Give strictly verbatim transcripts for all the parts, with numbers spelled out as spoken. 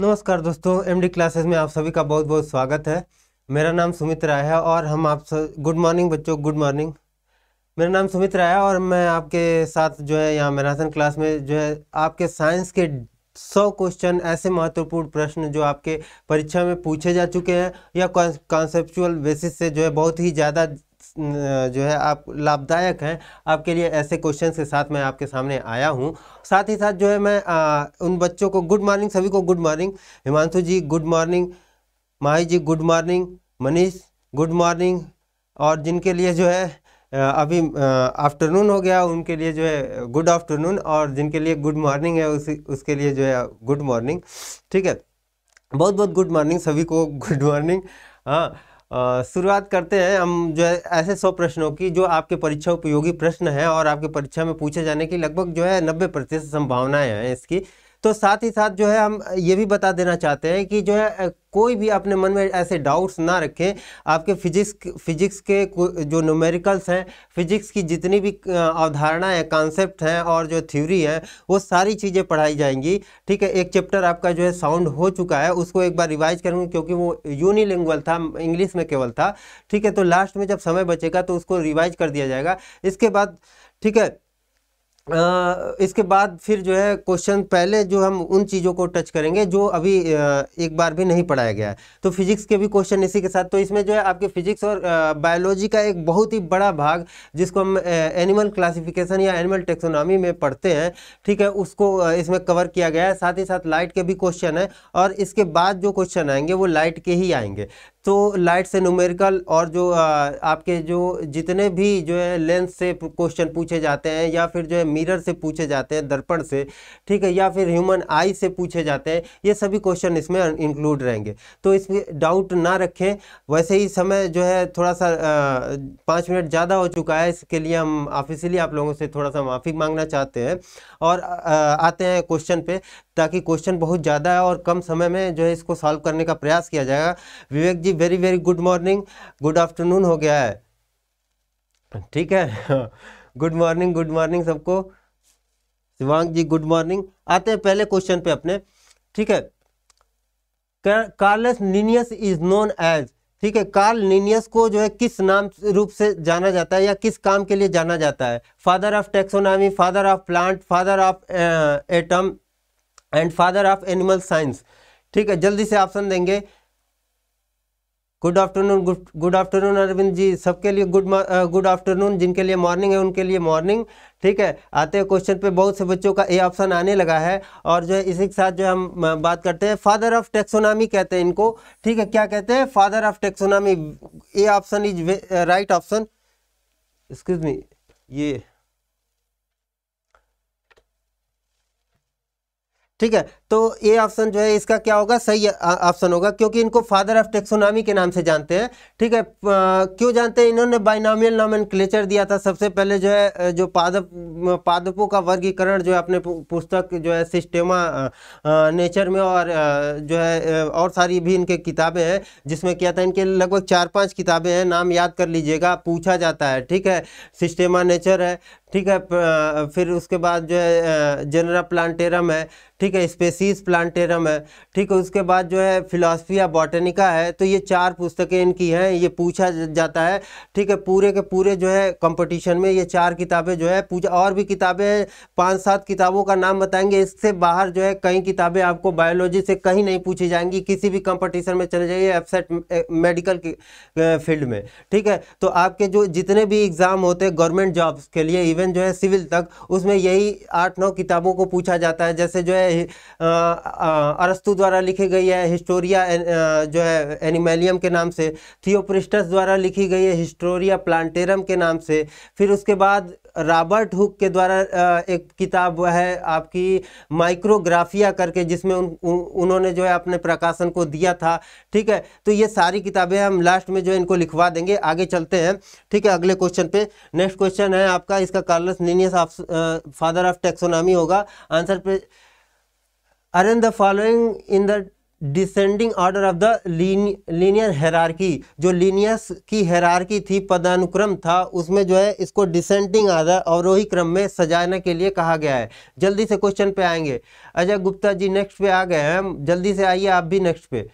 नमस्कार दोस्तों, MD classes में आप सभी का बहुत बहुत स्वागत है। मेरा नाम सुमित राय है और हम आप सब गुड मॉर्निंग बच्चों, गुड मॉर्निंग। मेरा नाम सुमित राय है और मैं आपके साथ जो है यहाँ मैराथन क्लास में जो है आपके साइंस के सौ क्वेश्चन, ऐसे महत्वपूर्ण प्रश्न जो आपके परीक्षा में पूछे जा चुके हैं या कॉन्सेप्चुअल बेसिस से जो है बहुत ही ज़्यादा जो है आप लाभदायक हैं आपके लिए, ऐसे क्वेश्चंस के साथ मैं आपके सामने आया हूं। साथ ही साथ जो है मैं आ, उन बच्चों को गुड मॉर्निंग, सभी को good morning. Himanshu ji good morning, Mahi ji good morning, Manish good morning. और जिनके लिए जो है अभी आफ्टरनून हो गया उनके लिए जो है गुड आफ्टरनून, और जिनके लिए गुड मॉर्निंग है उसी उसके लिए जो है गुड मॉर्निंग। ठीक है, बहुत बहुत गुड मॉर्निंग सभी को, गुड मॉर्निंग। हाँ, Uh, शुरुआत करते हैं हम जो है ऐसे सौ प्रश्नों की जो आपके परीक्षा उपयोगी प्रश्न हैं और आपके परीक्षा में पूछे जाने की लगभग जो है नब्बे प्रतिशत संभावनाएँ हैं इसकी। तो साथ ही साथ जो है हम ये भी बता देना चाहते हैं कि जो है कोई भी अपने मन में ऐसे डाउट्स ना रखें। आपके फिजिक्स फिजिक्स के जो न्यूमेरिकल्स हैं, फिजिक्स की जितनी भी अवधारणाएं हैं, कॉन्सेप्ट हैं और जो थ्योरी हैं, वो सारी चीज़ें पढ़ाई जाएंगी। ठीक है, एक चैप्टर आपका जो है साउंड हो चुका है, उसको एक बार रिवाइज करूँगा क्योंकि वो यूनिलिंगुअल था, इंग्लिश में केवल था। ठीक है, तो लास्ट में जब समय बचेगा तो उसको रिवाइज कर दिया जाएगा। इसके बाद ठीक है, आ, इसके बाद फिर जो है क्वेश्चन पहले जो हम उन चीज़ों को टच करेंगे जो अभी आ, एक बार भी नहीं पढ़ाया गया है। तो फिजिक्स के भी क्वेश्चन इसी के साथ। तो इसमें जो है आपके फिजिक्स और बायोलॉजी का एक बहुत ही बड़ा भाग जिसको हम एनिमल क्लासिफिकेशन या एनिमल टैक्सोनॉमी में पढ़ते हैं, ठीक है, उसको आ, इसमें कवर किया गया है। साथ ही साथ लाइट के भी क्वेश्चन हैं और इसके बाद जो क्वेश्चन आएंगे वो लाइट के ही आएंगे। तो लाइट से न्यूमेरिकल और जो आ, आपके जो जितने भी जो है लेंस से क्वेश्चन पूछे जाते हैं या फिर जो है मिरर से पूछे जाते हैं, दर्पण से, ठीक है, या फिर ह्यूमन आई से पूछे जाते हैं, ये सभी क्वेश्चन इसमें इंक्लूड रहेंगे। तो इसमें डाउट ना रखें। वैसे ही समय जो है थोड़ा सा आ, पाँच मिनट ज़्यादा हो चुका है, इसके लिए हम ऑफिशियली आप लोगों से थोड़ा सा माफ़ी मांगना चाहते हैं और आ, आते हैं क्वेश्चन पे, ताकि क्वेश्चन बहुत ज़्यादा है और कम समय में जो है इसको सॉल्व करने का प्रयास किया जाएगा। Vivek ji very very good morning, good afternoon हो गया है। ठीक है, गुड मॉर्निंग, गुड मॉर्निंग सबको। Shivang ji good morning. आते हैं पहले क्वेश्चन पे अपने। ठीक है, Carl Linnaeus is known as, ठीक है, कार्ल लीनियस को जो है किस नाम रूप से जाना जाता है या किस काम के लिए जाना जाता है? Father of taxonomy, father of plant, father of atom and father of animal science. ठीक है, जल्दी से ऑप्शन देंगे। Good afternoon, good good afternoon Arvind ji, सबके लिए गुड गुड आफ्टरनून। जिनके लिए मॉर्निंग है उनके लिए मॉर्निंग। ठीक है, आते हैं क्वेश्चन पे। बहुत से बच्चों का ये ऑप्शन आने लगा है और जो है इसी के साथ जो हम बात करते हैं, फादर ऑफ टैक्सोनॉमी कहते हैं इनको। ठीक है, क्या कहते हैं? Father of taxonomy. A option is right option. Excuse me, ये ठीक है, तो ये ऑप्शन जो है इसका क्या होगा? सही ऑप्शन होगा क्योंकि इनको फादर ऑफ टैक्सोनॉमी के नाम से जानते हैं। ठीक है, आ, क्यों जानते हैं? इन्होंने बाइनॉमियल नोमेनक्लेचर दिया था सबसे पहले जो है, जो पादप पादपों का वर्गीकरण जो है अपने पुस्तक जो है सिस्टेमा नेचर में और आ, जो है और सारी भी इनके किताबें हैं जिसमें किया था। इनके लगभग चार पाँच किताबें हैं, नाम याद कर लीजिएगा, पूछा जाता है। ठीक है, सिस्टेमा नेचर है, ठीक है, फिर उसके बाद जो है जेनेरा प्लांटेरम है, ठीक है, स्पेसीज प्लांटेरम है, ठीक है, उसके बाद जो है फिलोसफिया बॉटनिका है। तो ये चार पुस्तकें इनकी हैं, ये पूछा जाता है। ठीक है, पूरे के पूरे जो है कंपटीशन में ये चार किताबें जो है पूछा, और भी किताबें हैं, पाँच सात किताबों का नाम बताएंगे। इससे बाहर जो है कई किताबें आपको बायोलॉजी से कहीं नहीं पूछी जाएंगी, किसी भी कंपटीशन में चले जाइए, एब्सेट मेडिकल फील्ड में। ठीक है, तो आपके जो जितने भी एग्ज़ाम होते हैं गवर्नमेंट जॉब्स के लिए, जो है सिविल तक, उसमें यही आठ नौ किताबों को पूछा जाता है। जैसे जो है अरस्तु द्वारा लिखी गई है हिस्टोरिया जो है एनिमेलियम के नाम से, थियोफ्रेस्टस द्वारा लिखी गई है हिस्टोरिया प्लांटेरम के नाम से, फिर उसके बाद रॉबर्ट हुक के द्वारा एक किताब है आपकी माइक्रोग्राफिया करके, जिसमें उन, उन, उन्होंने जो है अपने प्रकाशन को दिया था। ठीक है, तो ये सारी किताबें हम लास्ट में जो है इनको लिखवा देंगे। आगे चलते हैं, ठीक है, अगले क्वेश्चन पे। नेक्स्ट क्वेश्चन है आपका, इसका Carl Linnaeus father of taxonomy होगा। आंसर पे, arrange the following in the descending order of the linear hierarchy, जो लीनियस की हैरार्की थी, पदानुक्रम था, उसमें जो है इसको डिसेंडिंग ऑर्डर अवरोही क्रम में सजाने के लिए कहा गया है। जल्दी से क्वेश्चन पे आएंगे। अजय गुप्ता जी नेक्स्ट पे आ गए हैं, जल्दी से आइए आप भी नेक्स्ट पे।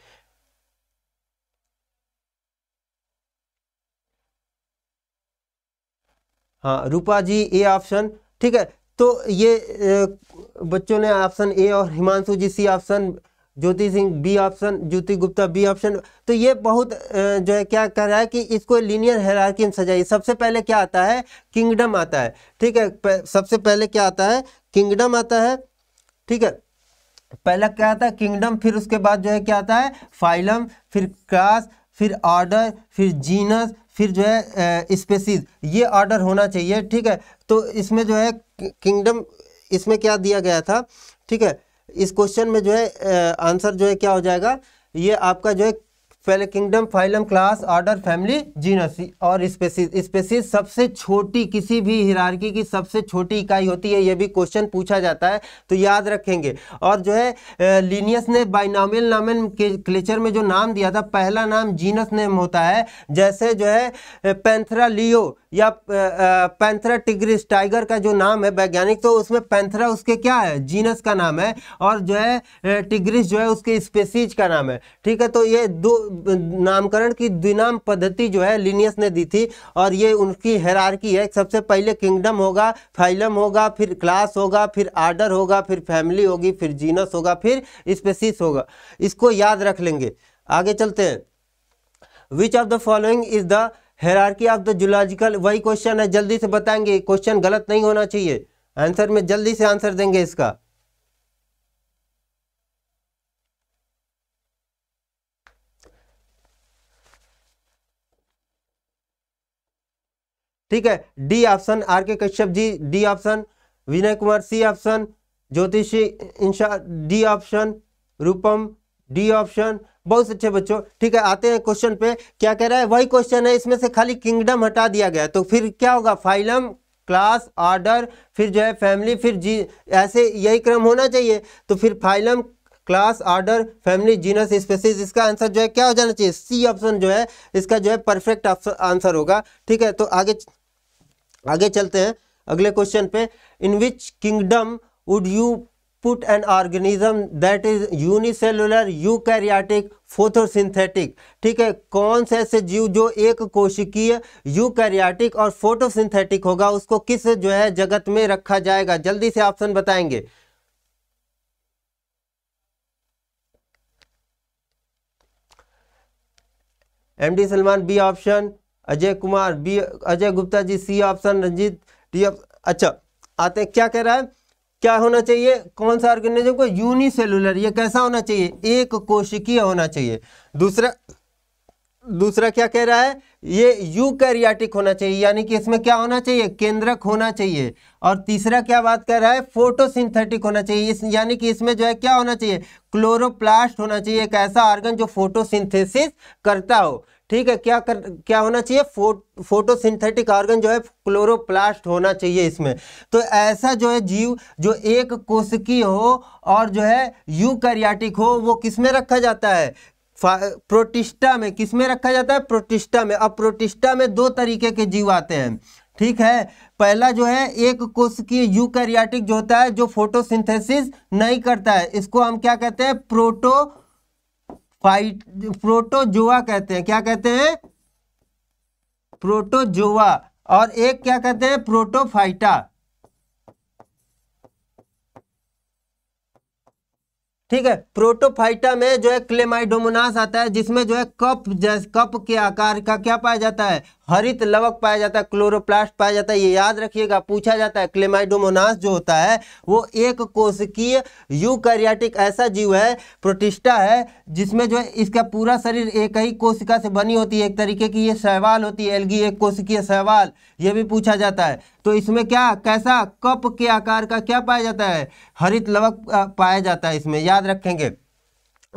हाँ रूपा जी ए ऑप्शन, ठीक है। तो ये बच्चों ने ऑप्शन ए और Himanshu ji C option, Jyoti Singh B option, Jyoti Gupta B option. तो ये बहुत जो है क्या कह रहा है कि इसको लीनियर हायरार्की में सजाइए। सबसे पहले क्या आता है, किंगडम आता है, ठीक है। सबसे पहले क्या आता है, किंगडम आता है, ठीक है। पहला क्या आता है, किंगडम। फिर उसके बाद जो है क्या आता है, फाइलम, फिर क्लास, फिर ऑर्डर, फिर जीनस, फिर जो है स्पेसीज। ये ऑर्डर होना चाहिए, ठीक है। तो इसमें जो है किंगडम, इसमें क्या दिया गया था, ठीक है। इस क्वेश्चन में जो है आंसर जो है क्या हो जाएगा, ये आपका जो है पहले kingdom, phylum, class, order, family, genus और स्पेसीज। स्पेसीज सबसे छोटी, किसी भी हायरार्की की सबसे छोटी इकाई होती है। ये भी क्वेश्चन पूछा जाता है तो याद रखेंगे। और जो है लीनियस ने बाइनॉमियल नोमेनक्लेचर में जो नाम दिया था, पहला नाम जीनस नेम होता है। जैसे जो है पैंथेरा लियो या पैंथेरा टिग्रिस, टाइगर का जो नाम है वैज्ञानिक, तो उसमें पैंथेरा उसके क्या है, जीनस का नाम है, और जो है टिग्रिस जो है उसके स्पेसीज का नाम है, ठीक है। तो ये दो नामकरण की द्विनाम पद्धति जो है लीनियस ने दी थी, और ये उनकी हायरार्की है। सबसे पहले किंगडम होगा, फाइलम होगा, फिर क्लास होगा, फिर ऑर्डर होगा, फिर फैमिली होगी, फिर जीनस होगा, फिर स्पेसीज होगा। इसको याद रख लेंगे। आगे चलते हैं। Which of the following is the hierarchy of the zoological, वही क्वेश्चन है, जल्दी से बताएंगे। क्वेश्चन गलत नहीं होना चाहिए, आंसर में जल्दी से आंसर देंगे इसका। ठीक है, D option, R K Kashyap ji D option, Vinay Kumar C option, Jyotishi Insha D option, Rupam D option. बहुत अच्छे बच्चों, ठीक है। आते हैं क्वेश्चन पे। क्या कह रहा है, वही क्वेश्चन है, इसमें से खाली किंगडम हटा दिया गया। तो फिर क्या होगा, फाइलम, क्लास, ऑर्डर, फिर जो है फैमिली, फिर जी, ऐसे यही क्रम होना चाहिए। तो फिर phylum, class, order, family, genus, species, इसका आंसर जो है क्या हो जाना चाहिए, सी ऑप्शन जो है इसका जो है परफेक्ट आंसर होगा, ठीक है। तो आगे आगे चलते हैं अगले क्वेश्चन पे। In which kingdom would you put an organism that is unicellular, eukaryotic, photosynthetic, ठीक है। कौन से ऐसे जीव जो एक कोशिकीय, यूकैरियोटिक और फोटोसिंथेटिक होगा, उसको किस जो है जगत में रखा जाएगा, जल्दी से ऑप्शन बताएंगे। MD Salman B option, Ajay Kumar B, Ajay Gupta ji C option, Ranjit D option. अच्छा आते क्या कह रहा है, क्या होना चाहिए, कौन सा ऑर्गेनिज्म को, यूनिसेलुलर, ये कैसा होना चाहिए, एक कोशिकीय होना चाहिए। दूसरा दूसरा क्या कह रहा है, ये यूकैरियोटिक होना चाहिए, यानी कि इसमें क्या होना चाहिए, केंद्रक होना चाहिए। और तीसरा क्या बात कर रहा है, फोटोसिंथेटिक होना चाहिए, इस यानी कि इसमें जो है क्या होना चाहिए, क्लोरोप्लास्ट होना चाहिए, एक ऐसा ऑर्गन जो फोटोसिंथेसिस करता हो, ठीक है। क्या कर, क्या होना चाहिए, फो, फोटोसिंथेटिक ऑर्गन जो है क्लोरोप्लास्ट होना चाहिए इसमें। तो ऐसा जो है जीव जो एक कोशिकीय हो और जो है यूकैरियोटिक हो, वो किसमें रखा जाता है, प्रोटिस्टा में। किसमें रखा जाता है, प्रोटिस्टा में। अब प्रोटिस्टा में दो तरीके के जीव आते हैं, ठीक है। पहला जो है एक कोशिकीय यूकैरियोटिक जो होता है, जो फोटोसिंथेसिस नहीं करता है, इसको हम क्या कहते हैं, प्रोटो फाइट प्रोटोजोआ कहते हैं। क्या कहते हैं, प्रोटोजोआ। और एक क्या कहते हैं, प्रोटोफाइटा, ठीक है। प्रोटोफाइटा में जो है क्लेमाइडोमोनास आता है, जिसमें जो है कप जैसे कप के आकार का क्या पाया जाता है, हरित लवक पाया जाता है, क्लोरोप्लास्ट पाया जाता है। ये याद रखिएगा, पूछा जाता है। क्लेमाइडोमोनास जो होता है वो एक कोशिकीय यूकैरियोटिक ऐसा जीव है, प्रोटिस्टा है, जिसमें जो है इसका पूरा शरीर एक ही कोशिका से बनी होती है, एक तरीके की ये शैवाल होती है, एल्गी, एक कोशिकीय शैवाल, ये भी पूछा जाता है। तो इसमें क्या कैसा कप के आकार का क्या पाया जाता है, हरित लवक पाया जाता है, इसमें याद रखेंगे।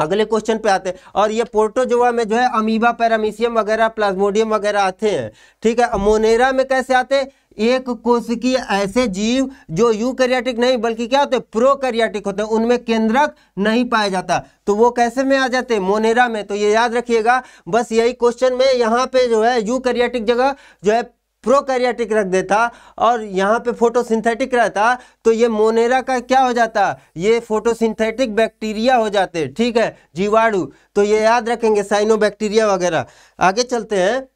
अगले क्वेश्चन पे आते हैं। और ये प्रोटोजोआ में जो है अमीबा, पैरामीशियम वगैरह, प्लाज्मोडियम वगैरह आते हैं, ठीक है। मोनेरा में कैसे आते हैं, एक कोशिकीय ऐसे जीव जो यूकैरियोटिक नहीं बल्कि क्या होते हैं प्रोकैरियोटिक होते हैं, उनमें केंद्रक नहीं पाया जाता। तो वो कैसे में आ जाते हैं? मोनेरा में। तो ये याद रखिएगा, बस यही क्वेश्चन में यहाँ पे जो है यूकैरियोटिक जगह जो है प्रोकैरियोटिक रख देता और यहाँ पे फोटोसिंथेटिक रहता, तो ये मोनेरा का क्या हो जाता, ये फोटोसिंथेटिक बैक्टीरिया हो जाते, ठीक है, जीवाणु। तो ये याद रखेंगे साइनोबैक्टीरिया वगैरह। आगे चलते हैं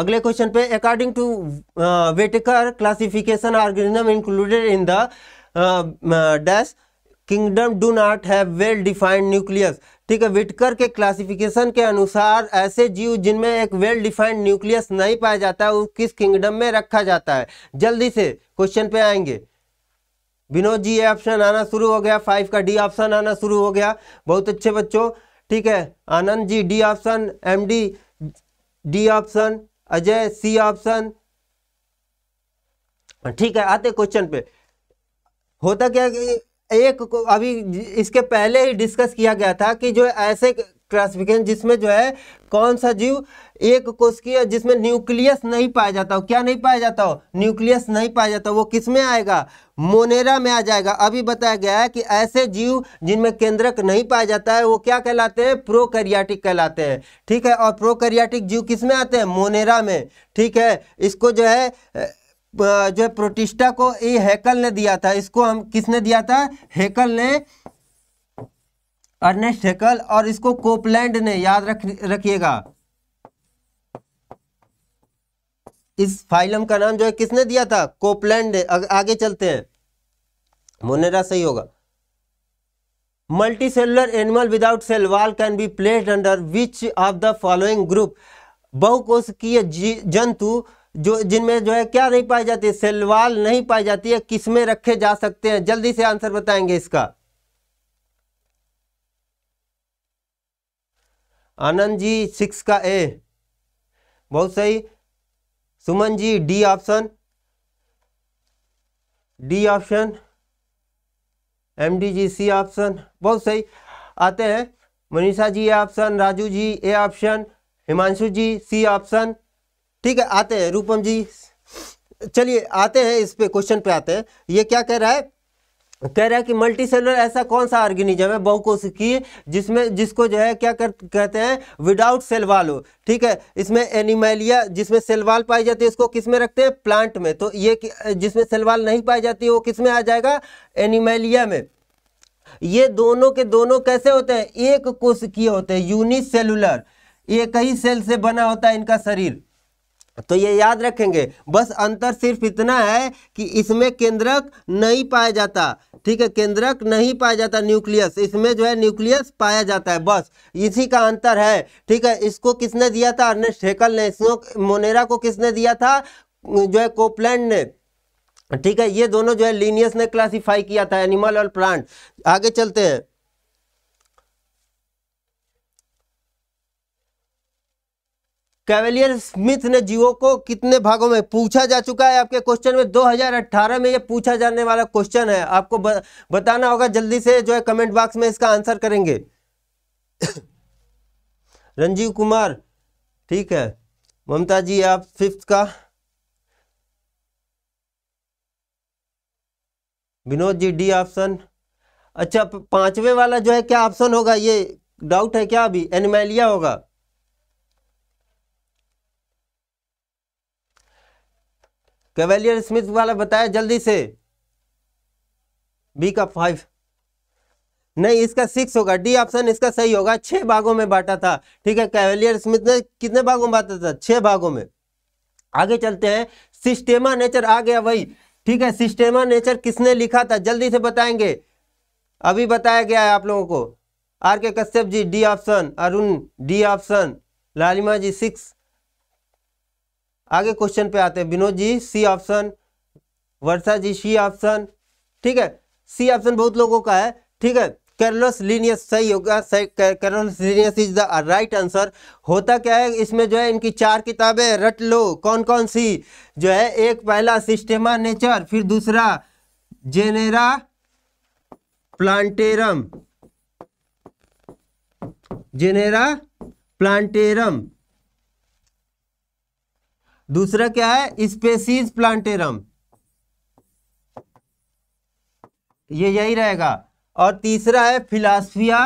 अगले क्वेश्चन पे। According to Whittaker classification organism included in the dash kingdom do not have well defined nucleus, ठीक है। विटकर के क्लासिफिकेशन के अनुसार ऐसे जीव जिनमें एक वेल डिफाइंड न्यूक्लियस नहीं पाया जाता है वो किस किंगडम में रखा जाता है? जल्दी से क्वेश्चन पे आएंगे। विनोद जी ये ऑप्शन आना शुरू हो गया, फाइव का डी ऑप्शन आना शुरू हो गया, बहुत अच्छे बच्चों, ठीक है। Anand ji D option, M D D option, Ajay C option, ठीक है। आते क्वेश्चन पे, होता क्या कि एक को अभी इसके पहले ही डिस्कस किया गया था कि जो ऐसे क्लासिफिकेशन जिसमें जो है कौन सा जीव एक कोशिकीय जिसमें न्यूक्लियस नहीं पाया जाता हो, क्या नहीं पाया जाता हो, न्यूक्लियस नहीं पाया जाता, वो किस में आएगा? मोनेरा में आ जाएगा। अभी बताया गया है कि ऐसे जीव जिनमें केंद्रक नहीं पाया जाता है वो क्या कहलाते हैं? प्रोकैरियोटिक कहलाते हैं, ठीक है। और प्रोकैरियोटिक जीव किस में आते हैं? मोनेरा में, ठीक है। इसको जो है जो है प्रोटिस्टा को ये हेकल ने दिया था, इसको हम किसने दिया था? हेकल ने, अर्नेस्ट हेकल। और इसको कोपलैंड ने, याद रख रखिएगा इस फाइलम का नाम जो है किसने दिया था? कोपलैंड ने। आगे चलते हैं, मोनेरा सही होगा। Multi cellular animal without cell wall can be placed under which of the following group, बहुकोशिकीय जंतु जो जिनमें जो है क्या नहीं पाई जाती है? सेल वॉल नहीं पाई जाती है, किसमें रखे जा सकते हैं? जल्दी से आंसर बताएंगे इसका। आनंद जी सिक्स का ए, बहुत सही। Suman ji D option, D option, M D ji C option, बहुत सही। आते हैं Manisha ji A option, Raju ji A option, Himanshu ji C option, ठीक है। आते हैं रूपम जी, चलिए आते हैं इस पे क्वेश्चन पे आते हैं। ये क्या कह रहा है? कह रहा है कि मल्टी सेलुलर ऐसा कौन सा ऑर्गेनिज्म है बहुकोशिकीय जिसमें जिसको जो है क्या कर, कहते हैं विदाउट सेल वॉल हो, ठीक है। इसमें एनिमेलिया जिसमें सेल वॉल पाई जाती है उसको किसमें रखते हैं? प्लांट में। तो ये जिसमें सेल वॉल नहीं पाई जाती है वो किसमें आ जाएगा? एनिमेलिया में। ये दोनों के दोनों कैसे होते हैं? एक कोशिकीय होते हैं, यूनिसेलुलर, एक ही सेल से बना होता है इनका शरीर। तो ये याद रखेंगे, बस अंतर सिर्फ इतना है कि इसमें केंद्रक नहीं पाया जाता, ठीक है, केंद्रक नहीं पाया जाता न्यूक्लियस, इसमें जो है न्यूक्लियस पाया जाता है, बस इसी का अंतर है, ठीक है। इसको किसने दिया था? अर्नेस्ट हेकल ने। इसको मोनेरा को किसने दिया था? जो है कोपलैंड ने, ठीक है। ये दोनों जो है लीनियस ने क्लासिफाई किया था, एनिमल और प्लांट। आगे चलते हैं। कैवेलियर स्मिथ ने जीवों को कितने भागों में पूछा जा चुका है? आपके क्वेश्चन में दो हज़ार अठारह में ये पूछा जाने वाला क्वेश्चन है, आपको बताना होगा। जल्दी से जो है कमेंट बॉक्स में इसका आंसर करेंगे। रंजीव कुमार, ठीक है। ममता जी आप फिफ्थ का, विनोद जी डी ऑप्शन। अच्छा पांचवे वाला जो है क्या ऑप्शन होगा, ये डाउट है क्या? अभी एनिमेलिया होगा। कैवेलियर स्मिथ वाला बताया जल्दी से। बी का फाइव, नहीं इसका सिक्स होगा, डी ऑप्शन इसका सही होगा। छह भागों में बांटा था, ठीक है। कैवेलियर स्मिथ ने कितने भागों में बांटा था? छह भागों में। आगे चलते हैं, सिस्टेमा नेचर आ गया वही, ठीक है। सिस्टेमा नेचर किसने लिखा था? जल्दी से बताएंगे, अभी बताया गया है आप लोगों को। R K Kashyap ji D option, Arun D option, Lalima ji six. आगे क्वेश्चन पे आते हैं, Vinod ji C option, Varsha ji C option, ठीक है। सी ऑप्शन बहुत लोगों का है, ठीक है। कार्लोस लीनियस सही होगा, Carlos Linnaeus is the right answer. होता क्या है इसमें जो है इनकी चार किताबें, रट लो कौन कौन सी जो है। एक पहला सिस्टेमा नेचर, फिर दूसरा जेनेरा प्लांटेरम, जेनेरा प्लांटेरम, दूसरा क्या है स्पेसीज प्लांटेरम, ये यही रहेगा। और तीसरा है फिलासफिया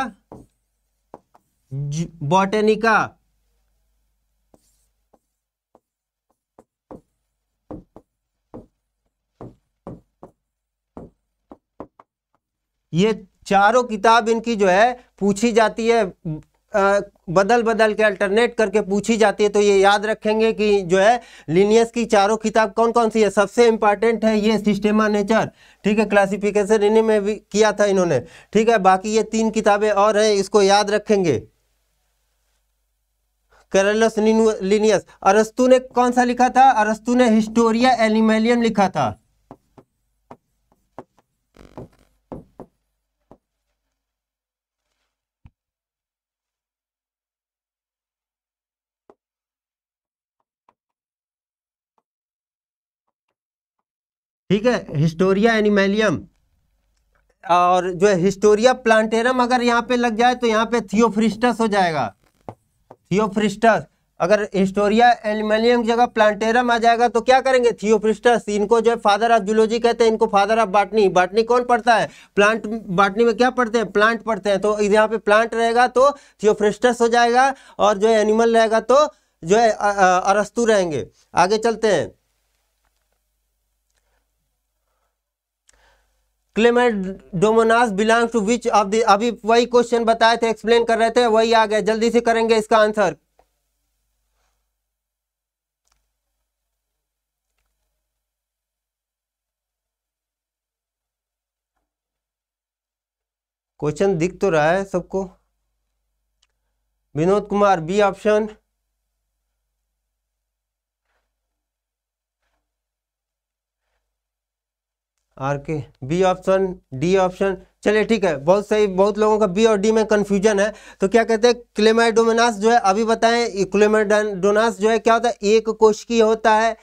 बॉटेनिका, ये चारों किताब इनकी जो है पूछी जाती है, आ, बदल बदल के अल्टरनेट करके पूछी जाती है। तो ये याद रखेंगे कि जो है लीनियस की चारों किताब कौन कौन सी है। सबसे इंपॉर्टेंट है ये सिस्टेमा नेचर, ठीक है, क्लासिफिकेशन इन्हीं में भी किया था इन्होंने, ठीक है। बाकी ये तीन किताबें और हैं, इसको याद रखेंगे। कैरलस लीनियस, अरस्तु ने कौन सा लिखा था? अरस्तु ने हिस्टोरिया एनिमेलियम लिखा था। ठीक है, हिस्टोरिया एनिमेलियम। और जो है हिस्टोरिया प्लांटेरम अगर यहाँ पे लग जाए तो यहाँ पे थियोफ्रेस्टस हो जाएगा, थियोफ्रेस्टस। अगर हिस्टोरिया एनिमेलियम की जगह प्लांटेरम आ जाएगा तो क्या करेंगे? थियोफ्रेस्टस। इनको जो है फादर ऑफ जूलॉजी कहते हैं, इनको फादर ऑफ बाटनी। बाटनी कौन पढ़ता है? प्लांट। बाटनी में क्या पढ़ते हैं? प्लांट पढ़ते हैं। तो यहाँ पे प्लांट रहेगा तो थियोफ्रेस्टस हो जाएगा, और जो है एनिमल रहेगा तो जो है अरस्तु रहेंगे। आगे चलते हैं, Chlamydomonas belong to which of the, अभी वही क्वेश्चन बताए थे, एक्सप्लेन कर रहे थे, वही आ गया, जल्दी से करेंगे इसका आंसर। क्वेश्चन दिख तो रहा है सबको। Vinod Kumar, B option. R K, B option, D option. चलिए ठीक है, बहुत सही। बहुत लोगों का बी और डी में कंफ्यूजन है, तो क्या कहते हैं क्लेमाइडोमोनास जो है, अभी बताएं क्लेमाइडोमोनास जो है क्या होता है? एक कोशिकीय होता है,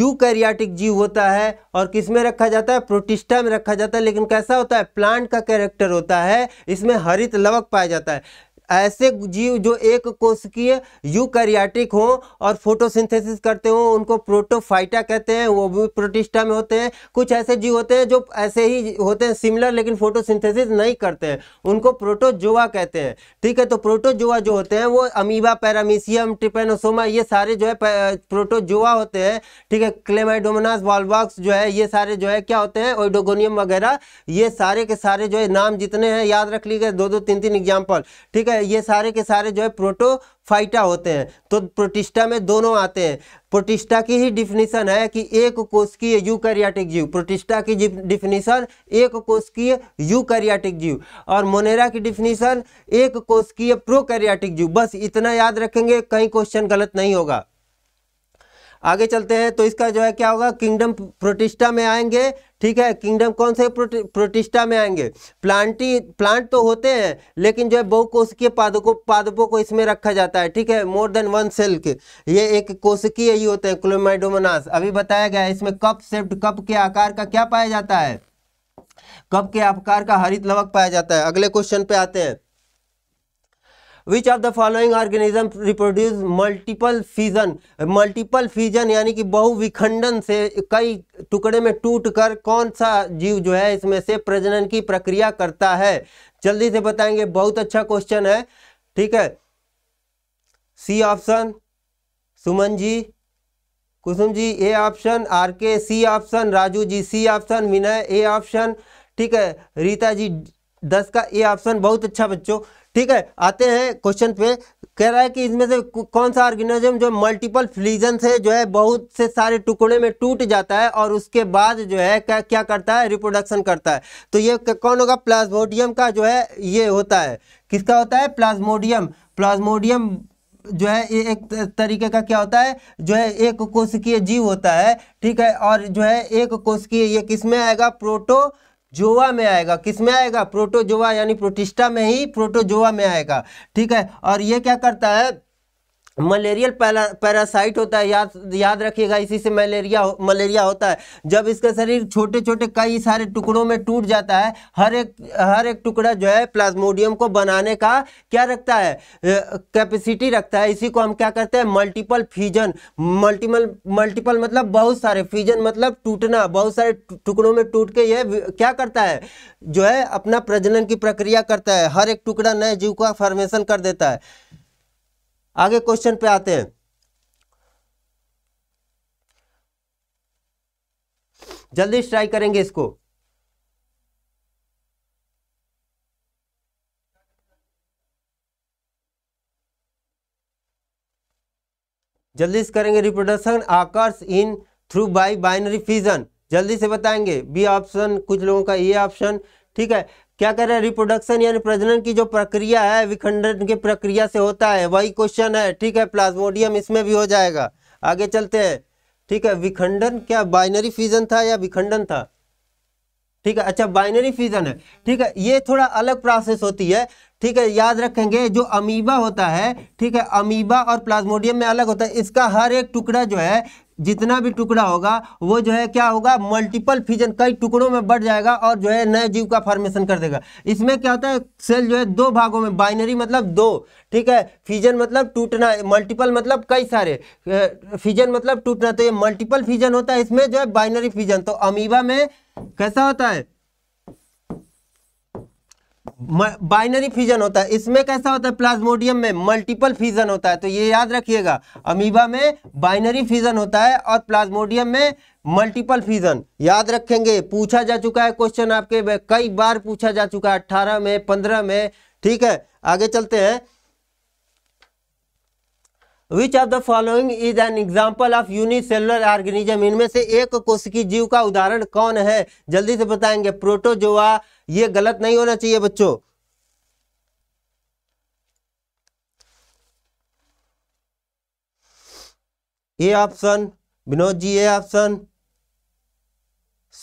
यूकैरियोटिक जीव होता है, और किसमें रखा जाता है? प्रोटिस्टा में रखा जाता है। लेकिन कैसा होता है? प्लांट का कैरेक्टर होता है, इसमें हरित लवक पाया जाता है। ऐसे जीव जो एक कोशिकीय यूकैरियोटिक हों और फोटोसिंथेसिस करते हों उनको प्रोटोफाइटा कहते हैं, वो भी प्रोटिस्टा में होते हैं। कुछ ऐसे जीव होते हैं जो ऐसे ही होते हैं सिमिलर, लेकिन फोटोसिंथेसिस नहीं करते हैं, उनको प्रोटोजोआ कहते हैं, ठीक है। तो प्रोटोजोआ जो होते हैं वो अमीबा, पैरामीशियम, ट्रिपेनोसोमा, ये सारे जो है प्रोटोजोआ होते हैं, ठीक है। क्लेमाइडोमोनास, वॉलबॉक्स जो है, ये सारे जो है क्या होते हैं? ओइडोगोनियम वगैरह, ये सारे के सारे जो है नाम जितने हैं याद रख लीजिए, दो दो तीन तीन एग्जाम्पल, ठीक है। ये सारे के सारे जो है प्रोटोफाइटा होते हैं, तो प्रोटिस्टा में दोनों आते हैं। प्रोटिस्टा की ही डिफिनीशन है कि एक कोशिकीय यूकैरियोटिक जीव, प्रोटिस्टा की डिफिनीशन एक कोशिकीय यूकैरियोटिक जीव, और मोनेरा की डिफिनीशन एक कोशिकीय प्रोकैरियोटिक जीव। बस इतना याद रखेंगे, कहीं क्वेश्चन गलत नहीं होगा। आगे चलते हैं, तो इसका जो है क्या होगा? किंगडम प्रोटिस्टा में आएंगे, ठीक है। किंगडम कौन से? प्रोटि, प्रोटिस्टा में आएंगे। प्लांटी, प्लांट तो होते हैं, लेकिन जो है बहुकोशिकीय पादपों पादपों को इसमें रखा जाता है, ठीक है, मोर देन वन सेल के। ये एक कोशिकीय ही होते हैं क्लेमाइडोमोनास। अभी बताया गया है इसमें कप शेप्ड, कप के आकार का क्या पाया जाता है? कप के आकार का हरित लवक पाया जाता है। अगले क्वेश्चन पे आते हैं, which of the following organism reproduce multiple fusion, multiple fusion यानी कि बहुविखंडन से, कई टुकड़े में टूटकर कौन सा जीव जो है इसमें से प्रजनन की प्रक्रिया करता है? जल्दी से बताएंगे, बहुत अच्छा क्वेश्चन है, ठीक है। C option, Suman ji, Kusum ji A option, R K C option, Raju ji C option, Vinay A option, ठीक है, रीता जी दस का ए ऑप्शन। बहुत अच्छा बच्चों, ठीक है। आते हैं क्वेश्चन पे, कह रहा है कि इसमें से कौन सा ऑर्गेनिज्म जो मल्टीपल फ्यूजन से जो है बहुत से सारे टुकड़े में टूट जाता है और उसके बाद जो है क्या क्या करता है? रिप्रोडक्शन करता है। तो ये कौन होगा? प्लाज्मोडियम का जो है ये होता है, किसका होता है? प्लाज्मोडियम। प्लाज्मोडियम जो है ये एक तरीके का क्या होता है? जो है एक कोशिकीय जीव होता है, ठीक है। और जो है एक कोशिकीय, ये किसमें आएगा? प्रोटो जोआ में आएगा। किसमें आएगा? प्रोटोजोआ, यानी प्रोटिस्टा में ही प्रोटोजोआ में आएगा, ठीक है। और ये क्या करता है? मलेरियल पैरासाइट होता है, याद याद रखिएगा, इसी से मलेरिया मलेरिया होता है। जब इसका शरीर छोटे छोटे कई सारे टुकड़ों में टूट जाता है, हर एक हर एक टुकड़ा जो है प्लाज्मोडियम को बनाने का क्या रखता है, कैपेसिटी रखता है। इसी को हम क्या करते हैं, मल्टीपल फ्यूजन, मल्टीपल मल्टीपल मतलब बहुत सारे, फ्यूजन मतलब टूटना, बहुत सारे टुकड़ों में टूट के यह क्या करता है जो है अपना प्रजनन की प्रक्रिया करता है। हर एक टुकड़ा नए जीव का फॉर्मेशन कर देता है। आगे क्वेश्चन पे आते हैं। जल्दी ट्राई करेंगे इसको। जल्दी से करेंगे। Reproduction occurs in through by binary fusion, जल्दी से बताएंगे। बी ऑप्शन, कुछ लोगों का ये ऑप्शन, ठीक है। क्या कह रहे हैं, रिप्रोडक्शन यानी प्रजनन की जो प्रक्रिया है विखंडन की प्रक्रिया से होता है, वही क्वेश्चन है, ठीक है। प्लाज्मोडियम इसमें भी हो जाएगा। आगे चलते हैं, ठीक है। विखंडन क्या बाइनरी फ्यूजन था या विखंडन था, ठीक है, अच्छा बाइनरी फ्यूजन है, ठीक है। ये थोड़ा अलग प्रोसेस होती है, ठीक है, याद रखेंगे। जो अमीबा होता है, ठीक है, अमीबा और प्लाज्मोडियम में अलग होता है। इसका हर एक टुकड़ा जो है, जितना भी टुकड़ा होगा वो जो है क्या होगा, मल्टीपल फ्यूजन, कई टुकड़ों में बढ़ जाएगा और जो है नए जीव का फॉर्मेशन कर देगा। इसमें क्या होता है, सेल जो है दो भागों में, बाइनरी मतलब दो, ठीक है, फ्यूजन मतलब टूटना, मल्टीपल मतलब कई सारे, फ्यूजन मतलब टूटना। तो ये मल्टीपल फ्यूजन होता है, इसमें जो है बाइनरी फ्यूजन। तो अमीबा में कैसा होता है, बाइनरी फ्यूजन होता है। इसमें कैसा होता है, प्लाज्मोडियम में मल्टीपल फ्यूजन होता है। तो ये याद रखिएगा, अमीबा में बाइनरी फ्यूजन होता है और प्लाज्मोडियम में मल्टीपल फ्यूजन, याद रखेंगे। पूछा जा चुका है क्वेश्चन, आपके कई बार पूछा जा चुका है, अट्ठारह में, पंद्रह में, ठीक है। आगे चलते हैं। Which of the following is an example of unicellular organism? इनमें से एक कोशिकीय जीव का उदाहरण कौन है, जल्दी से बताएंगे। प्रोटोजोआ, ये गलत नहीं होना चाहिए बच्चों। A option, Vinod ji A option,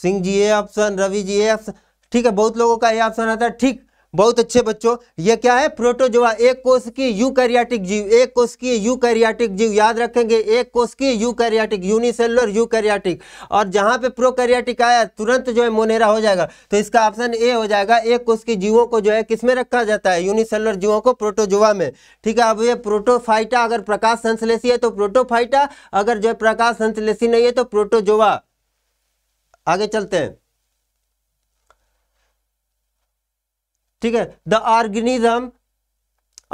Singh ji A option, Ravi ji A option, ठीक है, बहुत लोगों का ये ऑप्शन आता है, ठीक, बहुत अच्छे बच्चों। ये क्या है, प्रोटोजोआ, एक कोशिकीय यूकैरियोटिक जीव, एक कोशिकीय यूकैरियोटिक जीव, याद रखेंगे, एक कोशिकीय यूकैरियोटिक, यूनिसेलुलर यूकैरियोटिक। और जहां पे प्रोकैरियोटिक आया तुरंत जो है मोनेरा हो जाएगा, तो इसका ऑप्शन ए हो जाएगा। एक कोशिकीय जीवों को जो है किसमें रखा जाता है, यूनिसेलुलर जीवों को, प्रोटोजोआ में, ठीक है। अब ये प्रोटोफाइटा अगर प्रकाश संश्लेषी है तो प्रोटोफाइटा, अगर जो है प्रकाश संश्लेषी नहीं है तो प्रोटोजोआ। आगे चलते हैं, ठीक है। The organism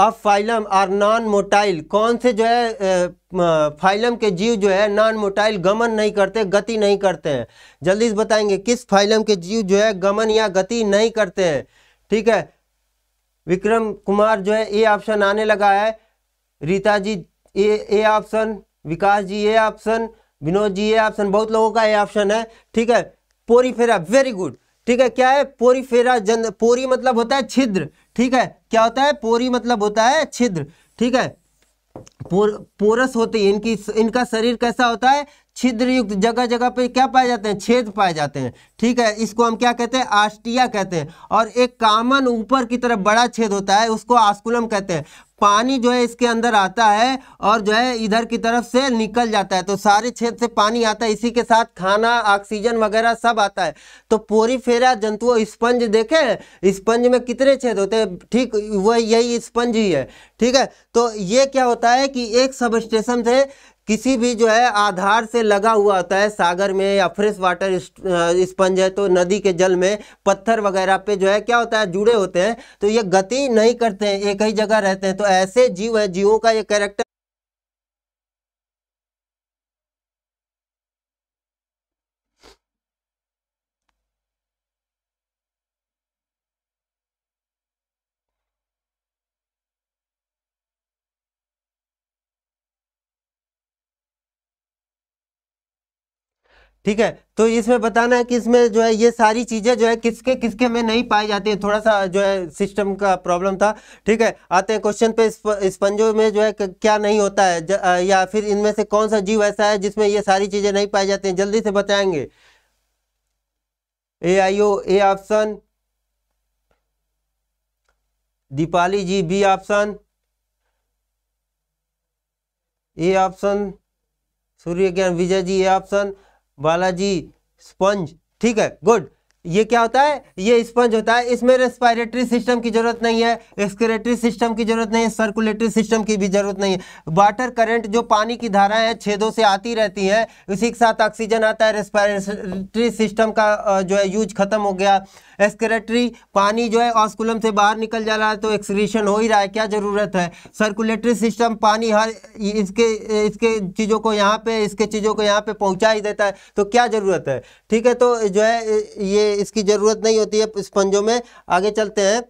of phylum are non motile, कौन से जो है फाइलम के जीव जो है नॉन मोटाइल, गमन नहीं करते, गति नहीं करते हैं, जल्दी से बताएंगे। किस फाइलम के जीव जो है गमन या गति नहीं करते हैं, ठीक है। विक्रम कुमार जो है ए ऑप्शन आने लगा है, Rita ji A option, Vikas ji A option, Vinod ji A option, बहुत लोगों का ए ऑप्शन है, ठीक है। पोरीफेरा, वेरी गुड, ठीक है। क्या है, पोरीफेरा जन, पोरी मतलब होता है छिद्र, ठीक है, क्या होता है, पोरी मतलब होता है छिद्र, ठीक है। पोर, पोरस होती है इनकी, इनका शरीर कैसा होता है, छिद्र युक्त, जगह जगह पे क्या पाए जाते हैं, छेद पाए जाते हैं, ठीक है। इसको हम क्या कहते हैं, आस्टिया कहते हैं। और एक कामन ऊपर की तरफ बड़ा छेद होता है, उसको आस्कुलम कहते हैं। पानी जो है इसके अंदर आता है और जो है इधर की तरफ से निकल जाता है, तो सारे छेद से पानी आता है, इसी के साथ खाना, ऑक्सीजन वगैरह सब आता है। तो पोरीफेरा जंतुओं, स्पंज देखें, स्पंज में कितने छेद होते हैं, ठीक, वह यही स्पंज ही है, ठीक है। तो ये क्या होता है कि एक सबस्टेशन से किसी भी जो है आधार से लगा हुआ होता है, सागर में या फ्रेश वाटर स्पंज है तो नदी के जल में पत्थर वगैरह पे जो है क्या होता है, जुड़े होते हैं, तो ये गति नहीं करते हैं, एक ही जगह रहते हैं। तो ऐसे जीव है, जीवों का ये कैरेक्टर ठीक है। तो इसमें बताना है कि इसमें जो है ये सारी चीज़ें जो है किसके किसके में नहीं पाई जाती है, थोड़ा सा जो है सिस्टम का प्रॉब्लम था, ठीक है। आते हैं क्वेश्चन पे, स्पंजों में जो है क्या नहीं होता है, ज, या फिर इनमें से कौन सा जीव ऐसा है जिसमें ये सारी चीज़ें नहीं पाई जाती हैं, जल्दी से बताएंगे। A I O A option, Deepali ji B option, A option, Surya Gyan Vijay ji A option, Balaji sponge ठीक है गुड। ये क्या होता है? ये स्पंज होता है। इसमें रेस्पिरेटरी सिस्टम की जरूरत नहीं है, एक्सक्रेटरी सिस्टम की जरूरत नहीं है, सर्कुलेटरी सिस्टम की भी जरूरत नहीं है। वाटर करंट जो पानी की धाराएं हैं छेदों से आती रहती हैं, उसी के साथ ऑक्सीजन आता है। रेस्पिरेटरी सिस्टम का जो है यूज खत्म हो गया। एक्सक्रेटरी पानी जो है ऑस्कुलम से बाहर निकल जा रहा है तो एक्सक्रीशन हो ही रहा है, क्या जरूरत है। सर्कुलेटरी सिस्टम पानी हर इसके इसके चीज़ों को यहाँ पर इसके चीज़ों को यहाँ पर पहुँचा ही देता है, तो क्या जरूरत है ठीक है। तो जो है ये इसकी जरूरत नहीं होती है स्पंजों में। आगे चलते हैं,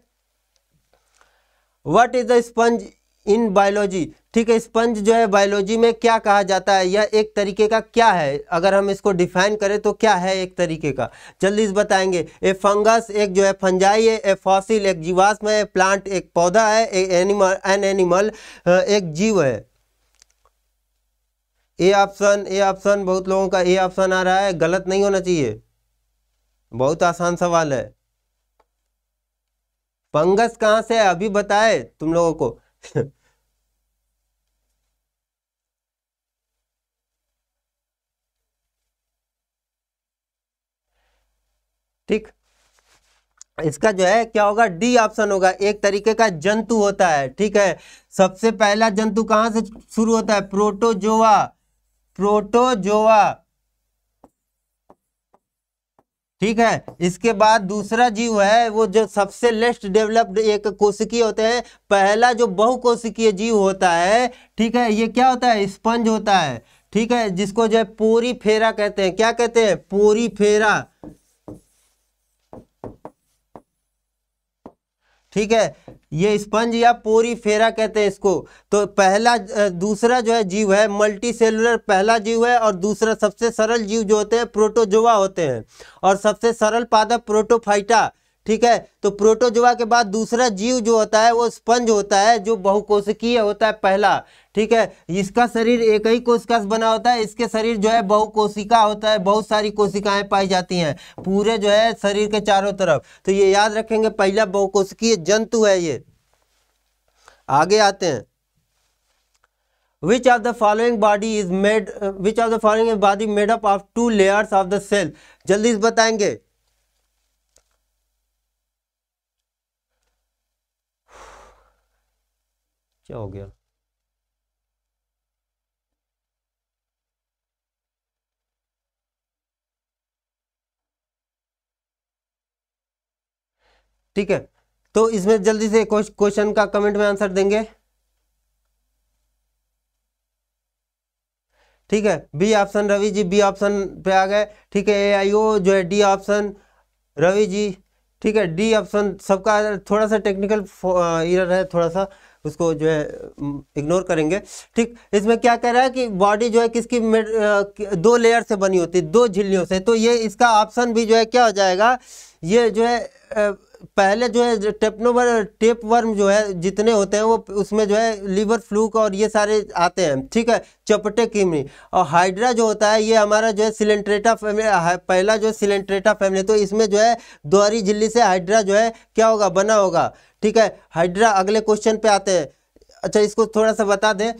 what is the sponge in biology ठीक है। स्पंज जो है बायोलॉजी में क्या कहा जाता है, यह एक तरीके का क्या है, अगर हम इसको डिफाइन करें तो क्या है एक तरीके का, जल्दी से बताएंगे। ए फंगस एक जो है फंजाई है, ए फॉसिल एक जीवाश्म है, प्लांट एक पौधा है, ए एनिमल एन एनिमल एक जीव है। ए ऑप्शन, ए ऑप्शन बहुत लोगों का ए ऑप्शन आ रहा है, गलत नहीं होना चाहिए, बहुत आसान सवाल है। फंगस कहाँ से है अभी बताए तुम लोगों को ठीक। इसका जो है क्या होगा, डी ऑप्शन होगा। एक तरीके का जंतु होता है ठीक है। सबसे पहला जंतु कहाँ से शुरू होता है, प्रोटोजोआ, प्रोटोजोआ ठीक है। इसके बाद दूसरा जीव है वो जो सबसे लेस्ट डेवलप्ड एक कोशिकीय होते हैं, पहला जो बहुकोशिकीय जीव होता है ठीक है। ये क्या होता है, स्पंज होता है ठीक है, जिसको जो है पोरीफेरा कहते हैं। क्या कहते हैं, पोरीफेरा ठीक है। ये स्पंज या पोरीफेरा कहते हैं इसको। तो पहला दूसरा जो है जीव है मल्टी सेलुलर, पहला जीव है, और दूसरा सबसे सरल जीव जो होते हैं प्रोटोजोआ होते हैं, और सबसे सरल पादप प्रोटोफाइटा ठीक है। तो प्रोटोजोआ के बाद दूसरा जीव जो होता है वो स्पंज होता है, जो बहुकोशिकीय होता है पहला ठीक है। इसका शरीर एक ही कोशिका से बना होता है, इसके शरीर जो है बहुकोशिका होता है, बहुत सारी कोशिकाएं पाई जाती हैं पूरे जो है शरीर के चारों तरफ। तो ये याद रखेंगे, पहला बहुकोशिकीय जंतु है ये। आगे आते हैं, Which of the following body is made? Which of the following body made up of two layers of the cell? जल्दी से बताएंगे। क्या हो गया, ठीक है। तो इसमें जल्दी से क्वेश्चन का कमेंट में आंसर देंगे ठीक है। B option Ravi ji B option पे आ गए ठीक है। ए आई ओ जो है डी ऑप्शन रवि जी ठीक है, डी ऑप्शन। सबका थोड़ा सा टेक्निकल एरर है, थोड़ा सा उसको जो है इग्नोर करेंगे ठीक। इसमें क्या कह रहा है कि बॉडी जो है किसकी दो लेयर से बनी होती है, दो झिल्लियों से। तो ये इसका ऑप्शन भी जो है क्या हो जाएगा, ये जो है पहले जो है टेपनोवर टेप वर्म जो है जितने होते हैं वो उसमें जो है लीवर फ्लूक और ये सारे आते हैं ठीक है, चपटे कीमड़ी। और हाइड्रा जो होता है ये हमारा जो है सिलेंट्रेटा फैमिली, पहला जो है सिलेंट्रेटा फैमिली। तो इसमें जो है द्वारी झिल्ली से हाइड्रा जो है क्या होगा, बना होगा ठीक है। हाइड्रा अगले क्वेश्चन पे आते हैं। अच्छा इसको थोड़ा सा बता दें,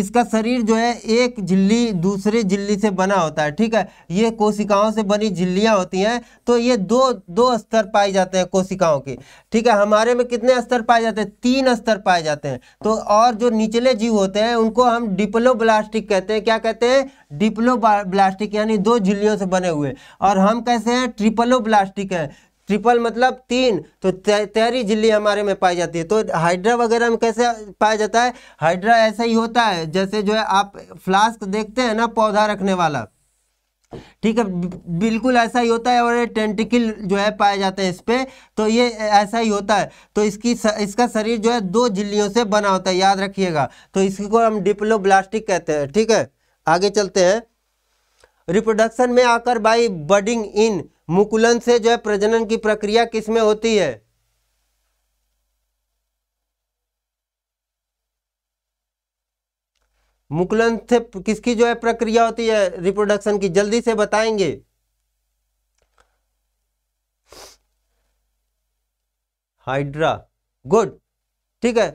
इसका शरीर जो है एक झिल्ली दूसरे झिल्ली से बना होता है ठीक है। ये कोशिकाओं से बनी झिल्लियाँ होती हैं। तो ये दो दो स्तर पाए जाते हैं कोशिकाओं के ठीक है। हमारे में कितने स्तर पाए जाते हैं, तीन स्तर पाए जाते हैं। तो और जो निचले जीव होते हैं उनको हम डिप्लोब्लास्टिक कहते हैं। क्या कहते हैं, डिप्लोब्लास्टिक, यानी दो झिल्लियों से बने हुए। और हम कैसे हैं, ट्रिपलोब्लास्टिक है। ट्रिपल मतलब तीन, तो तैरी झिल्ली हमारे में पाई जाती है। तो हाइड्रा वगैरह में कैसे पाया जाता है, हाइड्रा ऐसा ही होता है जैसे जो है आप फ्लास्क देखते हैं ना, पौधा रखने वाला ठीक है, बिल्कुल ऐसा ही होता है। और ये टेंटिकल जो है पाए जाते हैं इस पर, तो ये ऐसा ही होता है। तो इसकी इसका शरीर जो है दो झिल्लियों से बना होता है, याद रखिएगा। तो इसको हम डिप्लोब्लास्टिक कहते हैं ठीक है। आगे चलते हैं, रिप्रोडक्शन में आकर बाई बडिंग इन, मुकुलन से जो है प्रजनन की प्रक्रिया किसमें होती है मुकुलन से किसकी जो है प्रक्रिया होती है रिप्रोडक्शन की, जल्दी से बताएंगे। हाइड्रा गुड ठीक है।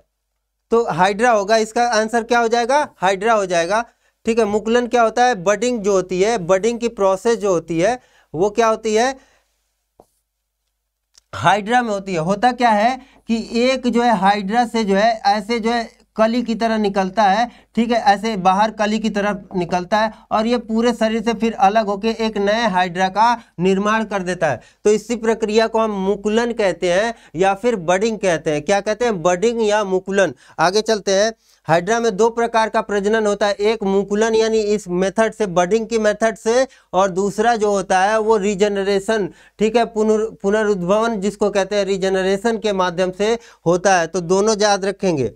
तो हाइड्रा होगा, इसका आंसर क्या हो जाएगा, हाइड्रा हो जाएगा। ठीक है, मुकुलन क्या होता है, बडिंग जो होती है, बडिंग की प्रोसेस जो होती है वो क्या होती है, हाइड्रा में होती है। होता क्या है कि एक जो है हाइड्रा से जो है ऐसे जो है कली की तरह निकलता है, ठीक है, ऐसे बाहर कली की तरह निकलता है और ये पूरे शरीर से फिर अलग होकर एक नए हाइड्रा का निर्माण कर देता है। तो इसी प्रक्रिया को हम मुकुलन कहते हैं या फिर बडिंग कहते हैं। क्या कहते हैं, बडिंग या मुकुलन। आगे चलते हैं। हाइड्रा में दो प्रकार का प्रजनन होता है, एक मुकुलन यानी इस मेथड से, बडिंग की मेथड से, और दूसरा जो होता है वो रीजनरेशन, ठीक है, पुनर पुनरुद्भवन जिसको कहते हैं, रीजनरेशन के माध्यम से होता है। तो दोनों याद रखेंगे।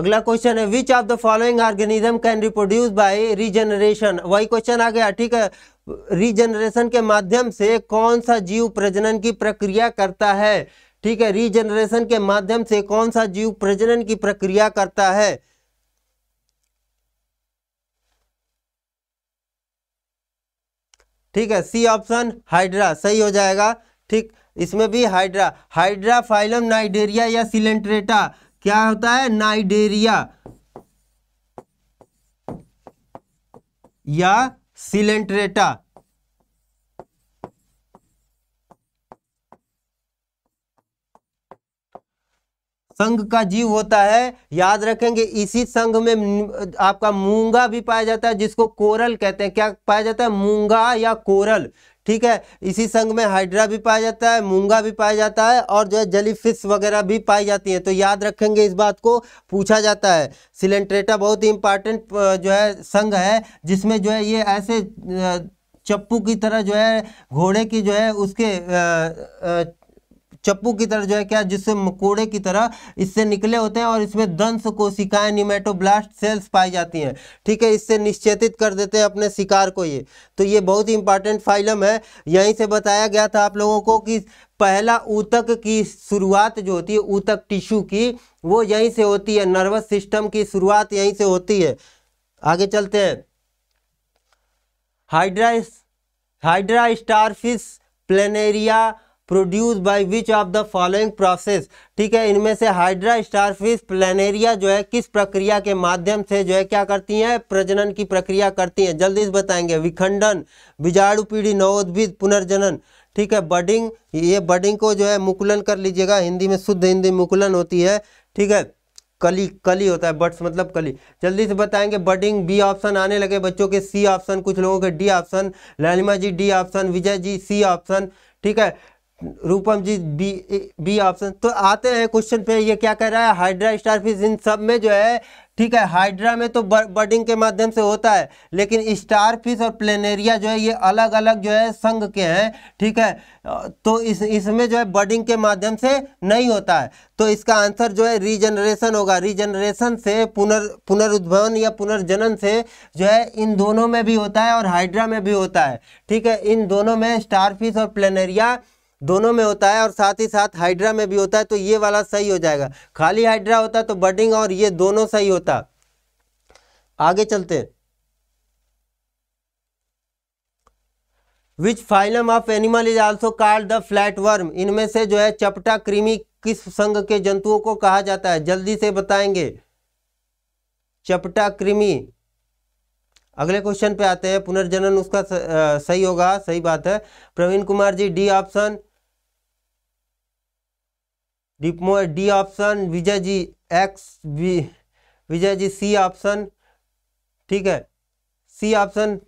अगला क्वेश्चन है, which of the following organism can reproduce by regeneration. वही क्वेश्चन आ गया, ठीक है, रीजनरेशन के माध्यम से कौन सा जीव प्रजनन की प्रक्रिया करता है। ठीक है, रीजनरेशन के माध्यम से कौन सा जीव प्रजनन की प्रक्रिया करता है। ठीक है, सी ऑप्शन हाइड्रा सही हो जाएगा। ठीक, इसमें भी हाइड्रा, हाइड्रा फाइलम नाइडेरिया या सिलेंट्रेटा, क्या होता है, नाइडेरिया या सिलेंट्रेटा। संघ का जीव होता है, याद रखेंगे। इसी संघ में आपका मूंगा भी पाया जाता है, जिसको कोरल कहते हैं। क्या पाया जाता है, मूंगा या कोरल। ठीक है, इसी संघ में हाइड्रा भी पाया जाता है, मूंगा भी पाया जाता है और जो है जेलीफिश वगैरह भी पाई जाती है। तो याद रखेंगे इस बात को, पूछा जाता है। सिलेंट्रेटा बहुत ही इंपॉर्टेंट जो है संघ है, जिसमें जो है ये ऐसे चप्पू की तरह जो है घोड़े की जो है उसके आ, आ, चप्पू की तरह जो है क्या, जिससे मकोड़े की तरह इससे निकले होते हैं और इसमें दंश कोशिकाएं निमेटोब्लास्ट सेल्स पाई जाती हैं। ठीक है, इससे निश्चेतित कर देते हैं अपने शिकार को। ये तो ये बहुत ही इंपॉर्टेंट फाइलम है। यहीं से बताया गया था आप लोगों को कि पहला ऊतक की शुरुआत जो होती है, ऊतक टिश्यू की, वो यहीं से होती है। नर्वस सिस्टम की शुरुआत यहीं से होती है। आगे चलते हैं। Hydra hydra starfish planaria produce by which of the following process. ठीक है, इनमें से हाइड्रा स्टारफिश प्लेनेरिया जो है किस प्रक्रिया के माध्यम से जो है क्या करती हैं, प्रजनन की प्रक्रिया करती हैं। जल्दी से बताएंगे, विखंडन, बीजाणु पीढ़ी, नवोद्भिद, पुनर्जनन। ठीक है, बडिंग, ये बडिंग को जो है मुकुलन कर लीजिएगा, हिंदी में, शुद्ध हिंदी मुकुलन होती है। ठीक है, कली, कली होता है, बट्स मतलब कली। जल्दी से बताएंगे, बडिंग बी ऑप्शन आने लगे बच्चों के, सी ऑप्शन कुछ लोगों के, D option, Lalima ji D option, Vijay ji C option, ठीक है, Rupam ji B B option. तो आते हैं क्वेश्चन पे, ये क्या कह रहा है, हाइड्रा स्टारफिश, इन सब में जो है, ठीक है, हाइड्रा में तो बडिंग के माध्यम से होता है, लेकिन स्टारफिश और प्लेनेरिया जो है ये अलग अलग जो है संघ के हैं। ठीक है, तो इस इसमें जो है बडिंग के माध्यम से नहीं होता है। तो इसका आंसर जो है रीजनरेशन होगा। रीजनरेशन से, पुनर पुनरुद्भवन या पुनर्जनन से जो है इन दोनों में भी होता है और हाइड्रा में भी होता है। ठीक है, इन दोनों में, स्टारफिश और प्लेनेरिया दोनों में होता है और साथ ही साथ हाइड्रा में भी होता है। तो ये वाला सही हो जाएगा। खाली हाइड्रा होता तो बडिंग और ये दोनों सही होता। आगे चलते। Which phylum of animal is also called the flat worm. इनमें से जो है चपटा कृमि किस संघ के जंतुओं को कहा जाता है, जल्दी से बताएंगे। चपटा कृमि। अगले क्वेश्चन पे आते हैं, पुनर्जनन उसका सही होगा, सही बात है। प्रवीण कुमार जी डी ऑप्शन, डिपमो D option, Vijay ji X, Vijay ji C option, ठीक है, सी ऑप्शन।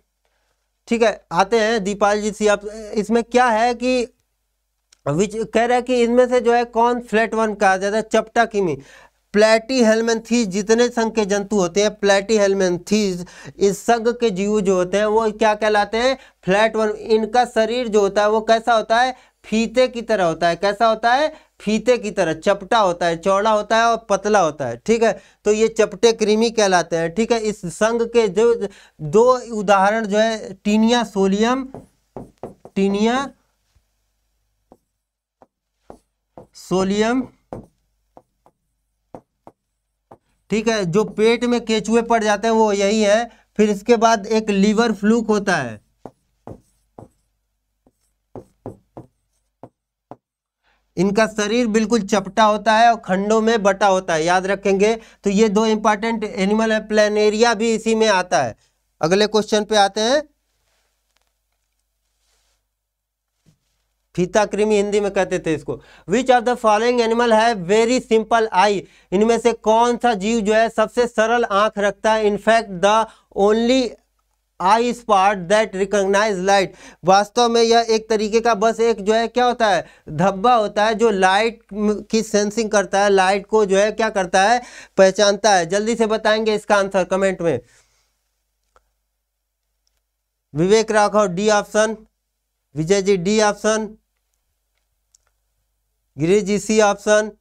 ठीक है, आते हैं दीपाल जी सी ऑप्शन। इसमें क्या है कि विच कह रहा है कि इनमें से जो है कौन फ्लैट वन कहा जाता है, चपटा कृमि। प्लेटी हेलमेंथीज, जितने संघ के जंतु होते हैं, प्लेटी हेलमेंथीज, इस संघ के जीव जो होते हैं वो क्या कहलाते हैं, फ्लैटवर्म। इनका शरीर जो होता है वो कैसा होता है, फीते की तरह होता है। कैसा होता है, फीते की तरह, चपटा होता है, चौड़ा होता है और पतला होता है। ठीक है, तो ये चपटे कृमि कहलाते हैं। ठीक है, इस संघ के जो दो उदाहरण जो है, टीनिया सोलियम, टीनिया सोलियम, ठीक है, जो पेट में केचुए पड़ जाते हैं वो यही है। फिर इसके बाद एक लीवर फ्लूक होता है, इनका शरीर बिल्कुल चपटा होता है और खंडों में बटा होता है, याद रखेंगे। तो ये दो इंपॉर्टेंट एनिमल है, प्लेनेरिया भी इसी में आता है। अगले क्वेश्चन पे आते हैं, फीता कृमि हिंदी में कहते थे इसको। Which of the following animal है वेरी सिंपल आई, इनमें से कौन सा जीव जो है सबसे सरल आंख रखता है। In fact the only eye spot that recognize light, वास्तव में यह एक तरीके का बस एक जो है क्या होता है धब्बा होता है जो लाइट की सेंसिंग करता है, लाइट को जो है क्या करता है पहचानता है। जल्दी से बताएंगे इसका आंसर कमेंट में। Vivek Raghav D option, Vijay ji D option, Girish ji C option,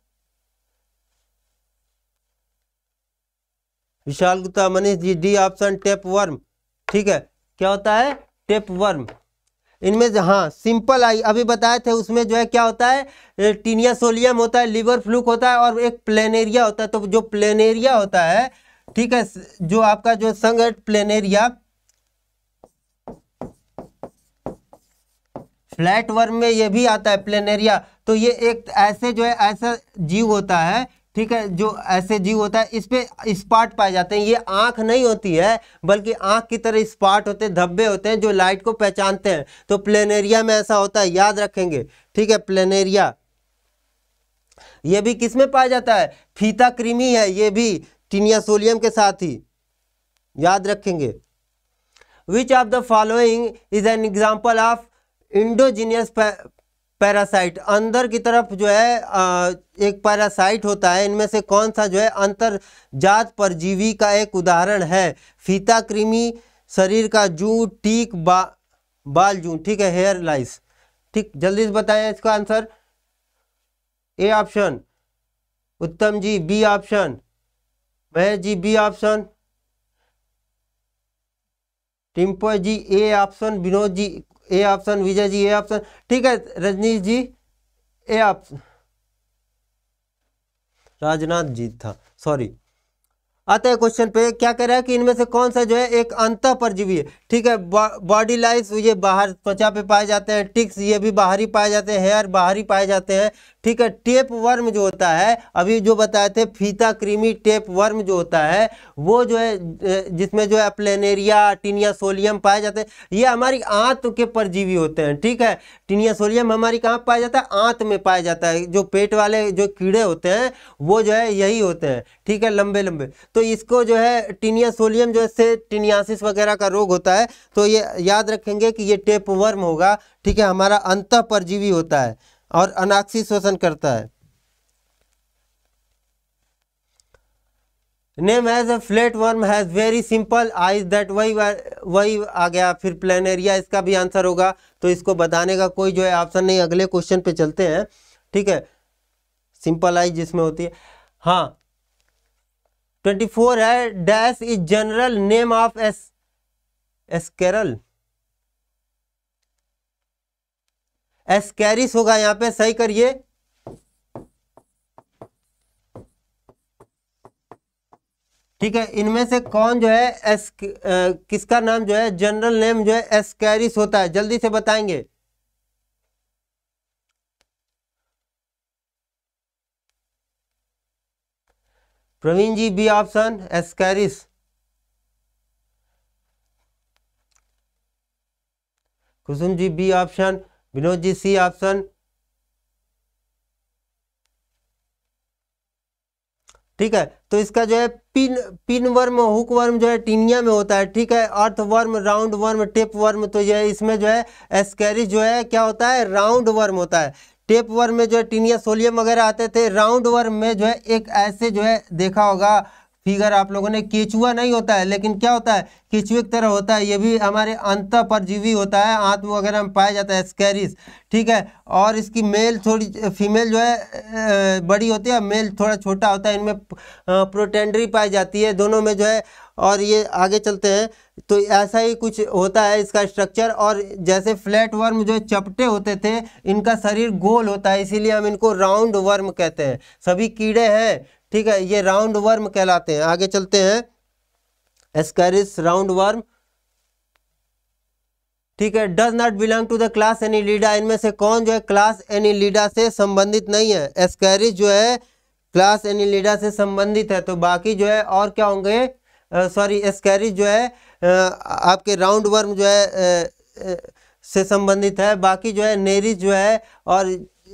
Vishal Gupta Manish ji D option tape worm. ठीक है, क्या होता है टेप वर्म। इनमें से हाँ सिंपल आई अभी बताए थे उसमें जो है क्या होता है टीनिया सोलियम होता है, लीवर फ्लूक होता है और एक प्लेनेरिया होता है। तो जो प्लेनेरिया होता है ठीक है, जो आपका जो संघ है प्लेनेरिया, फ्लैट वर्म में ये भी आता है प्लेनेरिया। तो ये एक ऐसे जो है ऐसा जीव होता है ठीक है, जो ऐसे जीव होता है इस पे स्पॉट पाए जाते हैं। ये आंख नहीं होती है बल्कि आंख की तरह स्पॉट होते हैं, धब्बे होते हैं जो लाइट को पहचानते हैं। तो प्लेनेरिया में ऐसा होता है, याद रखेंगे ठीक है। प्लेनेरिया ये भी किस में पाया जाता है, फीता कृमि है ये भी, टीनिया सोलियम के साथ ही, याद रखेंगे। Which of the following is an example of endogenous parasite, अंदर की तरफ जो है एक पैरासाइट होता है। इनमें से कौन सा जो है अंतरजात परजीवी का एक उदाहरण है। फीता कृमि, शरीर का जू, टीक, बा, बाल जू ठीक है, हेयर लाइस। ठीक, जल्दी से बताएं इसका answer. A option Uttam ji, B option Mahesh ji, B option टिम्पो ji, A option Vinod ji, A option Vijay ji, A option ठीक है, रजनीश जी ए ऑप्शन, राजनाथ जी था सॉरी। आता है क्वेश्चन पे, क्या कह रहा है कि इनमें से कौन सा जो है एक अंतः परजीवी है ठीक है। बॉडी लाइस ये बाहर त्वचा पे पाए जाते हैं, टिक्स ये भी बाहरी पाए जाते हैं, हेयर बाहरी पाए जाते हैं ठीक है। टेप वर्म जो होता है अभी जो बताए थे, फीता कृमि टेप वर्म जो होता है वो जो है जिसमें जो है प्लेनेरिया, टीनिया सोलियम पाए जाते हैं, ये हमारी आंत के परजीवी होते हैं ठीक है। टीनिया सोलियम हमारी कहाँ पाया जाता है, आंत में पाया जाता है। जो पेट वाले जो कीड़े होते हैं वो जो है यही होते हैं ठीक है, लंबे लंबे। तो इसको जो है टीनिया सोलियम जो है टीनियासिस वगैरह का रोग होता है। तो ये याद रखेंगे कि ये टेप वर्म होगा ठीक है, हमारा अंतः परजीवी होता है और अनाक्षी शोषण करता है। Name as a flat worm has very simple eyes that, वही वही आ गया फिर प्लेनेरिया इसका भी आंसर होगा। तो इसको बताने का कोई जो है ऑप्शन नहीं। अगले क्वेश्चन पे चलते हैं ठीक है, सिंपल आइज जिसमें होती है। हाँ ट्वेंटी फोर है, dash is general name of S ascaris, ascaris होगा यहाँ पे, सही करिए। ठीक है, इनमें से कौन जो है एस किसका नाम जो है जनरल नेम जो है एस्कैरिस होता है, जल्दी से बताएंगे। Praveen ji B option Ascaris, Kusum ji B option, Vinod ji C option ठीक है। तो इसका जो है pin pin worm, hook worm जो है टीनिया में होता है ठीक है, अर्थ worm, round worm, tape worm. तो ये इसमें जो है एस्कैरिस जो है क्या होता है राउंड वर्म होता है। टेप वर्म में जो है टीनिया सोलियम वगैरह आते थे। राउंड वर्म में जो है एक ऐसे जो है देखा होगा फिगर आप लोगों ने, केचुआ नहीं होता है लेकिन क्या होता है केचुए की तरह होता है। ये भी हमारे अंतः परजीवी होता है, आंत वगैरह में पाया जाता है एस्कैरिस ठीक है। और इसकी मेल थोड़ी, फीमेल जो है बड़ी होती है, मेल थोड़ा छोटा होता है। इनमें प्रोटेंडरी पाई जाती है दोनों में जो है। और ये आगे चलते हैं तो ऐसा ही कुछ होता है इसका स्ट्रक्चर। और जैसे फ्लैट वर्म जो चपटे होते थे, इनका शरीर गोल होता है, इसीलिए हम इनको राउंड वर्म कहते हैं। सभी कीड़े हैं ठीक है, ये राउंड वर्म कहलाते हैं। आगे चलते हैं, एस्कैरिस राउंड वर्म। ठीक है। Does not belong to the class Annelida, इनमें से कौन जो है क्लास एनिलीडा से संबंधित नहीं है। एस्कैरिस जो है क्लास एनिलीडा से संबंधित है, तो बाकी जो है और क्या होंगे, सॉरी एस्कैरिस जो है आ, आपके राउंड वर्म जो है आ, आ, से संबंधित है। बाकी जो है नेरिस जो है और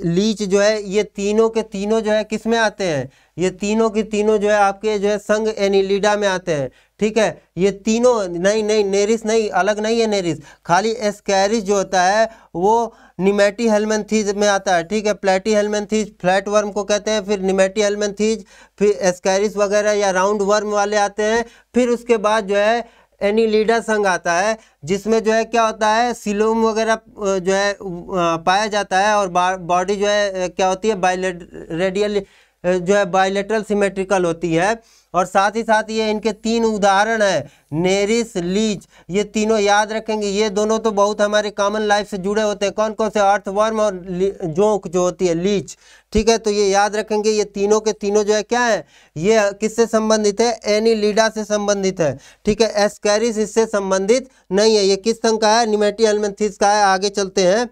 लीच जो है, ये तीनों के तीनों जो है किस में आते हैं, ये तीनों के तीनों जो है आपके जो है संघ एनिलीडा में आते हैं। ठीक है, ये तीनों नहीं नहीं नेरिस नहीं, अलग नहीं है नेरिस, खाली एस्कैरिस जो होता है वो निमेटी हेलमेंथीज में आता है। ठीक है, प्लेटी हेलमेंथीज फ्लैट वर्म को कहते हैं, फिर निमेटी हेलमेंथीज, फिर एस्कैरिस वगैरह या राउंड वर्म वाले आते हैं। फिर उसके बाद जो है एनिलीडा संघ आता है, जिसमें जो है क्या होता है सिलोम वगैरह जो है पाया जाता है, और बॉडी जो है क्या होती है बाइलेट रेडियल जो है बाइलेटरल सिमेट्रिकल होती है। और साथ ही साथ ये इनके तीन उदाहरण है नेरिस लीच, ये तीनों याद रखेंगे, ये दोनों तो बहुत हमारे कॉमन लाइफ से जुड़े होते हैं। कौन कौन से, अर्थवर्म और जोंक जो होती है लीच। ठीक है, तो ये याद रखेंगे, ये तीनों के तीनों जो है क्या है, ये किससे संबंधित है, एनिलीडा से संबंधित है। ठीक है, एस्कैरिस इससे संबंधित नहीं है, ये किस संघ का है, निमेटी हेलमेंथीज का है। आगे चलते हैं।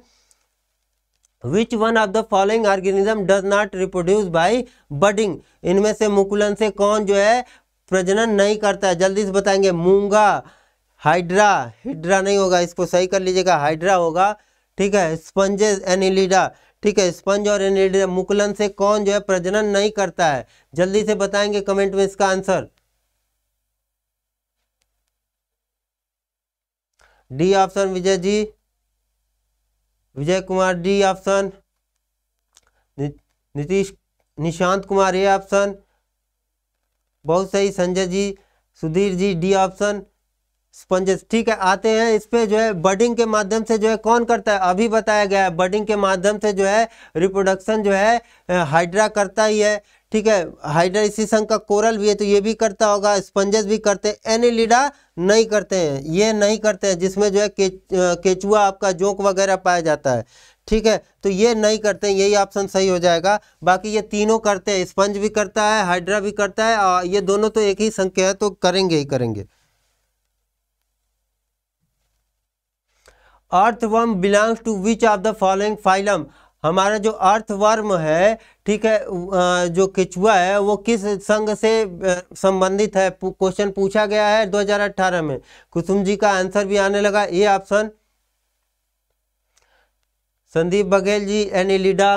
Which one of the following organism does not reproduce by budding? इनमें से मुकुलन से कौन जो है प्रजनन नहीं करता है, जल्दी से बताएंगे। मूंगा, हाइड्रा, हिड्रा नहीं होगा, इसको सही कर लीजिएगा, हाइड्रा होगा। ठीक है, स्पंजेस एनिलीडा, ठीक है स्पंज और एनिलीडा, मुकुलन से कौन जो है प्रजनन नहीं करता है, जल्दी से बताएंगे कमेंट में इसका answer. D option Vijay ji, Vijay Kumar D option, Nitish Nishant Kumar A option, बहुत सही Sanjay ji, Sudhir ji D option sponges. ठीक है, आते हैं इस पे जो है बडिंग के माध्यम से जो है कौन करता है, अभी बताया गया है बडिंग के माध्यम से जो है रिप्रोडक्शन जो है हाइड्रा करता ही है। ठीक है, हाइड्रा इसी संघ का कोरल भी है तो ये भी करता होगा, स्पंजेस भी करते हैं, एनिलीडा नहीं करते हैं, ये नहीं करते हैं जिसमें जो है के, केचुआ आपका जोंक वगैरह पाया जाता है। ठीक है, तो ये नहीं करते हैं, यही ऑप्शन सही हो जाएगा। बाकी ये तीनों करते हैं, स्पंज भी करता है, हाइड्रा भी करता है, और ये दोनों तो एक ही संघ के है तो करेंगे ही करेंगे। Earthworm belongs to which of the following phylum, हमारा जो अर्थवर्म है ठीक है जो केचुआ है वो किस संघ से संबंधित है, क्वेश्चन पूछा गया है दो हज़ार अठारह में। कुसुम जी का आंसर भी आने लगा A option, Sandeep Baghel ji Annelida,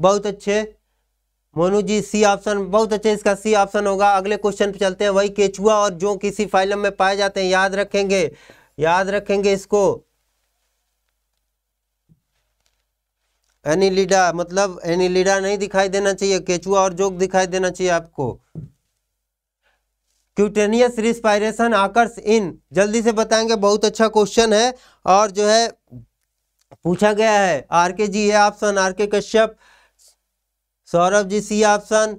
बहुत अच्छे मोनू जी सी ऑप्शन, बहुत अच्छे इसका सी ऑप्शन होगा। अगले क्वेश्चन पे चलते हैं, वही केचुआ और जो किसी फाइलम में पाए जाते हैं, याद रखेंगे याद रखेंगे इसको। एनिलीडा मतलब एनिलीडा नहीं दिखाई देना चाहिए, केचुआ और जोंक दिखाई देना चाहिए आपको। क्यूटेनियस रिस्पायरेशन आकर्ष इन, जल्दी से बताएंगे, बहुत अच्छा क्वेश्चन है और जो है पूछा गया है। आर के जी A option, R K Kashyap, Saurabh ji C option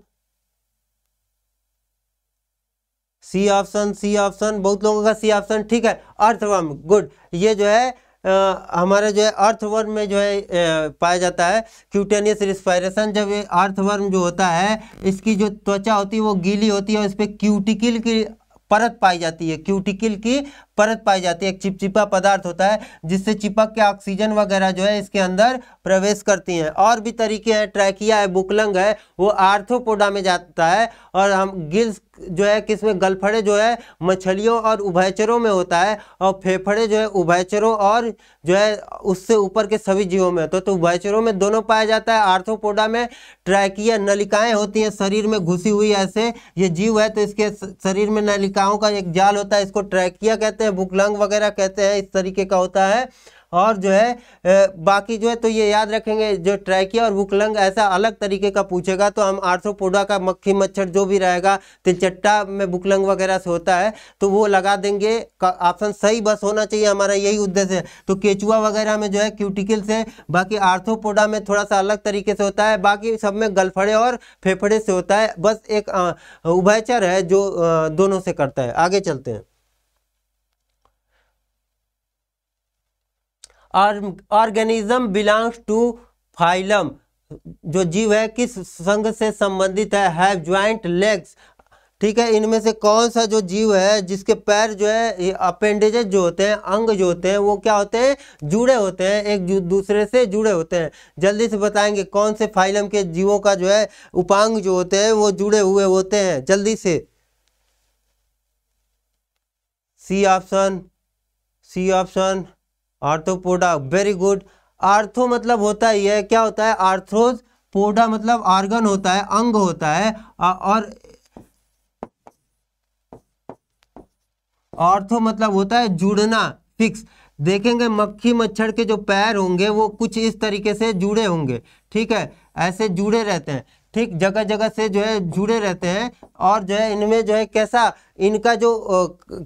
C option C option बहुत लोगों का सी ऑप्शन। ठीक है, अर्थवर्म गुड, ये जो है हमारा जो है अर्थवर्म में जो है आ, पाया जाता है क्यूटेनियस रिस्पायरेशन। जब ये अर्थवर्म जो होता है इसकी जो त्वचा होती है वो गीली होती है और इस पर क्यूटिकल की परत पाई जाती है, क्यूटिकल की परत पाई जाती है, एक चिपचिपा पदार्थ होता है जिससे चिपक के ऑक्सीजन वगैरह जो है इसके अंदर प्रवेश करती हैं। और भी तरीके हैं, ट्रैकिया है, बुकलंग है, वो आर्थ्रोपोडा में जाता है। और हम गिल्स जो है किसमें, गलफड़े जो है मछलियों और उभयचरों में होता है, और फेफड़े जो है उभयचरों और जो है उससे ऊपर के सभी जीवों में होता है। तो उभयचरों में दोनों पाया जाता है, आर्थ्रोपोडा में ट्रैकिया नलिकाएं होती हैं शरीर में घुसी हुई, ऐसे ये जीव है तो इसके शरीर में नलिकाओं का एक जाल होता है, इसको ट्रैकिया कहते हैं, बुकलंग वगैरह कहते हैं, इस तरीके का होता है। और जो है ए, बाकी जो है तो ये याद रखेंगे, जो ट्रैकिया और बुकलंग ऐसा अलग तरीके का पूछेगा तो हम आर्थ्रोपोडा का मक्खी मच्छर जो भी रहेगा, तिलचट्टा में बुकलंग वगैरह से होता है तो वो लगा देंगे, ऑप्शन सही बस होना चाहिए, हमारा यही उद्देश्य है। तो केचुआ वगैरह में जो है क्यूटिकल से, बाकी आर्थ्रोपोडा में थोड़ा सा अलग तरीके से होता है, बाकी सब में गलफड़े और फेफड़े से होता है, बस एक उभयचर है जो आ, दोनों से करता है। आगे चलते हैं। ऑर्गेनिज्म बिलोंग्स टू फाइलम, जो जीव है किस संघ से संबंधित है, हैव ज्वाइंट लेग्स, ठीक है, इनमें से कौन सा जो जीव है जिसके पैर जो है अपेंडेजेस जो होते हैं, अंग जो होते हैं वो क्या होते हैं, जुड़े होते हैं, एक दूसरे से जुड़े होते हैं। जल्दी से बताएंगे कौन से फाइलम के जीवों का जो है उपांग जो होते हैं वो जुड़े हुए होते हैं, जल्दी से। C option, C option arthropoda, very good. Arthro मतलब होता ही है, क्या होता है आर्थ्रोज, पोडा मतलब आर्गन होता है, अंग होता है, और आर्थो मतलब होता है जुड़ना, फिक्स। देखेंगे मक्खी मच्छर के जो पैर होंगे वो कुछ इस तरीके से जुड़े होंगे, ठीक है, ऐसे जुड़े रहते हैं, ठीक, जगह जगह से जो है जुड़े रहते हैं। और जो है इनमें जो है कैसा, इनका जो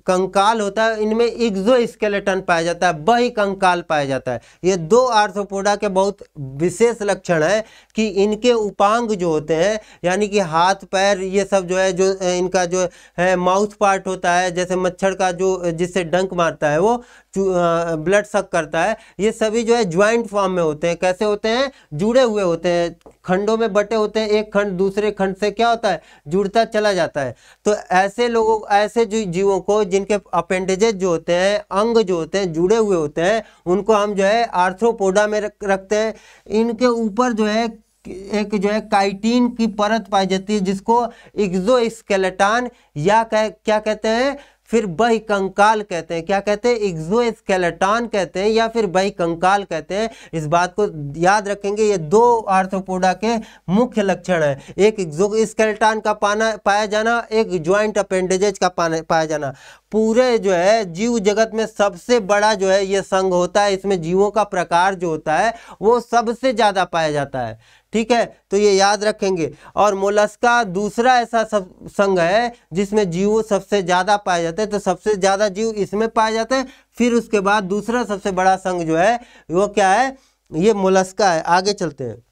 कंकाल होता है, इनमें एक्सोस्केलेटन पाया जाता है, बही कंकाल पाया जाता है। ये दो आर्थ्रोपोडा के बहुत विशेष लक्षण है कि इनके उपांग जो होते हैं, यानी कि हाथ पैर ये सब जो है, जो इनका जो है माउथ पार्ट होता है, जैसे मच्छर का जो जिससे डंक मारता है वो ब्लड सक करता है, ये सभी जो है ज्वाइंट फॉर्म में होते हैं। कैसे होते हैं, जुड़े हुए होते हैं, खंडों में बटे होते हैं, एक खंड दूसरे खंड से क्या होता है, जुड़ता चला जाता है। तो ऐसे लोगों, ऐसे जो जीवों को जिनके अपेंडेजेस जो होते हैं, अंग जो होते हैं जुड़े हुए होते हैं, उनको हम जो है आर्थ्रोपोडा में रखते हैं। इनके ऊपर जो है एक जो है काइटिन की परत पाई जाती है जिसको एक्सोस्केलेटन या कह, क्या कहते हैं, फिर बही कंकाल कहते हैं, क्या कहते हैं, एक्सोस्केलेटन कहते हैं या फिर बही कंकाल कहते हैं। इस बात को याद रखेंगे, ये दो आर्थ्रोपोडा के मुख्य लक्षण हैं, एक एक्सोस्केलेटन का पाना पाया जाना, एक ज्वाइंट अपेंडेजेज का पाना पाया जाना। पूरे जो है जीव जगत में सबसे बड़ा जो है ये संघ होता है, इसमें जीवों का प्रकार जो होता है वो सबसे ज़्यादा पाया जाता है, ठीक है, तो ये याद रखेंगे। और मोलस्का दूसरा ऐसा सब संघ है जिसमें जीव सबसे ज़्यादा पाए जाते हैं, तो सबसे ज़्यादा जीव इसमें पाए जाते हैं। फिर उसके बाद दूसरा सबसे बड़ा संघ जो है वो क्या है, ये मोलस्का है। आगे चलते हैं,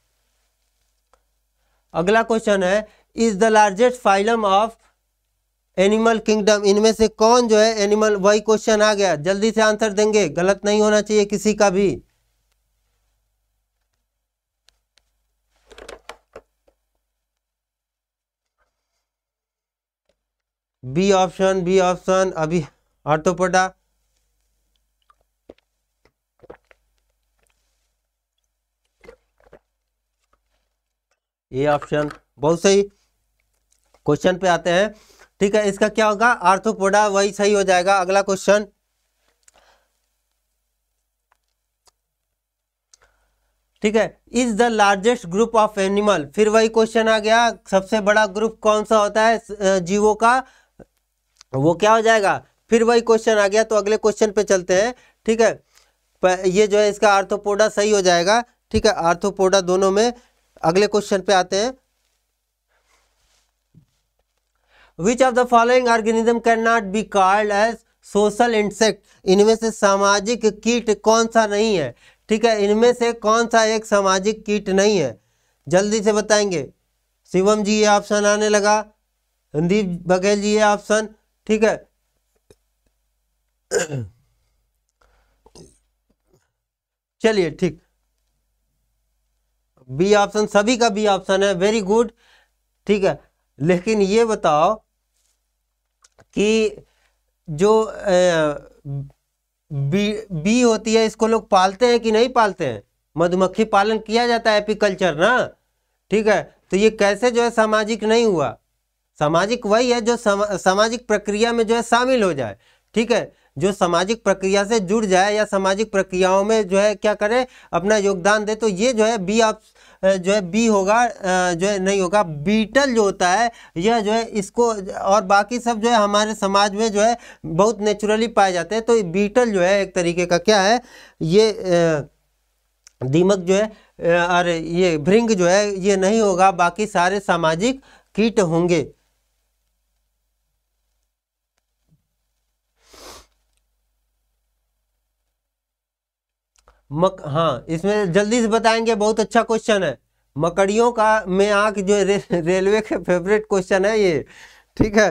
अगला क्वेश्चन है, is the largest phylum of animal kingdom, इनमें से कौन जो है एनिमल, वही क्वेश्चन आ गया, जल्दी से आंसर देंगे, गलत नहीं होना चाहिए किसी का भी। बी ऑप्शन, बी ऑप्शन अभी आर्थ्रोपोडा। ए ऑप्शन, बहुत सही, क्वेश्चन पे आते हैं, ठीक है, इसका क्या होगा, आर्थ्रोपोडा वही सही हो जाएगा। अगला क्वेश्चन, ठीक है, is the largest group of animal, फिर वही क्वेश्चन आ गया, सबसे बड़ा ग्रुप कौन सा होता है जीवों का, वो क्या हो जाएगा, फिर वही क्वेश्चन आ गया। तो अगले क्वेश्चन पे चलते हैं, ठीक है, ये जो है इसका आर्थ्रोपोडा सही हो जाएगा, ठीक है, आर्थ्रोपोडा दोनों में। अगले क्वेश्चन पे आते हैं, which of the following organism can not be called as social insect, इनमें से सामाजिक कीट कौन सा नहीं है, ठीक है, इनमें से कौन सा एक सामाजिक कीट नहीं है, जल्दी से बताएंगे। शिवम जी ये ऑप्शन आने लगा, संदीप बघेल जी ये ऑप्शन, ठीक है, चलिए ठीक, बी ऑप्शन, सभी का बी ऑप्शन है, वेरी गुड, ठीक है। लेकिन ये बताओ कि जो ए, बी बी होती है, इसको लोग पालते हैं कि नहीं पालते हैं, मधुमक्खी पालन किया जाता है, एपीकल्चर ना, ठीक है, तो ये कैसे जो है सामाजिक नहीं हुआ, सामाजिक वही है जो समा, सामाजिक प्रक्रिया में जो है शामिल हो जाए, ठीक है, जो सामाजिक प्रक्रिया से जुड़ जाए या सामाजिक प्रक्रियाओं में जो है क्या करे, अपना योगदान दे, तो ये जो है बी आप जो है बी होगा, जो है नहीं होगा। बीटल जो होता है यह जो है इसको, और बाकी सब जो है हमारे समाज में जो है बहुत नेचुरली पाए जाते हैं, तो बीटल जो है एक तरीके का क्या है, ये दीमक जो है, और ये भृंग जो है ये नहीं होगा, बाकी सारे सामाजिक कीट होंगे। मक हाँ, इसमें जल्दी से बताएंगे, बहुत अच्छा क्वेश्चन है, मकड़ियों का में आंख जो रे, रेलवे के फेवरेट क्वेश्चन है ये, ठीक है,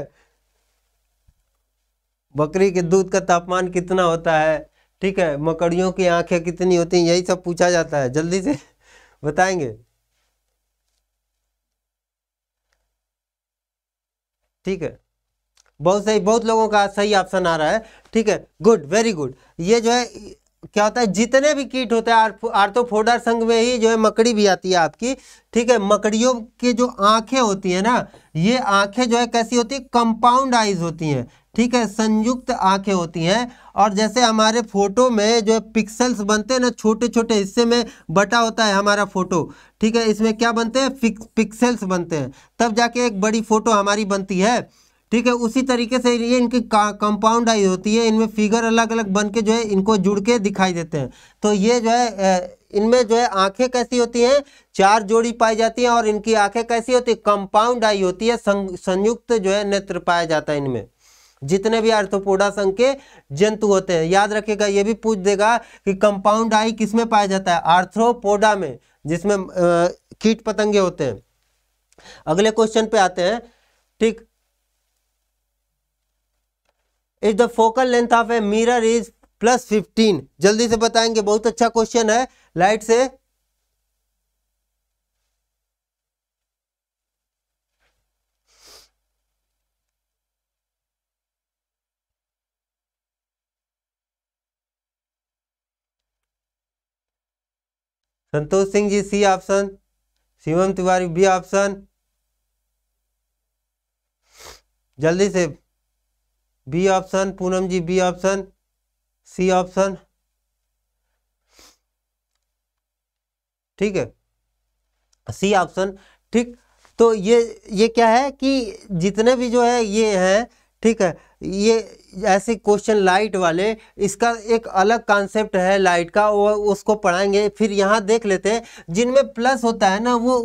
बकरी के दूध का तापमान कितना होता है, ठीक है, मकड़ियों की आंखें कितनी होती हैं, यही सब पूछा जाता है, जल्दी से बताएंगे, ठीक है। बहुत सही, बहुत लोगों का सही ऑप्शन आ रहा है, ठीक है, गुड, वेरी गुड। ये जो है क्या होता है, जितने भी कीट होते हैं आर्थ्रोपोडा संघ में ही जो है मकड़ी भी आती है आपकी, ठीक है। मकड़ियों की जो आंखें होती है ना, ये आंखें जो है कैसी होती है, कंपाउंड आइज होती हैं, ठीक है, संयुक्त आंखें होती हैं। और जैसे हमारे फोटो में जो पिक्सल्स बनते हैं ना, छोटे छोटे हिस्से में बटा होता है हमारा फोटो, ठीक है, इसमें क्या बनते हैं, पिक्सल्स बनते हैं, तब जाके एक बड़ी फोटो हमारी बनती है, ठीक है। उसी तरीके से ये इनकी कंपाउंड आई होती है, इनमें फिगर अलग अलग बन के जो है इनको जुड़ के दिखाई देते हैं। तो ये जो है इनमें जो है आंखें कैसी होती हैं, चार जोड़ी पाई जाती हैं, और इनकी आंखें कैसी होती है, कंपाउंड आई होती है, संयुक्त जो है नेत्र पाया जाता है इनमें। जितने भी आर्थ्रोपोडा संघ के जंतु होते हैं, याद रखेगा, ये भी पूछ देगा कि कंपाउंड आई किसमें पाया जाता है, आर्थ्रोपोडा में, जिसमें कीट पतंगे होते हैं। अगले क्वेश्चन पे आते हैं, ठीक। If the focal length of a mirror is plus fifteen, जल्दी से बताएंगे, बहुत अच्छा क्वेश्चन है, लाइट से। Santosh Singh ji C option, Shivam Tiwari B option, जल्दी से B option, Poonam ji B option, C option, ठीक है, सी ऑप्शन, ठीक। तो ये ये क्या है कि जितने भी जो है ये हैं, ठीक है, ये ऐसे क्वेश्चन लाइट वाले, इसका एक अलग कॉन्सेप्ट है लाइट का, वो उसको पढ़ाएंगे। फिर यहाँ देख लेते हैं, जिनमें प्लस होता है ना, वो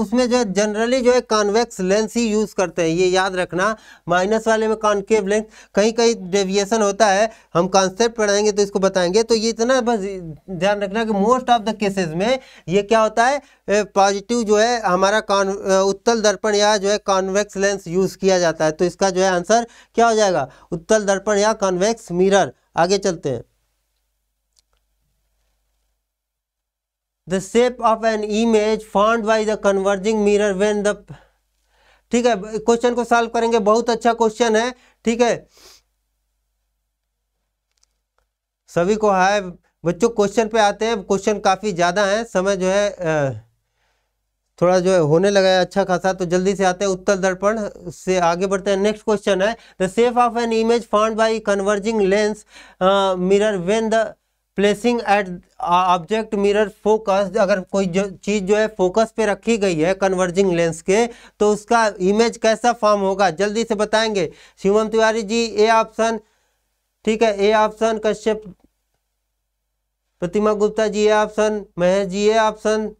उसमें जो है जनरली जो है कॉन्वेक्स लेंस ही यूज़ करते हैं, ये याद रखना। माइनस वाले में कॉन्केव लेंस, कहीं कहीं डेविएशन होता है, हम कॉन्सेप्ट पढ़ाएंगे तो इसको बताएंगे। तो ये इतना बस ध्यान रखना कि मोस्ट ऑफ द केसेज में ये क्या होता है, पॉजिटिव जो है हमारा कॉन उत्तल दर्पण या जो है कॉन्वेक्स लेंस यूज़ किया जाता है। तो इसका जो है आंसर क्या हो जाएगा, उत्तल दर्पण या कॉन्वेक्स मिरर। आगे चलते हैं। The shape of an image formed by the converging mirror when the, ठीक है, क्वेश्चन को सॉल्व करेंगे, बहुत अच्छा क्वेश्चन है, ठीक है। सभी को हाय बच्चों, क्वेश्चन पे आते हैं, क्वेश्चन काफी ज्यादा है, समय जो है थोड़ा जो है होने लगा है अच्छा खासा, तो जल्दी से आते हैं, उत्तल दर्पण से आगे बढ़ते हैं। नेक्स्ट क्वेश्चन है, the shape of an image formed by converging lens mirror when the placing at object mirror focus. अगर कोई जो चीज़ जो है फोकस पे रखी गई है कन्वर्जिंग लेंस के, तो उसका इमेज कैसा फॉर्म होगा, जल्दी से बताएंगे। शिवम तिवारी जी ए ऑप्शन, ठीक है, A option, Kashyap Pratima Gupta ji A option, Mahesh ji A option,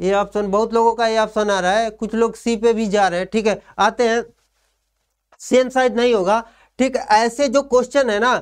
ये ऑप्शन, बहुत लोगों का ये ऑप्शन आ रहा है, कुछ लोग सी पे भी जा रहे हैं, ठीक है। आते हैं, सेम साइज नहीं होगा, ठीक। ऐसे जो क्वेश्चन है ना,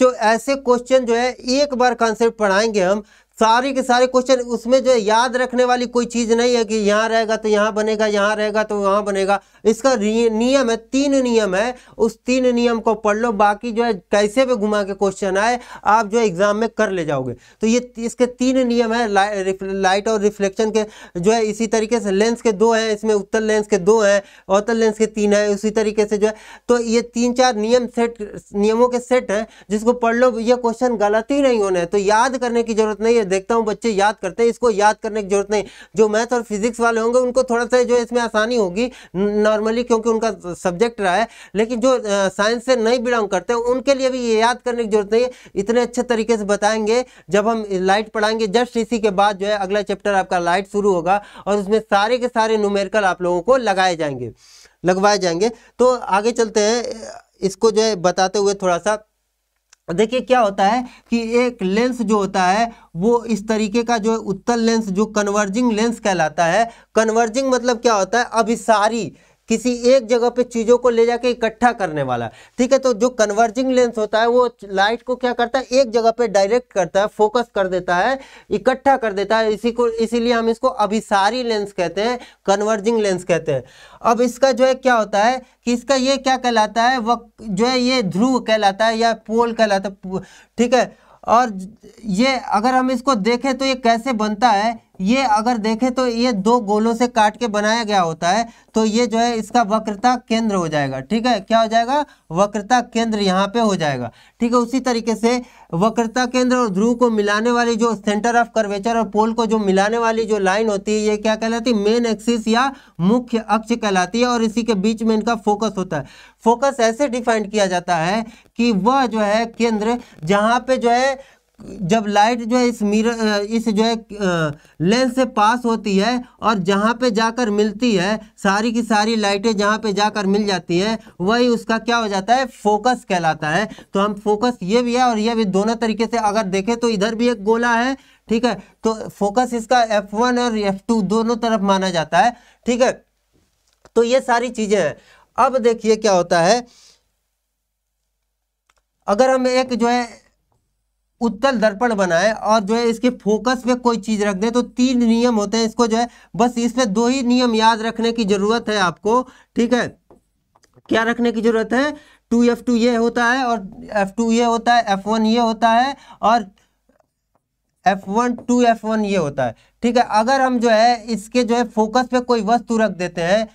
जो ऐसे क्वेश्चन जो है एक बार कॉन्सेप्ट पढ़ाएंगे हम, सारे के सारे क्वेश्चन उसमें जो है याद रखने वाली कोई चीज़ नहीं है कि यहाँ रहेगा तो यहाँ बनेगा, यहाँ रहेगा तो वहाँ बनेगा। इसका नियम है, तीन नियम है, उस तीन नियम को पढ़ लो, बाकी जो है कैसे भी घुमा के क्वेश्चन आए आप जो एग्जाम में कर ले जाओगे। तो ये इसके तीन नियम है, ला, लाइट और रिफ्लेक्शन के जो है, इसी तरीके से लेंस के दो हैं, इसमें उत्तल लेंस के दो हैं, अवतल लेंस के तीन हैं, उसी तरीके से जो है। तो ये तीन चार नियम सेट, नियमों के सेट हैं जिसको पढ़ लो, ये क्वेश्चन गलत ही नहीं होने हैं, तो याद करने की जरूरत नहीं है। देखता हूं बच्चे याद करते हैं, इसको याद करने की जरूरत नहीं। जो मैथ और फिजिक्स वाले होंगे उनको थोड़ा सा जो इसमें आसानी होगी नॉर्मली, क्योंकि उनका सब्जेक्ट रहा है, लेकिन जो साइंस से नहीं बिलोंग करते हैं उनके लिए भी ये याद करने की जरूरत नहीं है। इतने अच्छे तरीके से बताएंगे जब हम लाइट पढ़ाएंगे। जस्ट इसी के बाद जो है अगला चैप्टर आपका लाइट शुरू होगा और उसमें सारे के सारे न्यूमेरिकल आप लोगों को लगाए जाएंगे लगवाए जाएंगे। तो आगे चलते हैं, इसको जो है बताते हुए थोड़ा सा देखिए क्या होता है कि एक लेंस जो होता है वो इस तरीके का जो उत्तल लेंस जो कन्वर्जिंग लेंस कहलाता है। कन्वर्जिंग मतलब क्या होता है, अभिसारी, किसी एक जगह पे चीज़ों को ले जाके इकट्ठा करने वाला, ठीक है। तो जो कन्वर्जिंग लेंस होता है वो लाइट को क्या करता है, एक जगह पे डायरेक्ट करता है, फोकस कर देता है, इकट्ठा कर देता है, इसी को इसीलिए हम इसको अभिसारी लेंस कहते हैं, कन्वर्जिंग लेंस कहते हैं। अब इसका जो है क्या होता है कि इसका ये क्या कहलाता है, वह जो है ये ध्रुव कहलाता है या पोल कहलाता है, ठीक है। और ये अगर हम इसको देखें तो ये कैसे बनता है, ये अगर देखें तो ये दो गोलों से काट के बनाया गया होता है, तो ये जो है इसका वक्रता केंद्र हो जाएगा। ठीक है, क्या हो जाएगा? वक्रता केंद्र यहाँ पे हो जाएगा। ठीक है, उसी तरीके से वक्रता केंद्र और ध्रुव को मिलाने वाली जो सेंटर ऑफ कर्वेचर और पोल को जो मिलाने वाली जो लाइन होती है, ये क्या कहलाती है? मेन एक्सिस या मुख्य अक्ष कहलाती है, और इसी के बीच में इनका फोकस होता है। फोकस ऐसे डिफाइन किया जाता है कि वह जो है केंद्र जहाँ पे जो है जब लाइट जो है इस मिरर इस जो है लेंस से पास होती है और जहाँ पे जाकर मिलती है, सारी की सारी लाइटें जहाँ पे जाकर मिल जाती हैं, वही उसका क्या हो जाता है? फोकस कहलाता है। तो हम फोकस ये भी है और ये भी, दोनों तरीके से अगर देखें तो इधर भी एक गोला है। ठीक है, तो फोकस इसका एफ वन और एफ टू दोनों तरफ माना जाता है। ठीक है, तो ये सारी चीज़ें हैं। अब देखिए क्या होता है, अगर हम एक जो है उत्तल दर्पण बनाए और जो है इसके फोकस पे कोई चीज़ रख दें, तो तीन नियम होते हैं। इसको जो है बस इसमें दो ही नियम याद रखने की ज़रूरत है आपको। ठीक है, क्या रखने की ज़रूरत है? टू एफ टू ये होता है और एफ टू ये होता है, एफ वन ये होता है और F one two F one ये होता है। ठीक है, अगर हम जो है इसके जो है फोकस पे कोई वस्तु रख देते हैं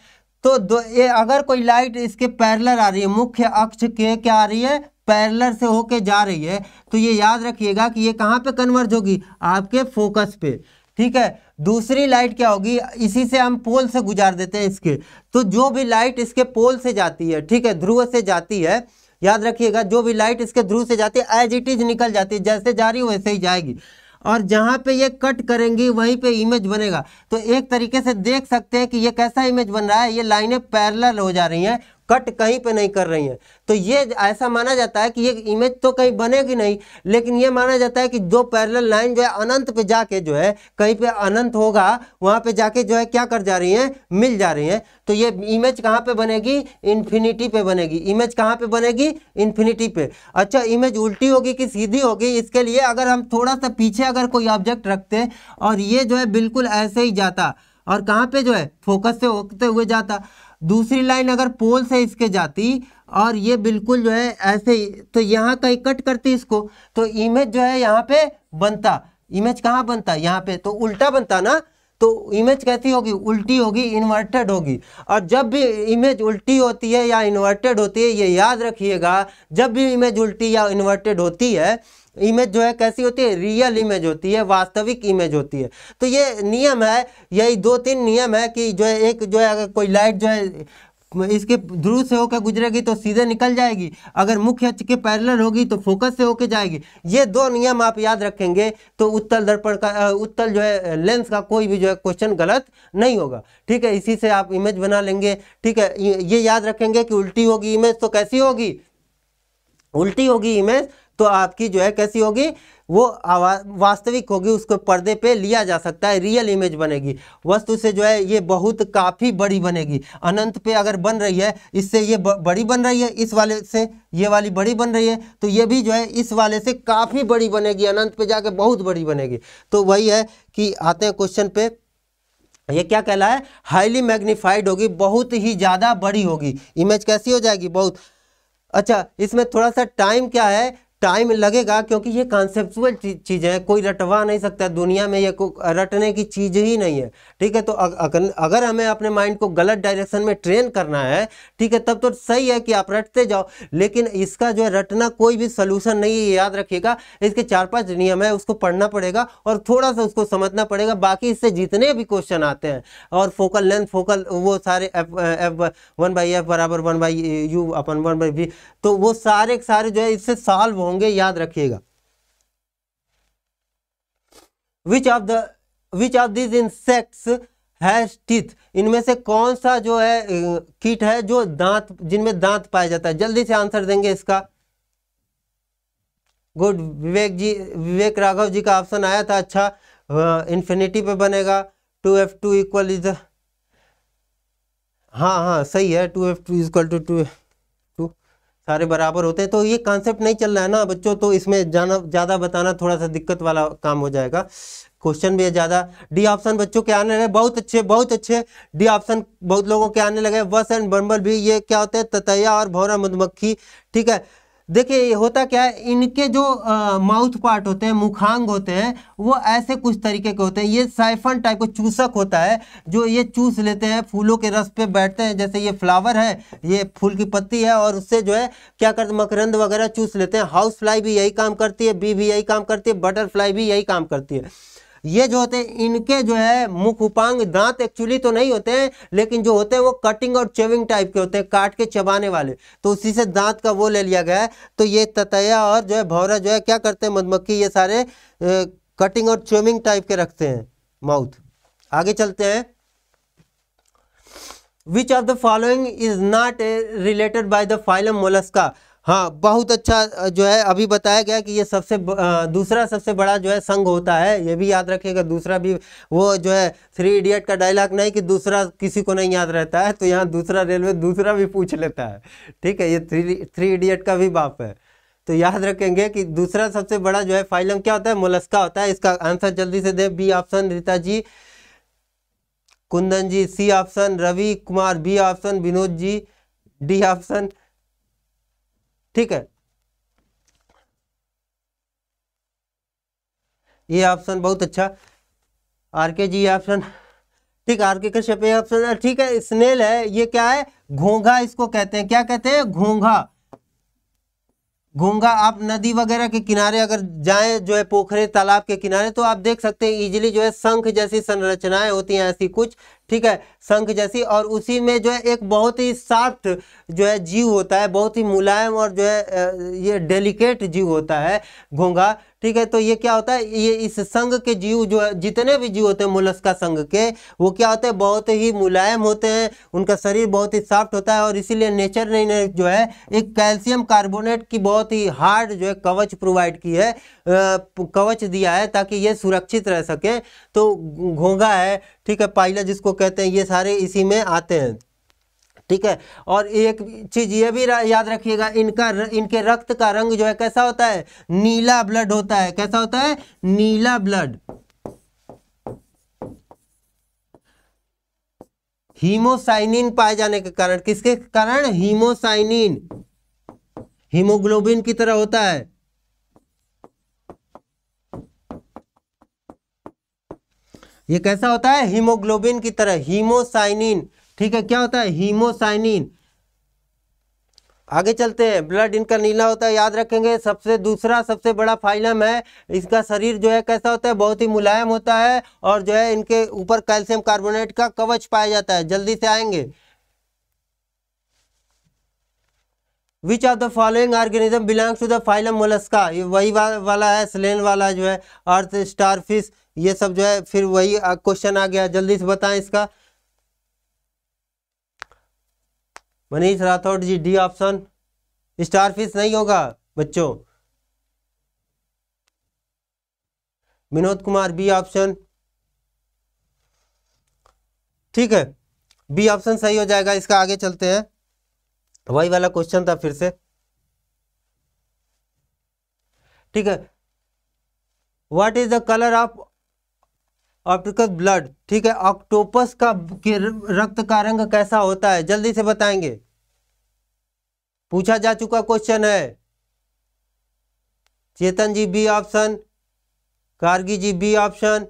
तो दो ये, अगर कोई लाइट इसके पैरेलल आ रही है, मुख्य अक्ष के क्या आ रही है? पैरेलल से होके जा रही है, तो ये याद रखिएगा कि ये कहाँ पे कन्वर्ज होगी? आपके फोकस पे। ठीक है, दूसरी लाइट क्या होगी? इसी से हम पोल से गुजार देते हैं इसके, तो जो भी लाइट इसके पोल से जाती है, ठीक है, ध्रुव से जाती है, याद रखिएगा जो भी लाइट इसके ध्रुव से जाती है एज इट इज निकल जाती है, जैसे जा रही है वैसे ही जाएगी, और जहाँ पे ये कट करेंगी वहीं पे इमेज बनेगा। तो एक तरीके से देख सकते हैं कि ये कैसा इमेज बन रहा है, ये लाइनें पैरेलल हो जा रही हैं, कट कहीं पे नहीं कर रही हैं। तो ये ऐसा माना जाता है कि ये इमेज तो कहीं बनेगी नहीं, लेकिन ये माना जाता है कि दो पैरेलल लाइन जो है अनंत पे जाके जो है कहीं पे अनंत होगा, वहाँ पे जाके जो है क्या कर जा रही हैं? मिल जा रही हैं। तो ये इमेज कहाँ पे बनेगी? इन्फिनिटी पे बनेगी। इमेज कहाँ पे बनेगी? इन्फिनिटी पे। अच्छा, इमेज उल्टी होगी कि सीधी होगी, इसके लिए अगर हम थोड़ा सा पीछे अगर कोई ऑब्जेक्ट रखते और ये जो है बिल्कुल ऐसे ही जाता और कहाँ पे जो है फोकस से होते हुए जाता, दूसरी लाइन अगर पोल से इसके जाती और ये बिल्कुल जो है ऐसे ही, तो यहाँ कहीं कट करती इसको, तो इमेज जो है यहाँ पे बनता। इमेज कहाँ बनता? यहाँ पे, तो उल्टा बनता ना, तो इमेज कैसी होगी? उल्टी होगी, इन्वर्टेड होगी। और जब भी इमेज उल्टी होती है या इन्वर्टेड होती है, ये याद रखिएगा, जब भी इमेज उल्टी या इन्वर्टेड होती है, इमेज जो है कैसी होती है? रियल इमेज होती है, वास्तविक इमेज होती है। तो ये नियम है, यही दो तीन नियम है कि जो है एक जो है अगर कोई लाइट जो है इसके ध्रुव से होकर गुजरेगी तो सीधे निकल जाएगी, अगर मुख्य अक्ष के पैरेलल होगी तो फोकस से होकर जाएगी। ये दो नियम आप याद रखेंगे तो उत्तल दर्पण का, उत्तल जो है लेंस का कोई भी जो है क्वेश्चन गलत नहीं होगा। ठीक है, इसी से आप इमेज बना लेंगे। ठीक है, ये याद रखेंगे कि उल्टी होगी इमेज, तो कैसी होगी? उल्टी होगी इमेज, तो आपकी जो है कैसी होगी? वो वास्तविक होगी, उसको पर्दे पे लिया जा सकता है, रियल इमेज बनेगी। वस्तु से जो है ये बहुत काफ़ी बड़ी बनेगी, अनंत पे अगर बन रही है, इससे ये बड़ी बन रही है, इस वाले से ये वाली बड़ी बन रही है, तो ये भी जो है इस वाले से काफ़ी बड़ी बनेगी, अनंत पे जाके बहुत बड़ी बनेगी। तो वही है कि आते हैं क्वेश्चन पे, ये क्या कहला है? हाईली मैग्नीफाइड होगी, बहुत ही ज़्यादा बड़ी होगी। इमेज कैसी हो जाएगी? बहुत। अच्छा, इसमें थोड़ा सा टाइम क्या है? टाइम लगेगा, क्योंकि ये कॉन्सेप्चुअल चीज़ है, कोई रटवा नहीं सकता दुनिया में, ये कोई रटने की चीज़ ही नहीं है। ठीक है, तो अगर, अगर हमें अपने माइंड को गलत डायरेक्शन में ट्रेन करना है, ठीक है, तब तो सही है कि आप रटते जाओ, लेकिन इसका जो है रटना कोई भी सलूशन नहीं है, याद रखिएगा। इसके चार पाँच नियम है, उसको पढ़ना पड़ेगा और थोड़ा सा उसको समझना पड़ेगा, बाकी इससे जितने भी क्वेश्चन आते हैं और फोकल लेंथ, फोकल वो सारे F F one by F बराबर वन बाई यू अपन वन बाई वी, तो वो सारे सारे जो है इससे सॉल्व होंगे, याद रखिएगा। Which of the which of these insects has teeth? इनमें से कौन सा जो है कीट है जो दांत, जिनमें दांत पाया जाता है? जल्दी से आंसर देंगे इसका। गुड, विवेक जी, विवेक राघव जी का ऑप्शन आया था। अच्छा, इन्फिनिटी पे बनेगा, two F two equal is, हाँ हाँ सही है, two F two equal to two, सारे बराबर होते हैं। तो ये कॉन्सेप्ट नहीं चल रहा है ना बच्चों, तो इसमें जाना ज़्यादा बताना थोड़ा सा दिक्कत वाला काम हो जाएगा, क्वेश्चन भी है ज़्यादा। डी ऑप्शन बच्चों के आने लगे, बहुत अच्छे बहुत अच्छे, डी ऑप्शन बहुत लोगों के आने लगे। वस एंड बम्बल भी, ये क्या होते हैं? ततैया और भौरा मधुमक्खी। ठीक है, देखिए ये होता क्या है, इनके जो माउथ पार्ट होते हैं, मुखांग होते हैं, वो ऐसे कुछ तरीके के होते हैं। ये साइफन टाइप का चूसक होता है, जो ये चूस लेते हैं, फूलों के रस पे बैठते हैं। जैसे ये फ्लावर है, ये फूल की पत्ती है, और उससे जो है क्या करते, मकरंद वगैरह चूस लेते हैं। हाउस फ्लाई भी यही काम करती है, बी भी यही काम करती है, बटरफ्लाई भी यही काम करती है। ये जो होते हैं इनके जो है मुख उपांग दांत एक्चुअली तो नहीं होते हैं, लेकिन जो होते हैं वो कटिंग और चेविंग टाइप के होते हैं, काट के चबाने वाले, तो उसी से दांत का वो ले लिया गया है। तो ये ततैया और जो है भौरा जो है क्या करते हैं, मधुमक्खी ये सारे ए, कटिंग और चेविंग टाइप के रखते हैं माउथ। आगे चलते हैं। Which of the following is not related by the phylum Mollusca. हाँ, बहुत अच्छा जो है अभी बताया गया कि ये सबसे दूसरा सबसे बड़ा जो है संघ होता है, ये भी याद रखिएगा। दूसरा भी वो जो है थ्री इडियट का डायलॉग नहीं कि दूसरा किसी को नहीं याद रहता है, तो यहाँ दूसरा रेलवे दूसरा भी पूछ लेता है, ठीक है। ये थ्री थ्री इडियट का भी बाप है, तो याद रखेंगे कि दूसरा सबसे बड़ा जो है फाइलम क्या होता है, मोलस्का होता है। इसका आंसर जल्दी से दे, B option Rita ji, Kundan ji, C option Ravi Kumar, B option Vinod ji, D option, ठीक है। ये ऑप्शन बहुत अच्छा, आर के जी ऑप्शन, ठीक है, आर के कश्यप ऑप्शन, ठीक है। स्नेल है, ये क्या है, घोंघा इसको कहते हैं, क्या कहते हैं, घोंघा। घोंघा आप नदी वगैरह के किनारे अगर जाएं, जो है पोखरे तालाब के किनारे, तो आप देख सकते हैं इजीली जो है शंख जैसी संरचनाएं होती हैं, ऐसी कुछ, ठीक है, शंख जैसी, और उसी में जो है एक बहुत ही सॉफ्ट जो है जीव होता है, बहुत ही मुलायम और जो है ये डेलिकेट जीव होता है घोंघा, ठीक है। तो ये क्या होता है, ये इस संघ के जीव जो है, जितने भी जीव होते हैं मोलस्का संघ के, वो क्या होते हैं, बहुत ही मुलायम होते हैं, उनका शरीर बहुत ही सॉफ्ट होता है, और इसीलिए नेचर ने इन्हें जो है एक कैल्शियम कार्बोनेट की बहुत ही हार्ड जो है कवच प्रोवाइड की है, कवच दिया है, ताकि ये सुरक्षित रह सके। तो घोंघा है, ठीक है, पाइला जिसको कहते हैं, ये सारे इसी में आते हैं, ठीक है। और एक चीज़ ये भी याद रखिएगा, इनका इनके रक्त का रंग जो है कैसा होता है, नीला ब्लड होता है, कैसा होता है, नीला ब्लड। हीमोसाइनिन पाए जाने के कारण, किसके कारण, हीमोसाइनिन, हीमोग्लोबिन की तरह होता है। ये कैसा होता है, हीमोग्लोबिन की तरह, हीमोसाइनिन, ठीक है, क्या होता है, हीमोसाइनिन। आगे चलते हैं। ब्लड इनका नीला होता है, याद रखेंगे। सबसे दूसरा सबसे बड़ा फाइलम है, इसका शरीर जो है कैसा होता है, बहुत ही मुलायम होता है, और जो है इनके ऊपर कैल्शियम कार्बोनेट का कवच पाया जाता है। जल्दी से आएंगे। Which of the following organism belongs to the phylum Mollusca, ये वही वा, वाला है, स्लेन वाला जो है, अर्थ, स्टारफिश, ये सब जो है फिर वही क्वेश्चन आ गया। जल्दी से बताएं इसका। Manish Rathore ji, D option, starfish नहीं होगा बच्चों। विनोद कुमार, बी ऑप्शन, ठीक है, बी ऑप्शन सही हो जाएगा इसका। आगे चलते हैं, वही वाला क्वेश्चन था फिर से, ठीक है। What is the colour of octopus blood, ठीक है, ऑक्टोपस का रक्त का रंग कैसा होता है, जल्दी से बताएंगे। पूछा जा चुका क्वेश्चन है। Chetan ji B option, Kargi ji B option,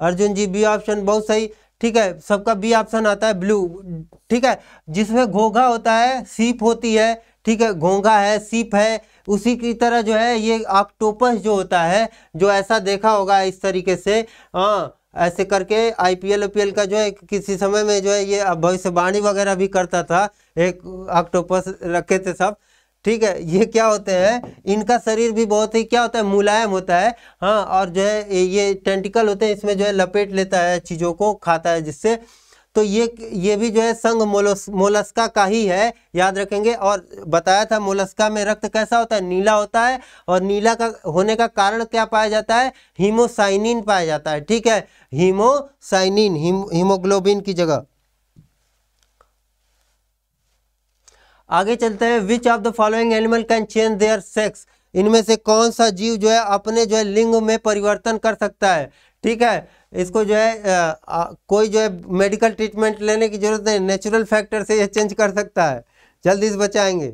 Arjun ji B option, बहुत सही, ठीक है, सबका बी ऑप्शन आता है, ब्लू, ठीक है। जिसमें घोंघा होता है, सीप होती है, ठीक है, घोंघा है, सीप है, उसी की तरह जो है ये ऑक्टोपस जो होता है, जो ऐसा देखा होगा इस तरीके से, हाँ, ऐसे करके आईपीएल ओपीएल का जो है किसी समय में जो है ये भविष्यवाणी वगैरह भी करता था, एक ऑक्टोपस रखे थे सब, ठीक है। ये क्या होते हैं, इनका शरीर भी बहुत ही क्या होता है, मुलायम होता है, हाँ, और जो है ये टेंटिकल होते हैं, इसमें जो है लपेट लेता है चीज़ों को, खाता है जिससे। तो ये ये भी जो है संघ मोलस मोलस्का का ही है, याद रखेंगे। और बताया था मोलस्का में रक्त कैसा होता है, नीला होता है, और नीला का होने का कारण क्या पाया जाता है, हीमोसाइनिन पाया जाता है, ठीक है, हीमोसाइनिन, हीमोग्लोबिन की जगह। आगे चलते हैं। Which of the following animal can change their sex, इनमें से कौन सा जीव जो है अपने जो है लिंग में परिवर्तन कर सकता है, ठीक है। इसको जो है आ, आ, कोई जो है मेडिकल ट्रीटमेंट लेने की जरूरत नहीं, नेचुरल फैक्टर से ये चेंज कर सकता है। जल्दी से बचाएंगे।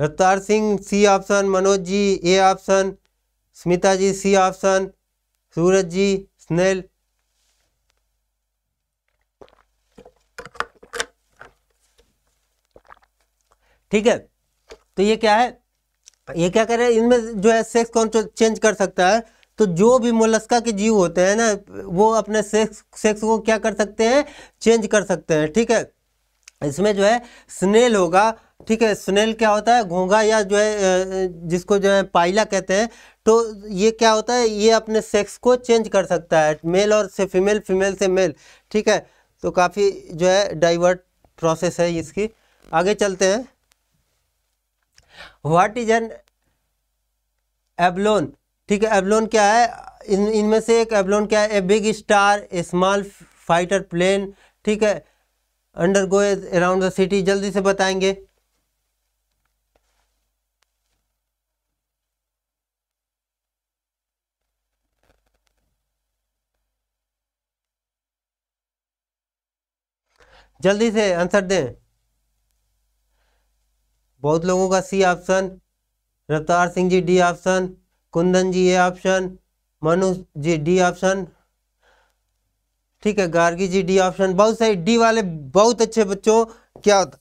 रफ्तार Singh C option, Manoj ji A option, Smita ji C option, Suraj ji, snail. ठीक है, तो ये क्या है, ये क्या कर रहे हैं, इनमें जो है सेक्स कौन चेंज कर सकता है, तो जो भी मोलस्का के जीव होते हैं ना वो अपने सेक्स सेक्स को क्या कर सकते हैं, चेंज कर सकते हैं। ठीक है, इसमें जो है स्नेल होगा। ठीक है, स्नेल क्या होता है, घोंघा या जो है जिसको जो है पाइला कहते हैं, तो ये क्या होता है, ये अपने सेक्स को चेंज कर सकता है, मेल और से फीमेल, फीमेल से मेल। ठीक है, तो काफ़ी जो है डाइवर्ट प्रोसेस है इसकी। आगे चलते हैं। What is an abalone. ठीक है, एबलोन क्या है, इन इनमें से एक एबलोन क्या है, a big star, a small fighter plane. ठीक है, under go around the city, जल्दी से बताएंगे। जल्दी से आंसर दें। बहुत लोगों का सी ऑप्शन, रफ्तार Singh ji D option, Kundan ji A option, Manu ji D option. ठीक है, गार्गी जी डी ऑप्शन। बहुत सारे डी वाले बहुत अच्छे बच्चों। क्या होता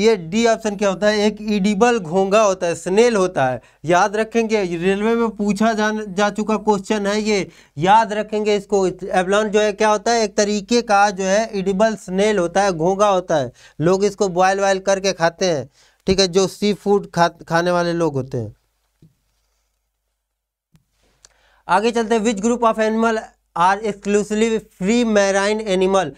ये डी ऑप्शन क्या होता है, एक ईडिबल घोंगा होता है, स्नेल होता है। याद रखेंगे, रेलवे में पूछा जा, जा चुका क्वेश्चन है ये, याद रखेंगे इसको। एबलॉन जो है क्या होता है, एक तरीके का जो है ईडिबल स्नेल होता है, घोंगा होता है। लोग इसको बॉयल वॉयल करके खाते हैं। ठीक है, जो सी फूड खा, खाने वाले लोग होते हैं। आगे चलते हैं। Which group of animal are exclusively free marine animal.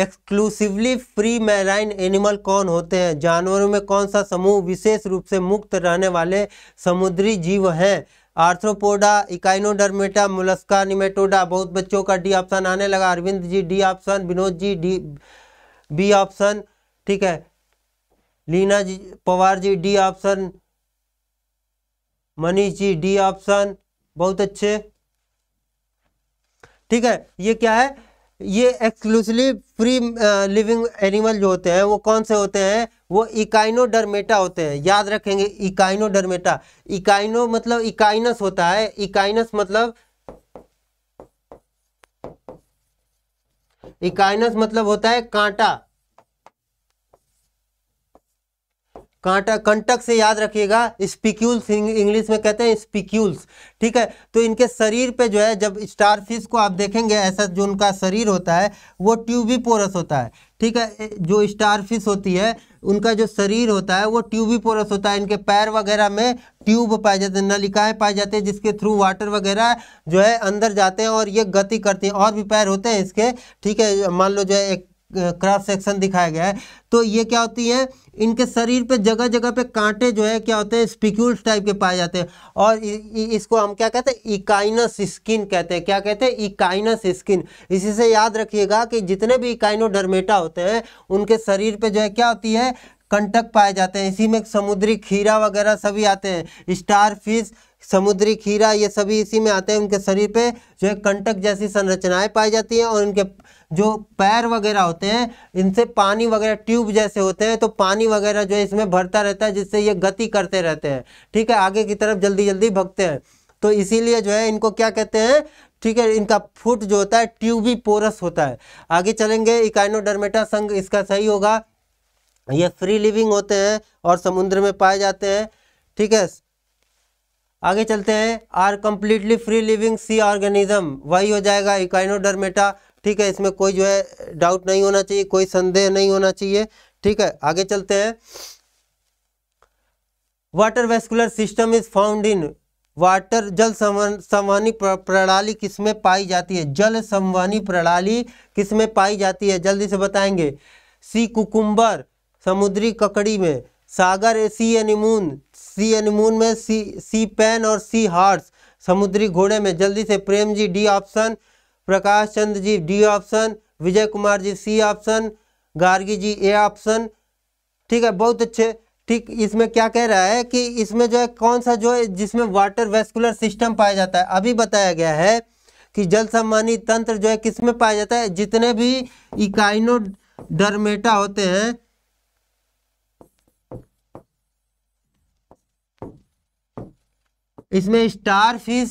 Exclusively free marine animal कौन होते हैं, जानवरों में कौन सा समूह विशेष रूप से मुक्त रहने वाले समुद्री जीव हैं। Arthropoda, Echinodermata, Mollusca, Nematoda. बहुत बच्चों का डी ऑप्शन आने लगा। Arvind ji D option, Vinod ji D B option. ठीक है, Leena ji Pawar ji D option, Manish ji D option. बहुत अच्छे। ठीक है, ये क्या है, ये एक्सक्लूसिवली फ्री लिविंग एनिमल जो होते हैं वो कौन से होते हैं, वो इकाइनोडर्मेटा होते हैं। याद रखेंगे, इकाइनोडर्मेटा। इकाइनो मतलब इकाइनस होता है, इकाइनस मतलब इकाइनस मतलब होता है कांटा, कांटा, कंटक से याद रखिएगा। स्पिक्यूल्स इंग्लिश में कहते हैं, स्पिक्यूल्स। ठीक है, तो इनके शरीर पे जो है, जब स्टारफिश को आप देखेंगे ऐसा जो उनका शरीर होता है वो ट्यूबीपोरस होता है। ठीक है, जो स्टारफिश होती है उनका जो शरीर होता है वो ट्यूबीपोरस होता है। इनके पैर वगैरह में ट्यूब पाए जाते हैं, नलिकाएँ पाए जाते हैं जिसके थ्रू वाटर वगैरह जो है अंदर जाते हैं और ये गति करते हैं। और भी पैर होते हैं इसके। ठीक है, मान लो जो है एक क्रॉस सेक्शन दिखाया गया है, तो ये क्या होती है, इनके शरीर पे जगह जगह पे कांटे जो है क्या होते हैं, स्पिक्यूल्स टाइप के पाए जाते हैं। और इ, इ, इसको हम क्या कहते हैं, इकाइनस स्किन कहते हैं। क्या कहते हैं, इकाइनस स्किन। इसी से याद रखिएगा कि जितने भी इकाइनोडर्मेटा होते हैं उनके शरीर पे जो है क्या होती है, कंटक पाए जाते हैं। इसी में समुद्री खीरा वगैरह सभी आते हैं। स्टारफिश, समुद्री खीरा, ये सभी इसी में आते हैं। उनके शरीर पे जो है कंटक जैसी संरचनाएं पाई जाती हैं और उनके जो पैर वगैरह होते हैं इनसे पानी वगैरह ट्यूब जैसे होते हैं, तो पानी वगैरह जो है इसमें भरता रहता है जिससे ये गति करते रहते हैं। ठीक है, आगे की तरफ जल्दी जल्दी भगते हैं, तो इसीलिए जो है इनको क्या कहते हैं। ठीक है, इनका फुट जो होता है ट्यूबी पोरस होता है। आगे चलेंगे, इकाइनोडर्मेटा संघ इसका सही होगा। ये फ्री लिविंग होते हैं और समुद्र में पाए जाते हैं। ठीक है, आगे चलते हैं। Are completely free living sea organism, वही हो जाएगा इकाइनोडर्मेटा। ठीक है, इसमें कोई जो है डाउट नहीं होना चाहिए, कोई संदेह नहीं होना चाहिए। ठीक है, आगे चलते हैं। Water vascular system is found in. Water जल संवहनी प्रणाली किसमें पाई जाती है, जल संवहनी प्रणाली किसमें पाई जाती है, जल्दी से बताएंगे। सी कुकुम्बर, समुद्री ककड़ी में। सागर, सी एनिमून, सी एनिमून में। सी सी पैन और सी हार्स, समुद्री घोड़े में। जल्दी से, Prem ji D option, Prakash Chandra ji D option, Vijay Kumar ji C option, Gargi ji A option. ठीक है, बहुत अच्छे। ठीक, इसमें क्या कह रहा है कि इसमें जो है कौन सा जो है जिसमें वाटर वैस्कुलर सिस्टम पाया जाता है, अभी बताया गया है कि जल संवहनी तंत्र जो है किसमें पाया जाता है, जितने भी इकाइनोडर्मेटा होते हैं इसमें स्टारफिश,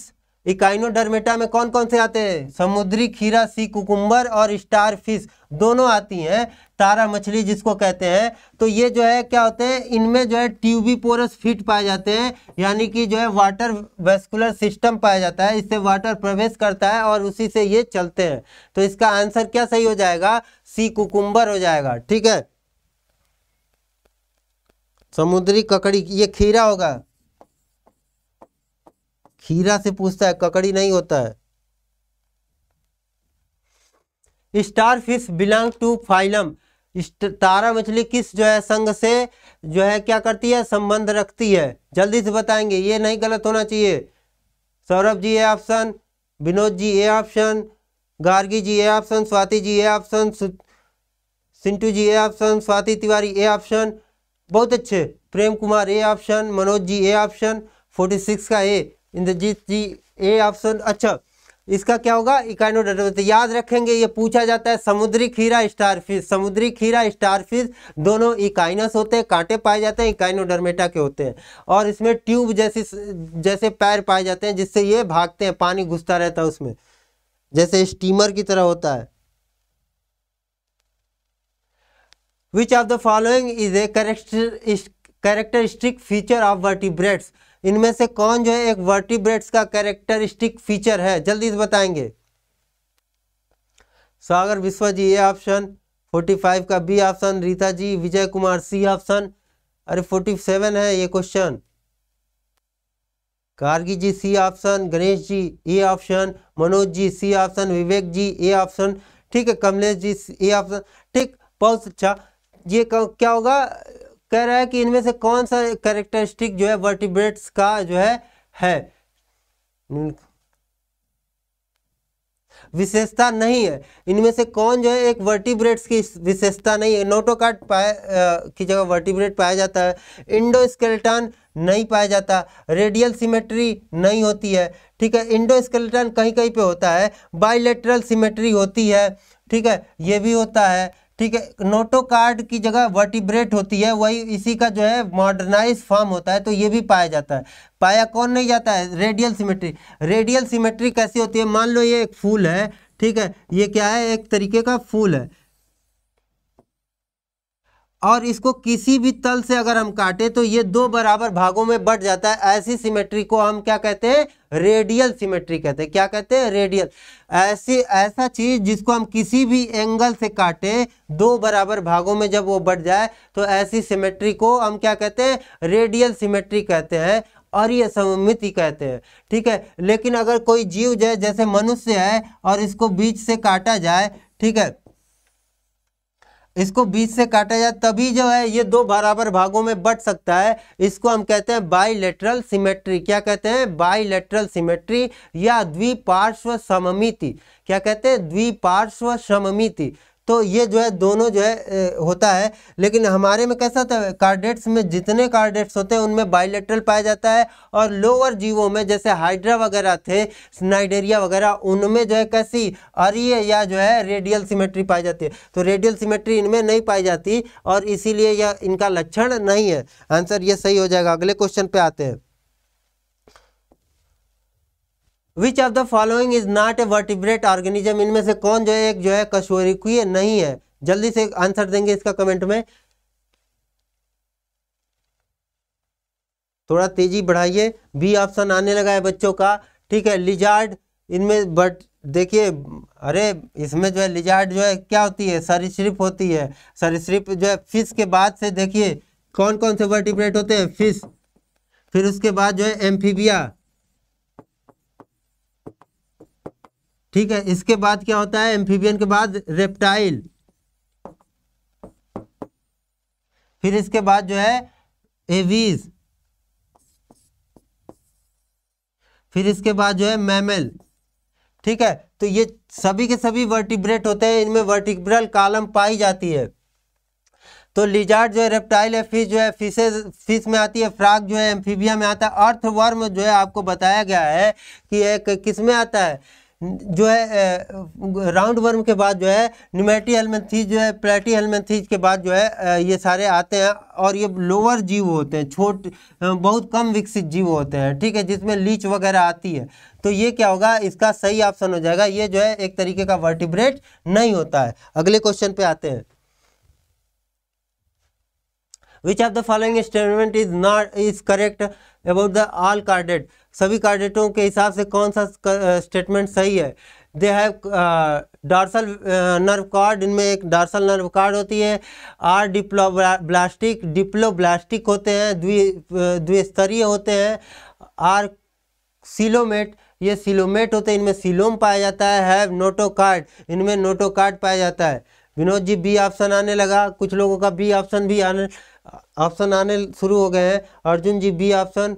इकाइनोडर्मेटा में कौन कौन से आते हैं, समुद्री खीरा, सी कुकुम्बर और स्टारफिश दोनों आती हैं, तारा मछली जिसको कहते हैं। तो ये जो है क्या होते हैं, इनमें जो है ट्यूबीपोरस फिट पाए जाते हैं, यानी कि जो है वाटर वेस्कुलर सिस्टम पाया जाता है, इससे वाटर प्रवेश करता है और उसी से ये चलते हैं। तो इसका आंसर क्या सही हो जाएगा, सी कुकुम्बर हो जाएगा। ठीक है, समुद्री ककड़ी, ये खीरा होगा, खीरा से पूछता है, ककड़ी नहीं होता है। स्टारफिश बिलोंग टू फाइलम, तारा मछली किस जो है संघ से जो है क्या करती है, संबंध रखती है। जल्दी से बताएंगे, ये नहीं गलत होना चाहिए। Saurabh ji A option, Vinod ji A option, Gargi ji A option, Swati ji A option, Sintu ji A option, Swati Tiwari A option, बहुत अच्छे, Prem Kumar A option, Manoj ji A option, forty six का A, Indrajit ji A option. अच्छा, इसका क्या होगा, इकाइनोडर्मेटा, याद रखेंगे, ये पूछा जाता है। समुद्री खीरा स्टारफिश, समुद्री खीरा स्टारफिश दोनों इकाइनस होते हैं, कांटे पाए जाते हैं, इकाइनोडर्मेटा के होते हैं, और इसमें ट्यूब जैसी जैसे पैर पाए जाते हैं जिससे ये भागते हैं, पानी घुसता रहता है उसमें, जैसे स्टीमर की तरह होता है। Which of the following is a characteristic feature of vertebrates, इनमें से कौन जो है एक वर्टिब्रेट्स का कैरेक्टरिस्टिक फीचर है, जल्दी से बताएंगे। Sagar Vishwa ji A option, forty five का B option, Rita ji, Vijay Kumar C option, अरे फोर्टी सेवन है ये question, Gargi ji C option, Ganesh ji A option, Manoj ji C option, Vivek ji A option, ठीक है, कमलेश जी ए ऑप्शन, ठीक, बहुत अच्छा। ये क्या होगा, कह रहा है कि इनमें से कौन सा कैरेक्टरिस्टिक जो है वर्टिब्रेट्स का जो है है विशेषता नहीं है, इनमें से कौन जो है एक वर्टिब्रेट्स की विशेषता नहीं है। नोटोकार्ड पाए की जगह वर्टिब्रेट पाया जाता है, इंडोस्केलेटन नहीं पाया जाता, रेडियल सिमेट्री नहीं होती है, ठीक है, इंडोस्केलेटन कहीं कहीं पे होता है, बाइलेटरल सिमेट्री होती है, ठीक है, ये भी होता है, ठीक है। नोटोकार्ड की जगह वर्टिब्रेट होती है, वही इसी का जो है मॉडर्नाइज फॉर्म होता है, तो ये भी पाया जाता है। पाया कौन नहीं जाता है, रेडियल सिमेट्री। रेडियल सिमेट्री कैसी होती है, मान लो ये एक फूल है, ठीक है, ये क्या है, एक तरीके का फूल है, और इसको किसी भी तल से अगर हम काटे तो ये दो बराबर भागों में बंट जाता है, ऐसी सिमेट्री को हम क्या कहते हैं, रेडियल सिमेट्री कहते हैं। क्या कहते हैं, रेडियल। ऐसी ऐसा चीज जिसको हम किसी भी एंगल से काटे, दो बराबर भागों में जब वो बंट जाए तो ऐसी सिमेट्री को हम क्या कहते हैं, रेडियल सिमेट्री कहते हैं, और ये सममिति कहते हैं, ठीक है। लेकिन अगर कोई जीव जो है जैसे मनुष्य है और इसको बीच से काटा जाए, ठीक है, इसको बीच से काटा जाए तभी जो है ये दो बराबर भागों में बंट सकता है, इसको हम कहते हैं बाइलेटरल सिमेट्री। क्या कहते हैं, बाइलेटरल सिमेट्री या द्विपार्श्व सममिति। क्या कहते हैं, द्विपार्श्व सममिति। तो ये जो है दोनों जो है ए, होता है। लेकिन हमारे में कैसा होता है, कार्डेट्स में जितने कार्डेट्स होते हैं उनमें बाइलेटरल पाया जाता है, और लोअर जीवों में जैसे हाइड्रा वगैरह थे, स्नाइडेरिया वगैरह, उनमें जो है कैसी अरीय या जो है रेडियल सिमेट्री पाई जाती है। तो रेडियल सिमेट्री इनमें नहीं पाई जाती और इसीलिए यह इनका लक्षण नहीं है। आंसर ये सही हो जाएगा। अगले क्वेश्चन पे आते हैं। Which of the following is not a vertebrate organism, इनमें से कौन जो है एक जो है कशेरुकीय नहीं है। जल्दी से आंसर देंगे इसका कमेंट में, थोड़ा तेजी बढ़ाइए। बी ऑप्शन आने लगा है बच्चों का, ठीक है, लिजार्ड इनमें, बट देखिए, अरे इसमें जो है लिजार्ड जो है क्या होती है, सरीसृप होती है। सरीसृप जो है फिश के बाद से देखिए कौन कौन से वर्टिब्रेट होते हैं, फिश, फिर उसके बाद जो है एम्फीबिया, ठीक है, इसके बाद क्या होता है, एम्फीबियन के बाद रेप्टाइल, फिर इसके बाद जो है एवीज, फिर इसके बाद जो है मैमल, ठीक है। तो ये सभी के सभी वर्टिब्रेट होते हैं, इनमें वर्टिब्रल कॉलम पाई जाती है। तो लिजार्ड जो है रेप्टाइल है, फिश जो है फिशेज फिश में आती है, फ्राग जो है एम्फीबिया में आता है, अर्थवर्म जो है आपको बताया गया है कि एक किस में आता है, जो है राउंड वर्म के बाद जो है निमेटी हेलमेंथीज जो है प्लेटी हेलमेंथीज के बाद जो है ये सारे आते हैं और ये लोअर जीव होते हैं, छोटे बहुत कम विकसित जीव होते हैं, ठीक है, जिसमें लीच वगैरह आती है। तो ये क्या होगा, इसका सही ऑप्शन हो जाएगा। ये जो है एक तरीके का वर्टिब्रेट नहीं होता है। अगले क्वेश्चन पे आते हैं। Which of the following statement is not is correct about the all chordate. सभी कार्डेटों के हिसाब से कौन सा स्टेटमेंट सही है। They have dorsal nerve cord, इनमें एक डॉर्सल नर्व कॉर्ड होती है। Are diploblastic, diploblastic होते हैं, द्वि द्विस्तरीय होते हैं। आर सिलोमेट, ये सिलोमेट होते हैं, इनमें सिलोम पाया जाता है। हैव नोटोकार्ड, इनमें नोटोकार्ड पाया जाता है। विनोद जी बी ऑप्शन आने लगा, कुछ लोगों का बी ऑप्शन भी आने ऑप्शन आने शुरू हो गए हैं। Arjun ji B option.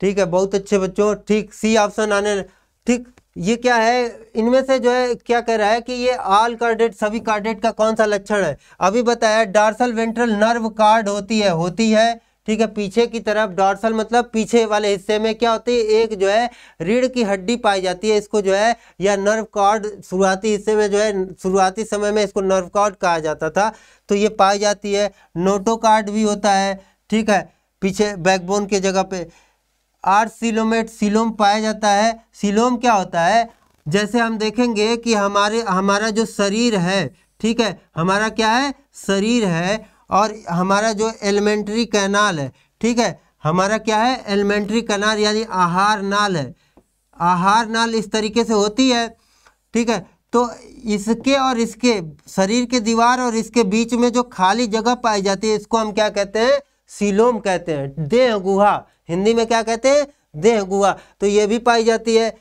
ठीक है, बहुत अच्छे बच्चों, ठीक सी ऑप्शन आने। ठीक, ये क्या है, इनमें से जो है क्या कह रहा है कि ये ऑल कार्डेट, सभी कार्डेट का कौन सा लक्षण है। अभी बताया डॉर्सल वेंट्रल नर्व कार्ड होती है होती है ठीक है, पीछे की तरफ। डॉर्सल मतलब पीछे वाले हिस्से में क्या होती है, एक जो है रीढ़ की हड्डी पाई जाती है, इसको जो है या नर्व कॉर्ड, शुरुआती हिस्से में जो है शुरुआती समय में इसको नर्व कॉर्ड कहा जाता था, तो ये पाई जाती है। नोटोकार्ड भी होता है, ठीक है, पीछे बैकबोन के जगह पे। आर सिलोमेट, सिलोम पाया जाता है। सिलोम क्या होता है, जैसे हम देखेंगे कि हमारे हमारा जो शरीर है, ठीक है, हमारा क्या है शरीर है, और हमारा जो एलिमेंट्री कैनाल है, ठीक है, हमारा क्या है एलिमेंट्री कैनाल यानी आहार नाल है, आहार नाल इस तरीके से होती है, ठीक है। तो इसके और इसके शरीर के दीवार और इसके बीच में जो खाली जगह पाई जाती है, इसको हम क्या कहते हैं, सिलोम कहते हैं। देह गुहा, हिंदी में क्या कहते हैं, देह गुहा, तो ये भी पाई जाती है।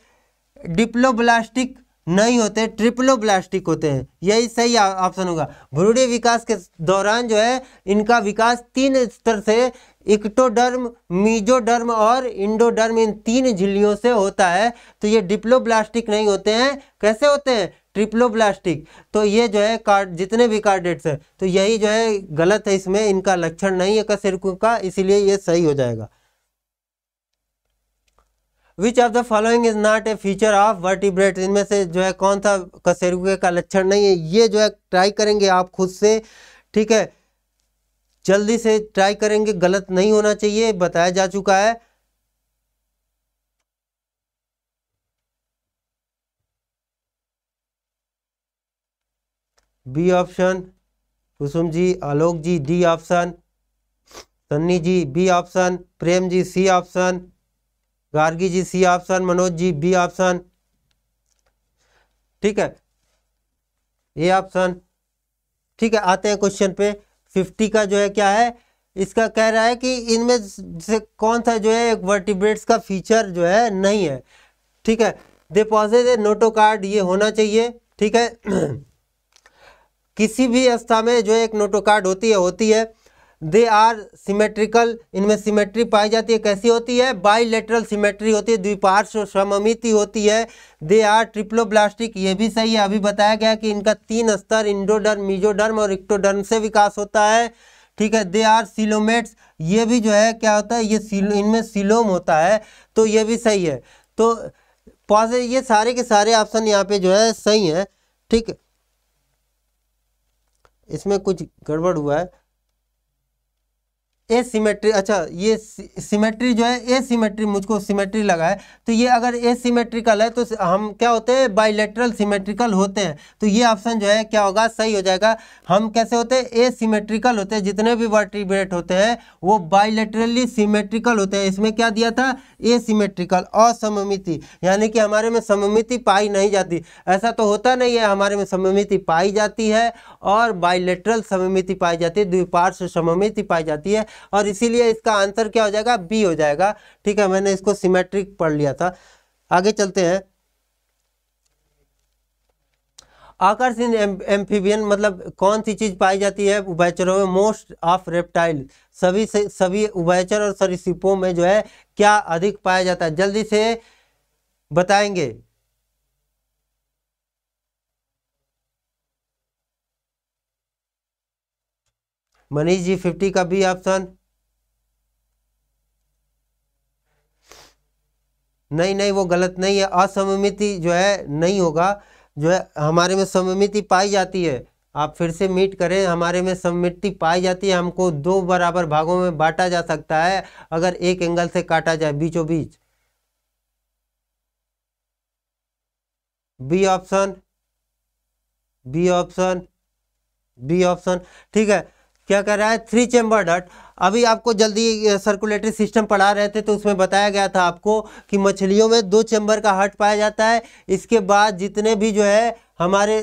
डिप्लोब्लास्टिक नहीं होते, ट्रिप्लोब्लास्टिक होते हैं, यही सही ऑप्शन होगा। भ्रूणीय विकास के दौरान जो है इनका विकास तीन स्तर से, इक्टोडर्म, मीजोडर्म और इंडोडर्म, इन तीन झिल्लियों से होता है। तो ये डिप्लोब्लास्टिक नहीं होते हैं, कैसे होते हैं ट्रिप्लोब्लास्टिक। तो ये जो है कार्ड जितने भी कार्डेट्स हैं, तो यही जो है गलत है, इसमें इनका लक्षण नहीं है कशेरुकी का, इसीलिए ये सही हो जाएगा। Which of the following is not a feature of vertebrate, इनमें से जो है कौन सा कशेरुकी का लक्षण नहीं है। ये जो है ट्राई करेंगे आप खुद से, ठीक है, जल्दी से ट्राई करेंगे, गलत नहीं होना चाहिए, बताया जा चुका है। B option, Kusum ji, Alok ji D option, Sunny ji B option, Prem ji C option, Gargi ji C option, Manoj ji B option, ठीक है, ए ऑप्शन। ठीक है, आते हैं क्वेश्चन पे। फिफ्टी का जो है क्या है, इसका कह रहा है कि इनमें से कौन सा जो है वर्टिब्रेट्स का फीचर जो है नहीं है, ठीक है। दे पॉसेस ए नोटोकार्ड, ये होना चाहिए, ठीक है, किसी भी अवस्था में जो एक नोटोकार्ड होती है होती है दे आर सिमेट्रिकल, इनमें सिमेट्री पाई जाती है, कैसी होती है, बाईलेटरल सिमेट्री होती है, द्विपार्श्व सममिति होती है। दे आर ट्रिप्लोब्लास्टिक, ये भी सही है, अभी बताया गया कि इनका तीन स्तर, इंडोडर्म, मीजोडर्म और इक्टोडर्म से विकास होता है, ठीक है। दे आर सिलोमेट्स, ये भी जो है क्या होता है, ये सिलो, इनमें सिलोम होता है, तो ये भी सही है। तो पॉसे ये सारे के सारे ऑप्शन यहाँ पे जो है सही है, ठीक है, इसमें कुछ गड़बड़ हुआ है। ए सिमेट्री, अच्छा ये सिमेट्री जो है, ए सिमेट्री, मुझको सिमेट्री लगा है, तो ये अगर ए सिमेट्रिकल है तो हम क्या होते हैं बाइलेटरल सिमेट्रिकल होते हैं, तो ये ऑप्शन जो है क्या होगा सही हो जाएगा। हम कैसे होते हैं, ए सिमेट्रिकल होते हैं, जितने भी वर्टिब्रेट होते हैं वो बाइलेटरली सिमेट्रिकल होते हैं। इसमें क्या दिया था, ए सिमेट्रिकल, असममिति यानी कि हमारे में सममिति पाई नहीं जाती, ऐसा तो होता नहीं है, हमारे में सममिति पाई जाती है और बाइलेटरल सममिति पाई जाती है, द्विपार्श्व सममिति पाई जाती है, और इसीलिए इसका आंसर क्या हो जाएगा, बी हो जाएगा, ठीक है। मैंने इसको सिमेट्रिक पढ़ लिया था। आगे चलते हैं। आकर्ष इन एम्फीबियन, मतलब कौन सी चीज पाई जाती है उभयचरों में। मोस्ट ऑफ रेप्टाइल, सभी से सभी उभयचर और सरीसृपों में जो है क्या अधिक पाया जाता है, जल्दी से बताएंगे। मनीष जी फिफ्टी का बी ऑप्शन, नहीं नहीं वो गलत नहीं है, असममिति जो है नहीं होगा, जो है हमारे में सममिति पाई जाती है। आप फिर से मीट करें, हमारे में सममिति पाई जाती है, हमको दो बराबर भागों में बांटा जा सकता है अगर एक एंगल से काटा जाए बीचों बीच। B option, B option, B option ठीक है। क्या कह रहा है? थ्री चेम्बर्ड हट। अभी आपको जल्दी सर्कुलेटरी सिस्टम पढ़ा रहे थे तो उसमें बताया गया था आपको कि मछलियों में दो चेम्बर का हट पाया जाता है। इसके बाद जितने भी जो है हमारे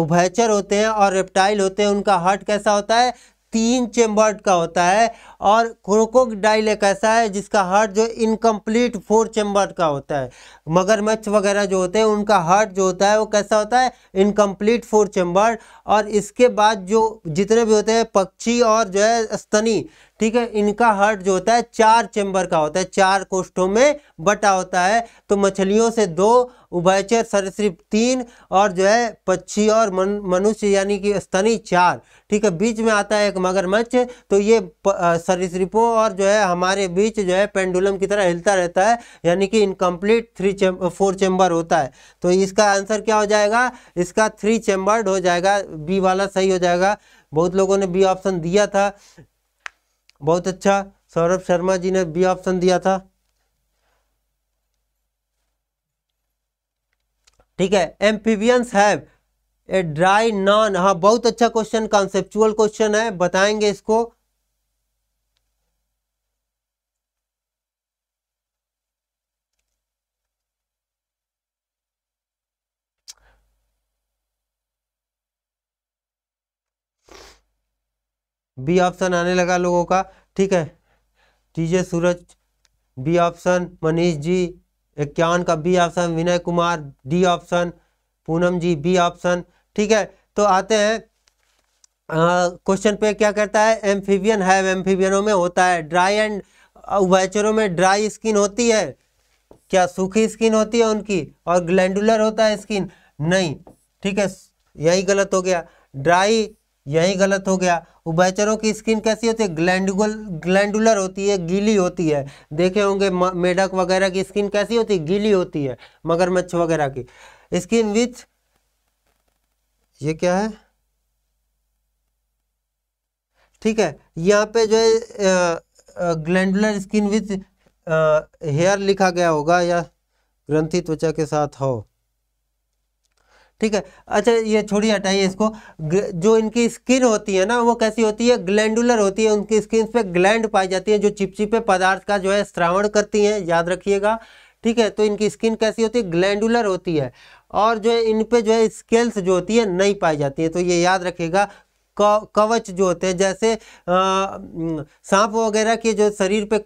उभयचर होते हैं और रेप्टाइल होते हैं उनका हट कैसा होता है? तीन चेम्बर्ड का होता है। और क्रोकोडाइल एक ऐसा है जिसका हट जो इनकम्प्लीट फोर चेम्बर्ड का होता है। मगरमच्छ वगैरह जो होते हैं उनका हट जो होता है वो कैसा होता है? Incomplete four chambered. और इसके बाद जो जितने भी होते हैं पक्षी और जो है स्तनी, ठीक है, इनका हट जो होता है चार चेम्बर का होता है, चार कोष्ठों में बटा होता है। तो मछलियों से दो, उभयचर सरीसृप तीन और जो है पक्षी और मन, मनुष्य यानी कि स्तनी चार, ठीक है, बीच में आता है एक मगरमच्छ। तो ये सरीसृपों और जो है हमारे बीच जो है पेंडुलम की तरह हिलता रहता है, यानी कि incomplete three cham, four chamber होता है। तो इसका आंसर क्या हो जाएगा? इसका थ्री चेम्बर्ड हो जाएगा, बी वाला सही हो जाएगा। बहुत लोगों ने बी ऑप्शन दिया था, बहुत अच्छा, सौरभ शर्मा जी ने बी ऑप्शन दिया था, ठीक है। Amphibians have a dry non, हाँ बहुत अच्छा क्वेश्चन, कॉन्सेप्चुअल क्वेश्चन है, बताएंगे इसको। बी ऑप्शन आने लगा लोगों का, ठीक है। TJ Suraj B option, Manish ji इक्यावन का B option, Vinay Kumar D option, Poonam ji B option, ठीक है। तो आते हैं क्वेश्चन पे, क्या कहता है? एम्फीबियन है, एम्फीबियनों में होता है ड्राई एंड, उभयचरों में ड्राई स्किन होती है क्या? सूखी स्किन होती है उनकी, और ग्लैंडुलर होता है स्किन? नहीं, ठीक है, यही गलत हो गया, ड्राई यही गलत हो गया। उभयचरों की स्किन कैसी होती है? ग्लैंडुल ग्लैंडुलर होती है, गीली होती है। देखे होंगे मेढक वगैरह की स्किन कैसी होती है? गीली होती है, मगरमच्छ वगैरह की स्किन विथ, ये क्या है, ठीक है, यहाँ पे जो है ग्लैंडुलर स्किन विथ हेयर लिखा गया होगा या ग्रंथि त्वचा के साथ हो, ठीक है। अच्छा ये छोड़िए, हटाइए इसको। जो इनकी स्किन होती है ना वो कैसी होती है? ग्लैंडुलर होती है, उनकी स्किन पे ग्लैंड पाई जाती है जो चिपचिपे पदार्थ का जो है स्रावण करती हैं, याद रखिएगा, ठीक है। तो इनकी स्किन कैसी होती है? ग्लैंडुलर होती है। और जो है इन पे जो है स्केल्स जो होती है नहीं पाई जाती है, तो ये याद रखिएगा। कवच जो होते हैं, जैसे सांप वगैरह के जो शरीर पे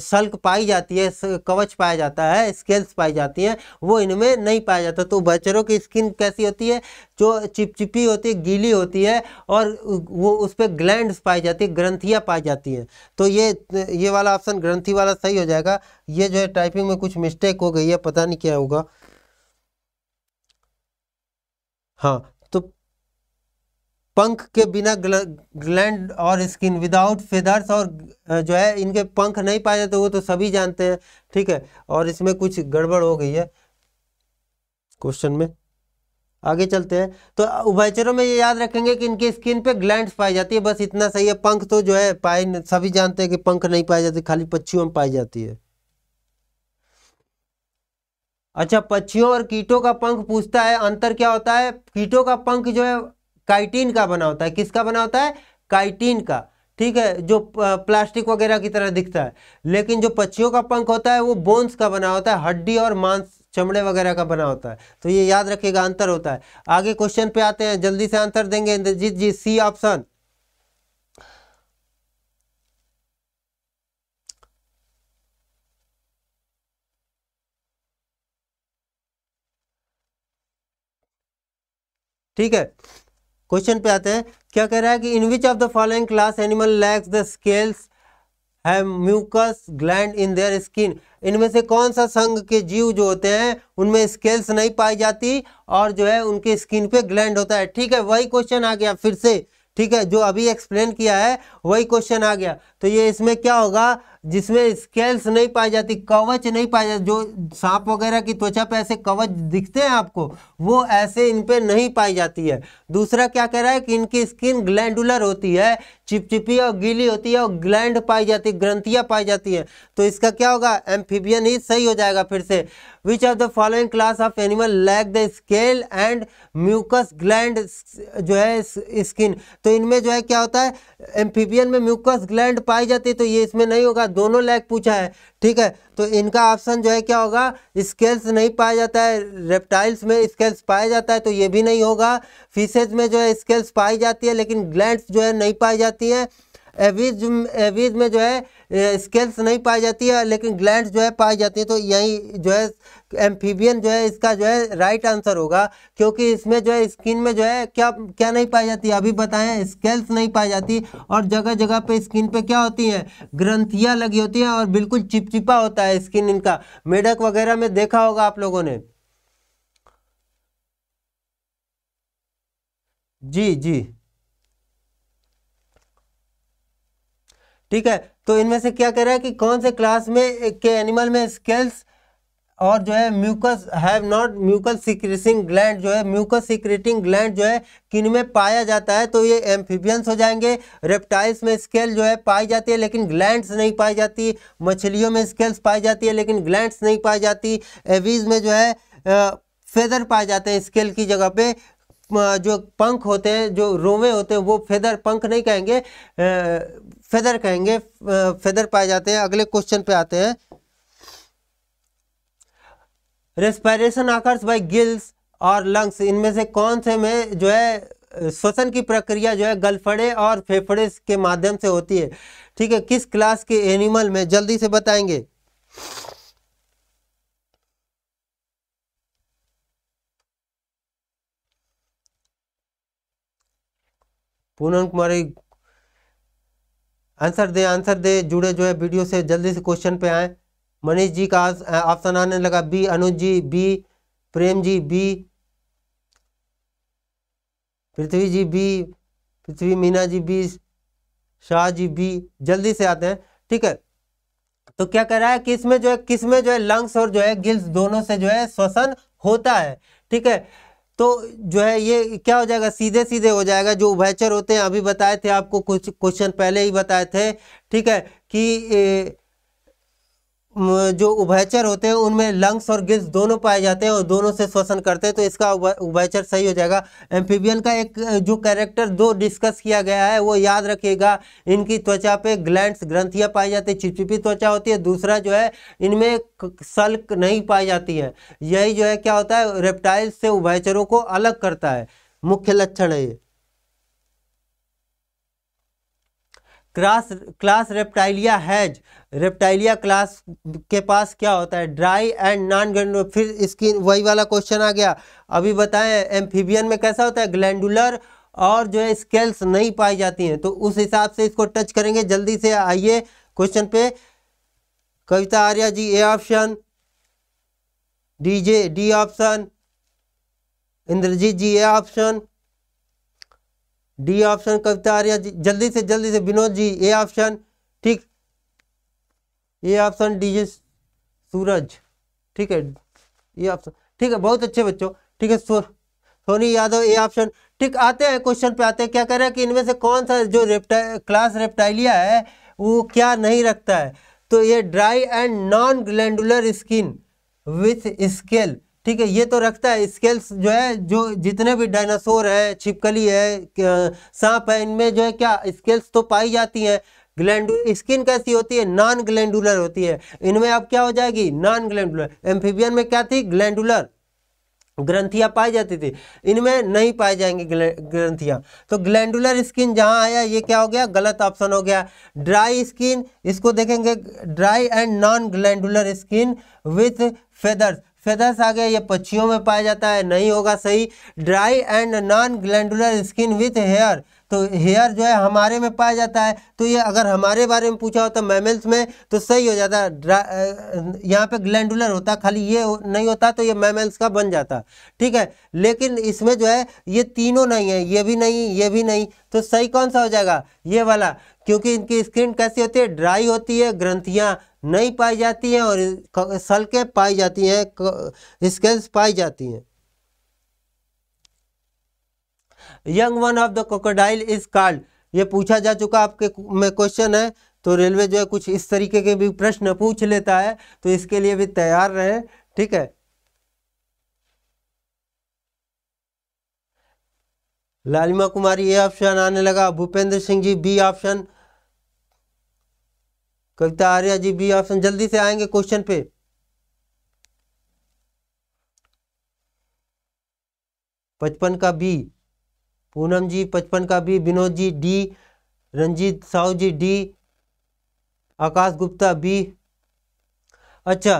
शल्क पाई जाती है, कवच पाया जाता है, स्केल्स पाई जाती हैं, वो इनमें नहीं पाया जाता। तो बच्चरों की स्किन कैसी होती है? जो चिपचिपी होती है, गीली होती है, और वो उस पर ग्लैंड्स पाई जाती है, ग्रंथियाँ पाई जाती हैं। तो ये ये वाला ऑप्शन ग्रंथि वाला सही हो जाएगा। ये जो है टाइपिंग में कुछ मिस्टेक हो गई है, पता नहीं क्या होगा। हाँ, पंख के बिना ग्लैंड और स्किन, विदाउट फेदर्स, और जो है इनके पंख नहीं पाए जाते, वो तो सभी जानते हैं, ठीक है। और इसमें कुछ गड़बड़ हो गई है क्वेश्चन में, आगे चलते हैं। तो उभयचरों में ये याद रखेंगे कि इनकी स्किन पे ग्लैंड्स पाई जाती है, बस इतना सही है। पंख तो जो है पाए, सभी जानते हैं कि पंख नहीं पाए जाते, खाली पक्षियों में पाई जाती है। अच्छा, पक्षियों और कीटों का पंख पूछता है, अंतर क्या होता है? कीटों का पंख जो है काइटिन का बना होता है, किसका बना होता है? काइटिन का, ठीक है, जो प्लास्टिक वगैरह की तरह दिखता है। लेकिन जो पक्षियों का पंख होता है वो बोन्स का बना होता है, हड्डी और मांस चमड़े वगैरह का बना होता है। तो ये याद रखिएगा, अंतर होता है। आगे क्वेश्चन पे आते हैं, जल्दी से आंसर देंगे इंद्रजीत जी, सी ऑप्शन। ठीक है, क्वेश्चन पे आते हैं। क्या कह रहा है कि in which of the following class animal lacks the scales have mucus gland in their skin, इनमें से कौन सा संघ के जीव जो होते हैं उनमें स्केल्स नहीं पाई जाती और जो है उनके स्किन पे ग्लैंड होता है, ठीक है। वही क्वेश्चन आ गया फिर से, ठीक है, जो अभी एक्सप्लेन किया है वही क्वेश्चन आ गया। तो ये इसमें क्या होगा? जिसमें स्केल्स नहीं पाई जाती, कवच नहीं पाई जाती। जो सांप वगैरह की त्वचा पे ऐसे कवच दिखते हैं आपको, वो ऐसे इन पे नहीं पाई जाती है। दूसरा क्या कह रहा है कि इनकी स्किन ग्लैंडुलर होती है, चिपचिपी और गीली होती है और ग्लैंड पाई जाती है, ग्रंथियाँ पाई जाती है। तो इसका क्या होगा, एम्फीबियन ही सही हो जाएगा। फिर से which of the following class of animal lack the scale and mucus gland जो है स्किन। तो इनमें जो है क्या होता है, एम्फीबियन में म्यूकस ग्लैंड पाई जाती है, तो ये इसमें नहीं होगा। दोनों लैग पूछा है, ठीक है। तो इनका ऑप्शन जो है क्या होगा, स्केल्स नहीं पाया जाता है। रेप्टाइल्स में स्केल्स पाया जाता है तो ये भी नहीं होगा। फिशेज में जो है स्केल्स पाई जाती है लेकिन ग्लैंड्स जो है नहीं पाई जाती है। एवीज एवीज में जो है स्केल्स नहीं पाई जाती है लेकिन ग्लैंड्स जो है पाई जाती है। तो यही जो है एम्फीबियन जो है इसका जो है राइट आंसर होगा, क्योंकि इसमें जो है स्किन में जो है क्या क्या नहीं पाई जाती, अभी बताएं, स्केल्स नहीं पाई जाती और जगह जगह पे स्किन पे क्या होती है, ग्रंथियाँ लगी होती हैं और बिल्कुल चिपचिपा होता है स्किन इनका। मेढक वगैरह में देखा होगा आप लोगों ने। जी जी ठीक है। तो इनमें से क्या कह रहा है कि कौन से क्लास में के एनिमल में स्केल्स और जो है mucus have not mucus secreting gland जो है म्यूकस सीक्रेटिंग ग्लैंड जो है किन में पाया जाता है। तो ये एम्फीबियंस हो जाएंगे। रेप्टाइल्स में स्केल जो है पाई जाती है लेकिन ग्लैंड्स नहीं पाई जाती। मछलियों में स्केल्स पाई जाती है लेकिन ग्लैंड्स नहीं पाई जाती। एवीज में जो है फेदर पाए जाते हैं स्केल की जगह पे, जो पंख होते हैं, जो रोवे होते हैं, वो फेदर पंख नहीं कहेंगे, फेदर कहेंगे, फेदर पाए जाते हैं। अगले क्वेश्चन पे आते हैं। रेस्पिरेशन आकर्स बाय गिल्स और लंग्स, इनमें से कौन से में जो है श्वसन की प्रक्रिया जो है गलफड़े और फेफड़े के माध्यम से होती है, ठीक है। किस क्लास के एनिमल में, जल्दी से बताएंगे। पूनम कुमारी आंसर दे, आंसर दे, जुड़े जो है वीडियो से, जल्दी से क्वेश्चन पे आए। मनीष जी का ऑप्शन आने लगा B, Anuj ji B, Prem ji B, Prithvi ji B, Prithvi Meena ji B, Shah ji B. जल्दी से आते हैं, ठीक है। तो क्या कह रहा है कि इसमें जो है किस में जो है लंग्स और जो है गिल्स दोनों से जो है श्वसन होता है, ठीक है। तो जो है ये क्या हो जाएगा, सीधे सीधे हो जाएगा। जो उभयचर होते हैं, अभी बताए थे आपको, कुछ क्वेश्चन पहले ही बताए थे, ठीक है, कि जो उभयचर होते हैं उनमें लंग्स और गिल्स दोनों पाए जाते हैं और दोनों से श्वसन करते हैं। तो इसका उभयचर सही हो जाएगा। एम्फीबियन का एक जो कैरेक्टर दो डिस्कस किया गया है वो याद रखिएगा। इनकी त्वचा पे ग्लैंड्स, ग्रंथियां पाई जाती है, चिपचिपी त्वचा होती है। दूसरा जो है इनमें सल्क नहीं पाई जाती है। यही जो है क्या होता है, रेप्टाइल्स से उभयचरों को अलग करता है, मुख्य लक्षण है ये। Class class Reptilia has, Reptilia class के पास क्या होता है, ड्राई एंड नॉन ग्लैंडुलर। फिर इसकी वही वाला क्वेश्चन आ गया, अभी बताएं एम्फीबियन में कैसा होता है, ग्लैंडुलर और जो है स्केल्स नहीं पाई जाती हैं। तो उस हिसाब से इसको टच करेंगे। जल्दी से आइए क्वेश्चन पे। Kavita Arya ji A option, DJ D option, Indrajit ji A option, D option Kavita Arya ji. जल्दी से जल्दी से विनोद जी ए ऑप्शन, ठीक, ए ऑप्शन डीजे सूरज, ठीक है, ए ऑप्शन, ठीक है, बहुत अच्छे बच्चों, ठीक है। So Soni Yadav A option, ठीक। आते हैं क्वेश्चन पे, आते हैं। क्या कह रहे हैं कि इनमें से कौन सा जो रेप्टाइल क्लास रेप्टाइलिया है वो क्या नहीं रखता है। तो ये dry and non glandular skin with scale, ठीक है, ये तो रखता है। स्केल्स जो है, जो जितने भी डायनासोर है, छिपकली है, सांप है, इनमें जो है क्या स्केल्स तो पाई जाती हैं। ग्लैंड स्किन कैसी होती है, नॉन ग्लैंडुलर होती है। इनमें अब क्या हो जाएगी, नॉन ग्लैंडुलर। एम्फीबियन में क्या थी, ग्लैंडुलर, ग्रंथियां पाई जाती थी। इनमें नहीं पाई जाएंगी ग्रंथियां। तो ग्लैंडुलर स्किन जहां आया ये क्या हो गया, गलत ऑप्शन हो गया। ड्राई स्किन, इसको देखेंगे, dry and non glandular skin with feathers, feathers आ गया, ये पक्षियों में पाया जाता है, नहीं होगा सही। Dry and non glandular skin with hair, तो हेयर जो है हमारे में पाया जाता है। तो ये अगर हमारे बारे में पूछा होता मैमल्स में तो सही हो जाता, यहाँ पे ग्लैंडुलर होता, खाली ये नहीं होता तो ये मैमल्स का बन जाता, ठीक है। लेकिन इसमें जो है ये तीनों नहीं है, ये भी नहीं, ये भी नहीं, तो सही कौन सा हो जाएगा? ये वाला, क्योंकि इनकी स्किन कैसी होती है? ड्राई होती है, ग्रंथियाँ नहीं पाई जाती हैं और सलके पाई जाती हैं, स्केल्स पाई जाती हैं। Young one of the crocodile is called, ये पूछा जा चुका आपके में क्वेश्चन है, तो रेलवे जो है कुछ इस तरीके के भी प्रश्न पूछ लेता है, तो इसके लिए भी तैयार रहे, ठीक है। लालिमा कुमारी ए ऑप्शन आने लगा, Bhupendra Singh ji B option, Kavita Arya ji B option. जल्दी से आएंगे क्वेश्चन पे। पचपन का बी, पूनम जी पचपन का B, Vinod ji D, Ranjit Sahu ji D, Akash Gupta B. अच्छा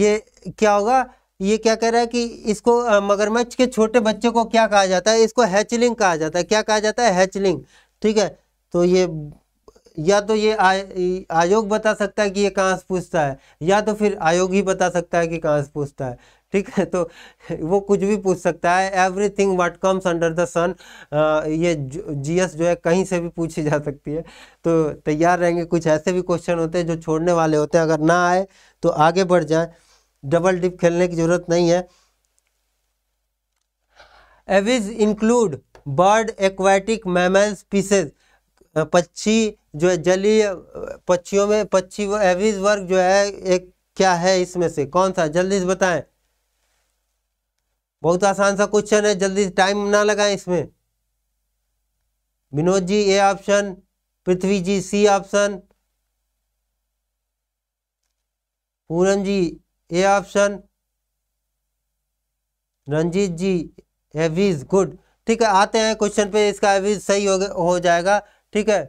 ये क्या होगा, ये क्या कह रहा है कि इसको मगरमच्छ के छोटे बच्चे को क्या कहा जाता है? इसको हैचलिंग कहा जाता है। क्या कहा जाता है? हैचलिंग, ठीक है। तो ये या तो ये आ, आयोग बता सकता है कि ये कहाँ से पूछता है, या तो फिर आयोग ही बता सकता है कि कहाँ से पूछता है, ठीक है। तो वो कुछ भी पूछ सकता है। Everything what comes under the sun, ये जीएस जो है कहीं से भी पूछी जा सकती है, तो तैयार रहेंगे। कुछ ऐसे भी क्वेश्चन होते हैं जो छोड़ने वाले होते हैं, अगर ना आए तो आगे बढ़ जाए, डबल डिप खेलने की जरूरत नहीं है। Aves include bird aquatic mammal species, पक्षी जो है जलीय पक्षियों में पक्षी वो एविज वर्ग जो है एक क्या है, इसमें से कौन सा? जल्दी से बताएं, बहुत आसान सा क्वेश्चन है, जल्दी टाइम ना लगाएं इसमें। Vinod ji A option, Prithvi ji C option, Poonam ji A option, Ranjit ji aves good, ठीक है। आते हैं क्वेश्चन पे, इसका एविज सही हो, हो जाएगा, ठीक है।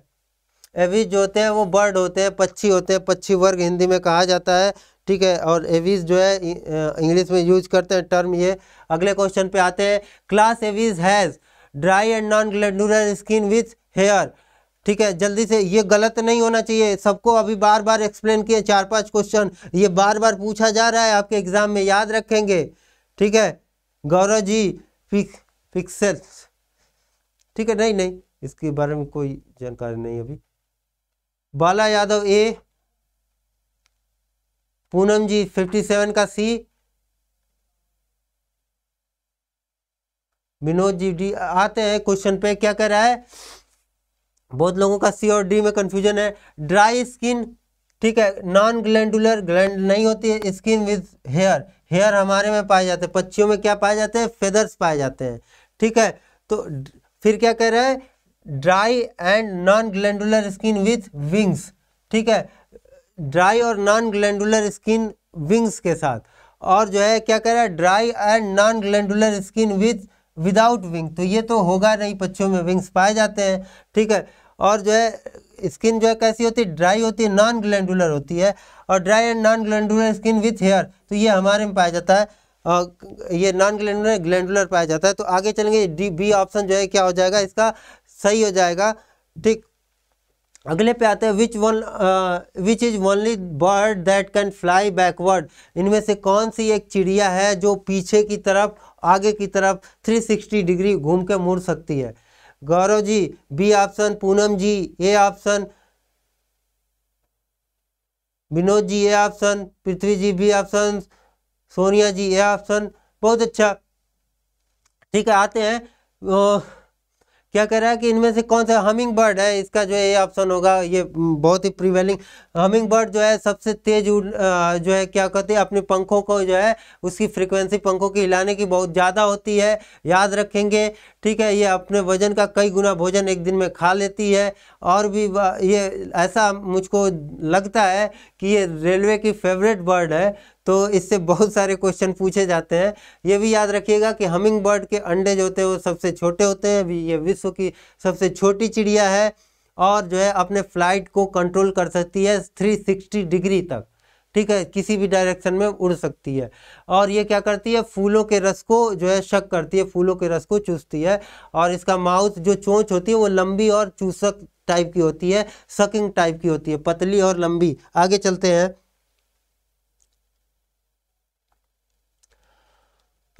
एविज जो होते हैं वो बर्ड होते हैं, पक्षी होते हैं, पक्षी वर्ग हिंदी में कहा जाता है, ठीक है। और एविज जो है इंग्लिश में यूज करते हैं टर्म ये। अगले क्वेश्चन पे आते हैं, class aves has dry and non glandular skin with hair, ठीक है। जल्दी से, ये गलत नहीं होना चाहिए, सबको अभी बार बार एक्सप्लेन किए, चार पांच क्वेश्चन ये बार बार पूछा जा रहा है आपके एग्जाम में, याद रखेंगे, ठीक है। गौरव जी फिक, फिक्सेल्स, ठीक है। नहीं नहीं इसके बारे में कोई जानकारी नहीं अभी। बाला यादव ए, पूनम जी सत्तावन का सी, विनोद जी डी। आते हैं क्वेश्चन पे, क्या कह रहा है, बहुत लोगों का सी और डी में कंफ्यूजन है। ड्राई स्किन, ठीक है, नॉन ग्लैंडुलर, ग्लैंड नहीं होती है, स्किन विद हेयर, हेयर हमारे में पाए जाते हैं, पक्षियों में क्या पाए जाते हैं? फेदर्स पाए जाते हैं, ठीक है। तो फिर क्या कह रहा है, dry and non glandular skin with wings, ठीक है, ड्राई और नॉन ग्लैंडुलर स्किन विंग्स के साथ। और जो है क्या कह रहा है, dry and non glandular skin with without wing, तो ये तो होगा नहीं, पक्षियों में विंग्स पाए जाते हैं, ठीक है। और जो है स्किन जो है कैसी होती है? ड्राई होती है, नॉन ग्लैंडुलर होती है। और dry and non glandular skin with hair, तो ये हमारे में पाया जाता है, और ये नॉन ग्लैंडुलर ग्लैंडुलर पाया जाता है। तो आगे चलेंगे, डी बी ऑप्शन जो है क्या हो जाएगा, इसका सही हो जाएगा, ठीक। अगले पे आते हैं, which one which is only bird that can fly backward, इनमें से कौन सी एक चिड़िया है जो पीछे की तरफ आगे की तरफ तीन सौ साठ डिग्री घूम के मुड़ सकती है? Gaurav ji B option, Poonam ji A option, Vinod ji A option, Prithvi ji B option, Sonia ji A option, बहुत अच्छा, ठीक है। आते हैं, ओ, क्या कह रहा है कि इनमें से कौन सा हमिंग बर्ड है, इसका जो है ऑप्शन होगा, ये बहुत ही प्रिवेलिंग हमिंग बर्ड जो है सबसे तेज उड़ जो है क्या कहते हैं, अपने पंखों को जो है उसकी फ्रीक्वेंसी पंखों की हिलाने की बहुत ज़्यादा होती है, याद रखेंगे, ठीक है। ये अपने वजन का कई गुना भोजन एक दिन में खा लेती है, और भी ये ऐसा मुझको लगता है कि ये रेलवे की फेवरेट बर्ड है, तो इससे बहुत सारे क्वेश्चन पूछे जाते हैं। ये भी याद रखिएगा कि हमिंग बर्ड के अंडे जो होते हैं वो सबसे छोटे होते हैं, ये विश्व की सबसे छोटी चिड़िया है, और जो है अपने फ्लाइट को कंट्रोल कर सकती है तीन सौ साठ डिग्री तक, ठीक है, किसी भी डायरेक्शन में उड़ सकती है। और ये क्या करती है, फूलों के रस को जो है शक करती है, फूलों के रस को चूसती है। और इसका माउथ जो चोंच होती है वो लंबी और चूसक टाइप की होती है, सकिंग टाइप की होती है, पतली और लंबी। आगे चलते हैं।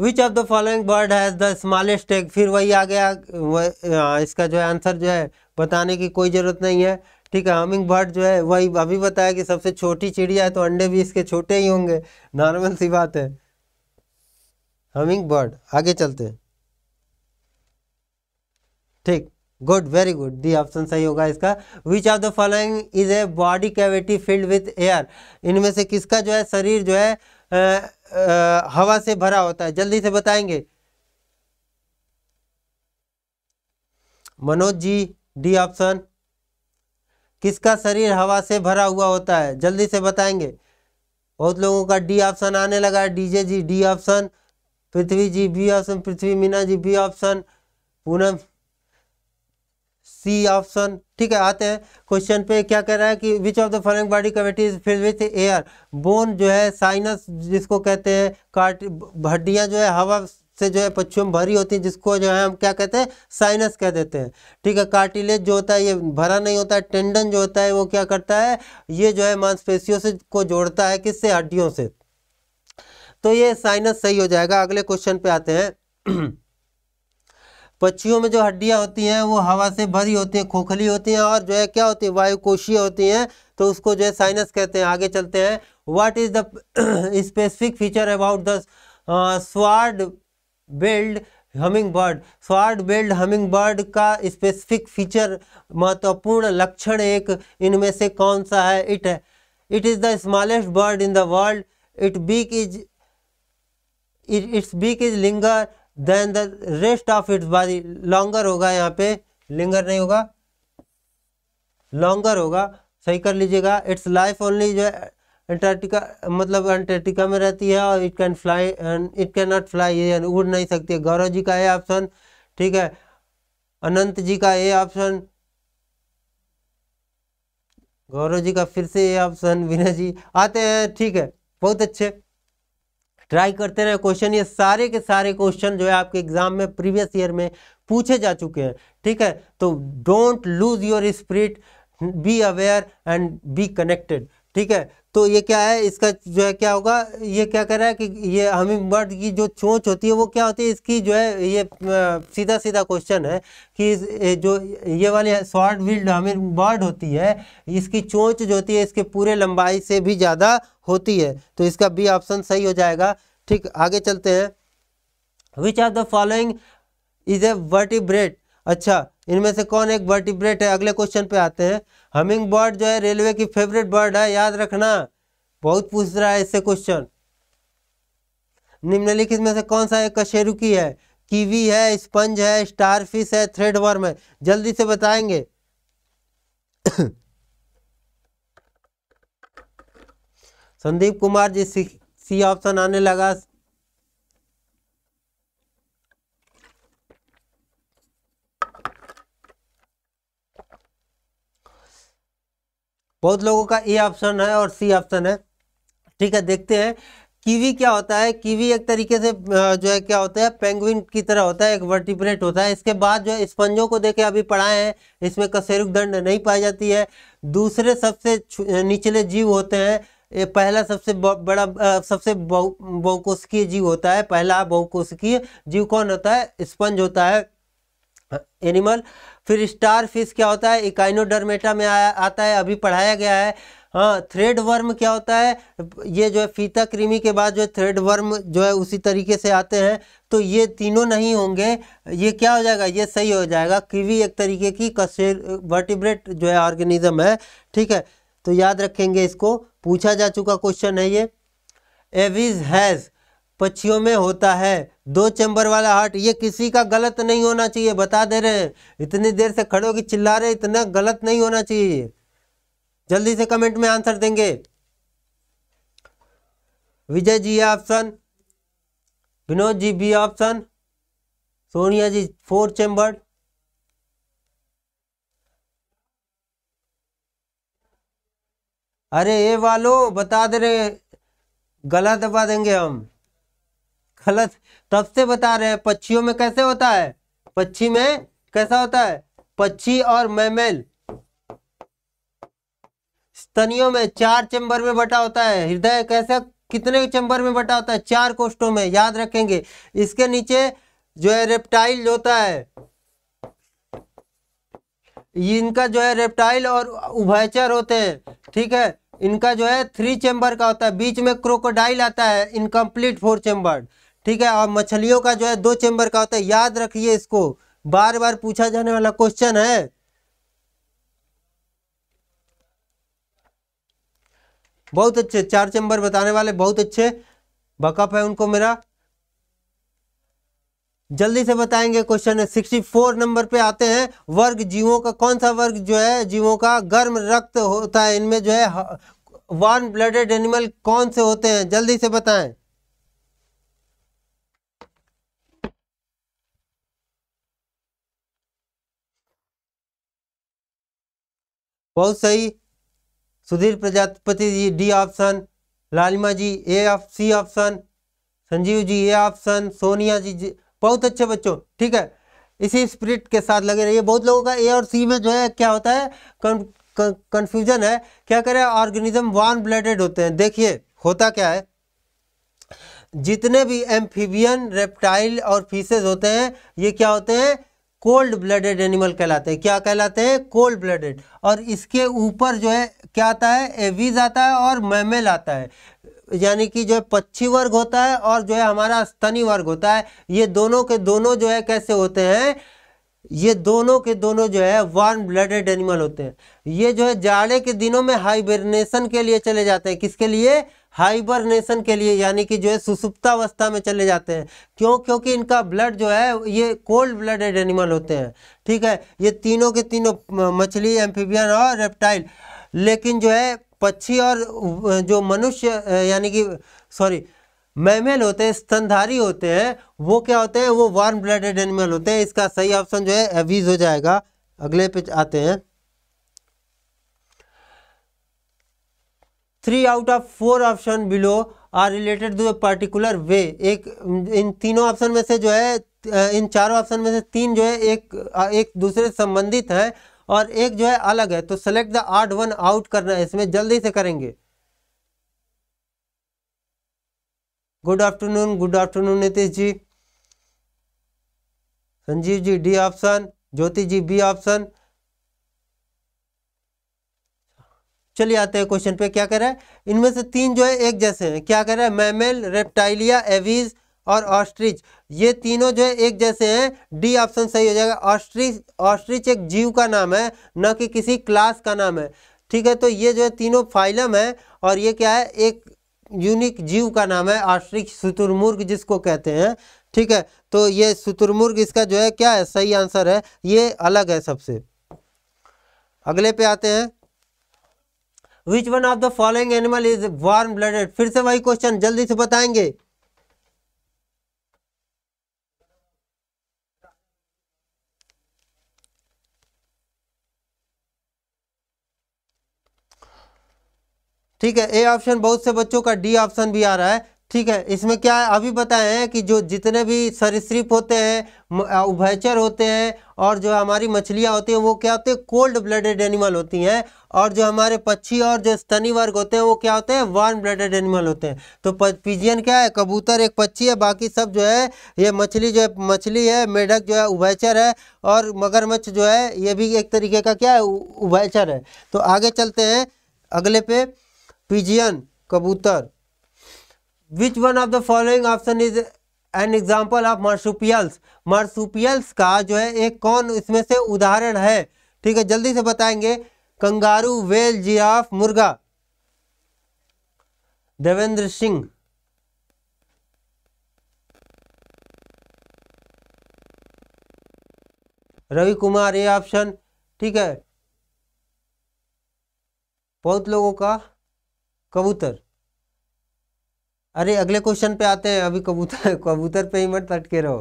Which of the following bird has the smallest egg, फिर वही आ गया, इसका जो है आंसर जो है बताने की कोई ज़रूरत नहीं है। ठीक है, हमिंग बर्ड जो है वही अभी बताया कि सबसे छोटी चिड़िया है, तो अंडे भी इसके छोटे ही होंगे, नॉर्मल सी बात है। हमिंग बर्ड, आगे चलते हैं। ठीक, good, very good, D option सही होगा इसका। Which of the following is a body cavity filled with air, इनमें से किसका जो है शरीर जो है आ, आ, हवा से भरा होता है? जल्दी से बताएंगे। मनोज जी, डी ऑप्शन, किसका शरीर हवा से भरा हुआ होता है? जल्दी से बताएंगे। बहुत लोगों का डी ऑप्शन आने लगा है। DJ ji, D option. Prithvi ji, B option. Prithvi Meena ji, B option. Poonam, C option. ठीक है, आते हैं क्वेश्चन पे। क्या कह रहा है कि which of the following body cavity is filled with air, bone जो है, साइनस जिसको कहते हैं, काट हड्डियाँ जो है हवा से जो है पश्चिम भरी होती है, जिसको जो है हम क्या कहते हैं, साइनस कह देते हैं। ठीक है, कार्टिलेज जो होता है ये भरा नहीं होता है। टेंडन जो होता है वो क्या करता है, ये जो है मांसपेशियों से को जोड़ता है, किससे, हड्डियों से। तो ये साइनस सही हो जाएगा। अगले क्वेश्चन पे आते हैं। पक्षियों में जो हड्डियां होती हैं वो हवा से भरी होती हैं, खोखली होती हैं और जो है क्या होती है, वायुकोशीय होती हैं, तो उसको जो है साइनस कहते हैं। आगे चलते हैं। What is the specific feature about the sword billed humming bird, sword billed humming bird का स्पेसिफिक फीचर, महत्वपूर्ण लक्षण एक इनमें से कौन सा है? इट है, it is the smallest bird in the world, it beak is its beak is longer than the rest of its body, longer होगा यहाँ पे, लिंगर नहीं होगा, लॉन्गर होगा, सही कर लीजिएगा। इट्स लाइफ ओनली जो है एंटार्क्टिका, मतलब एंटार्क्टिका में रहती है, और it can fly and it can not fly, ये उड़ नहीं सकती है। गौरव जी का ए ऑप्शन, ठीक है, अनंत जी का ए ऑप्शन, गौरव जी का फिर से ए ऑप्शन, विनय जी। आते हैं, ठीक है, बहुत अच्छे, ट्राई करते रहे क्वेश्चन। ये सारे के सारे क्वेश्चन जो है आपके एग्जाम में प्रीवियस ईयर में पूछे जा चुके हैं। ठीक है, तो don't lose your spirit, be aware and be connected. ठीक है, तो ये क्या है, इसका जो है क्या होगा, ये क्या कर रहा है कि ये हमिंग बर्ड की जो चोंच होती है वो क्या होती है, इसकी जो है ये सीधा सीधा क्वेश्चन है कि जो ये वाली स्वार्ड बेल्ड हमिंग बर्ड होती है, इसकी चोंच जो होती है इसके पूरे लंबाई से भी ज़्यादा होती है, तो इसका बी ऑप्शन सही हो जाएगा। ठीक, आगे चलते हैं। Which of the following is a vertebrate, अच्छा, इनमें से कौन एक वर्टिब्रेट है? अगले क्वेश्चन पे आते हैं। हमिंग बर्ड जो है रेलवे की फेवरेट बर्ड है, याद रखना, बहुत पूछ रहा है इससे क्वेश्चन। निम्नलिखित में से कौन सा एक कशेरुकी है? कीवी है, स्पंज है, स्टारफिश है, थ्रेड वर्म है, जल्दी से बताएंगे। संदीप कुमार जी, सी ऑप्शन आने लगा। बहुत लोगों का ए ऑप्शन है और सी ऑप्शन है। ठीक है, देखते हैं। कीवी क्या होता है? कीवी एक तरीके से जो है क्या होता है, पेंगुइन की तरह होता है, एक वर्टिब्रेट होता है। इसके बाद जो है स्पंजों को देखे अभी पढ़ाए हैं, इसमें कशेरुकदंड नहीं पाई जाती है। दूसरे सबसे निचले जीव होते हैं, ये पहला सबसे बड़ा सबसे बहुकोशिकीय जीव होता है। पहला बहुकोशिकीय जीव कौन होता है? स्पंज होता है, एनिमल। फिर स्टारफिश क्या होता है? इकाइनोडर्मेटा में आ, आता है, अभी पढ़ाया गया है। हाँ, थ्रेड वर्म क्या होता है? ये जो है फीता कृमि के बाद जो है थ्रेड वर्म जो है उसी तरीके से आते हैं। तो ये तीनों नहीं होंगे, ये क्या हो जाएगा, ये सही हो जाएगा। कीवी एक तरीके की कशेर वर्टिब्रेट जो है ऑर्गेनिज्म है। ठीक है, तो याद रखेंगे, इसको पूछा जा चुका क्वेश्चन है ये। एविज हैज, पक्षियों में होता है, दो चैम्बर वाला हार्ट, ये किसी का गलत नहीं होना चाहिए, बता दे रहे हैं, इतनी देर से खड़े होकर चिल्ला रहे, इतना गलत नहीं होना चाहिए। जल्दी से कमेंट में आंसर देंगे। Vijay ji A option, Vinod ji B option, Sonia ji four chamber, अरे ये वालो बता दे रहे, गला दबा देंगे हम, गलत तब से बता रहे हैं। पक्षियों में कैसे होता है, पक्षी में कैसा होता है? पक्षी और मैमेल स्तनियों में चार चैम्बर में बटा होता है। हृदय कैसे, कितने चैम्बर में बटा होता है? चार कोष्ठों में, याद रखेंगे। इसके नीचे जो है रेप्टाइल होता है, इनका जो है रेप्टाइल और उभयचर होते हैं, ठीक है। इनका जो है थ्री चैम्बर का होता है, बीच में क्रोकोडाइल आता है, इनकम्प्लीट फोर चैम्बर, ठीक है। और मछलियों का जो है दो चैम्बर का होता है, याद रखिए इसको, बार बार पूछा जाने वाला क्वेश्चन है। बहुत अच्छे, चार चैम्बर बताने वाले बहुत अच्छे, बकअप है उनको मेरा। जल्दी से बताएंगे क्वेश्चन। सिक्सटी फोर नंबर पे आते हैं, वर्ग जीवों का, कौन सा वर्ग जो है जीवों का गर्म रक्त होता है? इनमें जो है वार्म ब्लडेड एनिमल कौन से होते हैं, जल्दी से बताएं। बहुत सही Sudhir Prajapati ji D option, Lalima ji A of C option, Sanjeev ji A option, Sonia ji, ji बहुत अच्छे बच्चों, ठीक है। इसी स्पिरिट के साथ लगे रहिए। बहुत लोगों का ए और सी में जो है क्या होता है, कंफ्यूजन है, क्या करें। ऑर्गेनिज्म वार्म ब्लडेड होते हैं, देखिए होता क्या है, जितने भी एम्फीबियन, रेप्टाइल और फिशेज होते हैं ये क्या होते हैं, कोल्ड ब्लडेड एनिमल कहलाते हैं। क्या कहलाते हैं? Cold blooded. और इसके ऊपर जो है क्या आता है, एवीज आता है और मैमेल आता है, यानी कि जो है पक्षी वर्ग होता है और जो है हमारा स्तनी वर्ग होता है। ये दोनों के दोनों जो है कैसे होते हैं, ये दोनों के दोनों जो है वार्म ब्लडेड एनिमल होते हैं। ये जो है जाड़े के दिनों में हाइबरनेशन के लिए चले जाते हैं। किसके लिए? हाइबरनेशन के लिए, यानी कि जो है सुसुप्तावस्था में चले जाते हैं। क्यों? क्योंकि इनका ब्लड जो है ये कोल्ड ब्लडेड एनिमल होते हैं, ठीक है। ये तीनों के तीनों, मछली, एम्फीबियन और रेप्टाइल। लेकिन जो है पक्षी और जो मनुष्य यानी कि सॉरी मैमेल होते हैं, स्तनधारी होते हैं, वो क्या होते हैं, वो वार्म ब्लडेड एनिमल होते हैं। इसका सही ऑप्शन जो है एवीज हो जाएगा। अगले पे आते हैं। Three out of four option below are related to a particular way. एक, इन तीनों ऑप्शन में से जो है, इन चारों ऑप्शन में से तीन जो है एक एक दूसरे संबंधित हैं और एक जो है अलग है, तो select the odd one out करना है इसमें, जल्दी से करेंगे। Good afternoon, good afternoon Nitish ji, Sanjeev ji D option, Jyoti ji B option. चलिए आते हैं क्वेश्चन पे। क्या कह रहा है, इनमें से तीन जो है एक जैसे हैं। क्या कह रहा है, मैमेल, रेप्टाइलिया, एवीज और ऑस्ट्रिच, ये तीनों जो है एक जैसे हैं। डी ऑप्शन सही हो जाएगा। ऑस्ट्रिच, ऑस्ट्रिच एक जीव का नाम है, न कि किसी क्लास का नाम है, ठीक है। तो ये जो है तीनों फाइलम है और ये क्या है, एक यूनिक जीव का नाम है ऑस्ट्रिच, शुतुरमुर्ग जिसको कहते हैं, ठीक है। तो ये शुतुरमुर्ग इसका जो है क्या है, सही आंसर है। ये अलग है सबसे। अगले पे आते हैं। Which one of the following animal is warm blooded. फिर से वही क्वेश्चन, जल्दी से बताएंगे। ठीक है, ए ऑप्शन बहुत से बच्चों का, डी ऑप्शन भी आ रहा है, ठीक है। इसमें क्या है, अभी बताए हैं कि जो जितने भी सरीसृप होते हैं, उभयचर होते हैं और जो हमारी मछलियां होती हैं वो क्या होते हैं, कोल्ड ब्लडेड एनिमल होती हैं। और जो हमारे पक्षी और जो स्तनी वर्ग होते हैं वो क्या होते हैं, वार्म ब्लडेड एनिमल होते हैं। तो पिजियन क्या है, कबूतर एक पक्षी है, बाकी सब जो है ये मछली जो है मछली है, मेढक जो है उभयचर है और मगरमच्छ जो है ये भी एक तरीके का क्या है, उभयचर है। तो आगे चलते हैं अगले पे। पिजियन कबूतर। Which one of the following option is an example of marsupials. Marsupials का जो है एक कौन इसमें से उदाहरण है, ठीक है, जल्दी से बताएंगे। कंगारू, वेल, जिराफ, मुर्गा। देवेंद्र सिंह, रवि कुमार ये ऑप्शन, ठीक है। बहुत लोगों का कबूतर। अरे अगले क्वेश्चन पे आते हैं, अभी कबूतर कबूतर पे ही मत अटके रहो।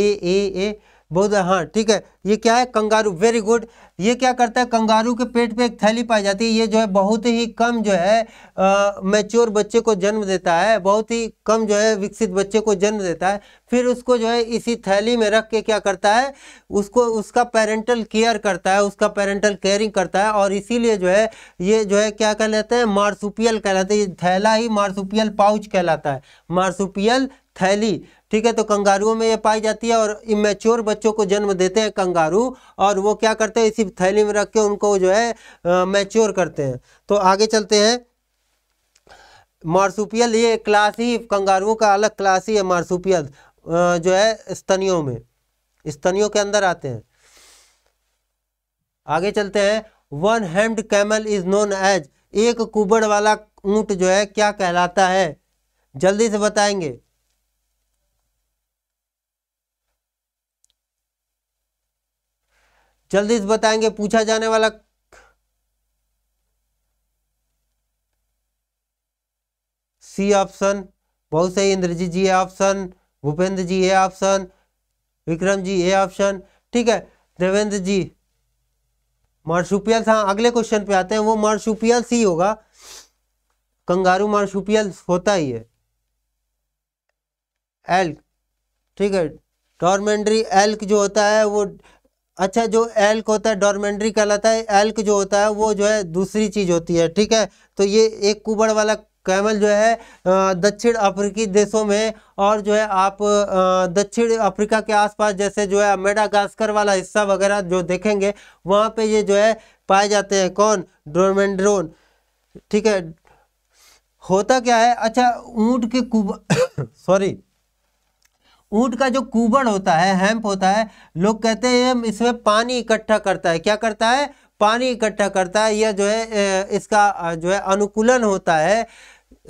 ए ए ए बहुत, हाँ ठीक है। ये क्या है? Kangaroo, very good. ये क्या करता है? कंगारू के पेट पे एक थैली पाई जाती है। ये जो है बहुत ही कम जो है मैच्योर बच्चे को जन्म देता है, बहुत ही कम जो है विकसित बच्चे को जन्म देता है। फिर उसको जो है इसी थैली में रख के क्या करता है, उसको उसका पेरेंटल केयर करता है, उसका पेरेंटल केयरिंग करता है। और इसीलिए जो है ये जो है क्या कहलाते हैं, मार्सुपियल कहलाते हैं। ये थैला ही मार्सुपियल पाउच कहलाता है, मार्सुपियल थैली, ठीक है। तो कंगारुओं में ये पाई जाती है और इमेच्योर बच्चों को जन्म देते हैं कंगारू, और वो क्या करते हैं, इसी थैली में रख के उनको जो है मैच्योर करते हैं। तो आगे चलते हैं। मार्सुपियल ये क्लास ही, कंगारुओं का अलग क्लास ही है मार्सुपियल, जो है स्तनियों में, स्तनियों के अंदर आते हैं। आगे चलते हैं। One hand camel is known as, एक कुबड़ वाला ऊंट जो है क्या कहलाता है? जल्दी से बताएंगे। जल्दी से बताएंगे पूछा जाने वाला। सी ऑप्शन, बहुत सही Indrajeet ji A option, Bhupendra ji A option, Vikram ji A option, ठीक है, देवेंद्र जी। मार्सुपियल, हाँ अगले क्वेश्चन पे आते हैं, वो मार्सुपियल ही होगा। कंगारू मार्सुपियल होता ही है। एल्क, ठीक है, डॉर्मेंड्री एल्क जो होता है वो, अच्छा जो एल्क होता है डॉर्मेंड्री कहलाता है। एल्क जो होता है वो जो है दूसरी चीज़ होती है, ठीक है। तो ये एक कुबड़ वाला कैमल जो है दक्षिण अफ्रीकी देशों में, और जो है आप दक्षिण अफ्रीका के आसपास जैसे जो है मेडागास्कर वाला हिस्सा वगैरह जो देखेंगे वहाँ पे ये जो है पाए जाते हैं। कौन? डॉर्मेंड्रोन, ठीक है। होता क्या है, अच्छा ऊँट के कुबड़ सॉरी ऊँट का जो कुबड़ होता है, हैम्प होता है, लोग कहते हैं इसमें पानी इकट्ठा करता है। क्या करता है? पानी इकट्ठा करता है। यह जो है इसका जो है अनुकूलन होता है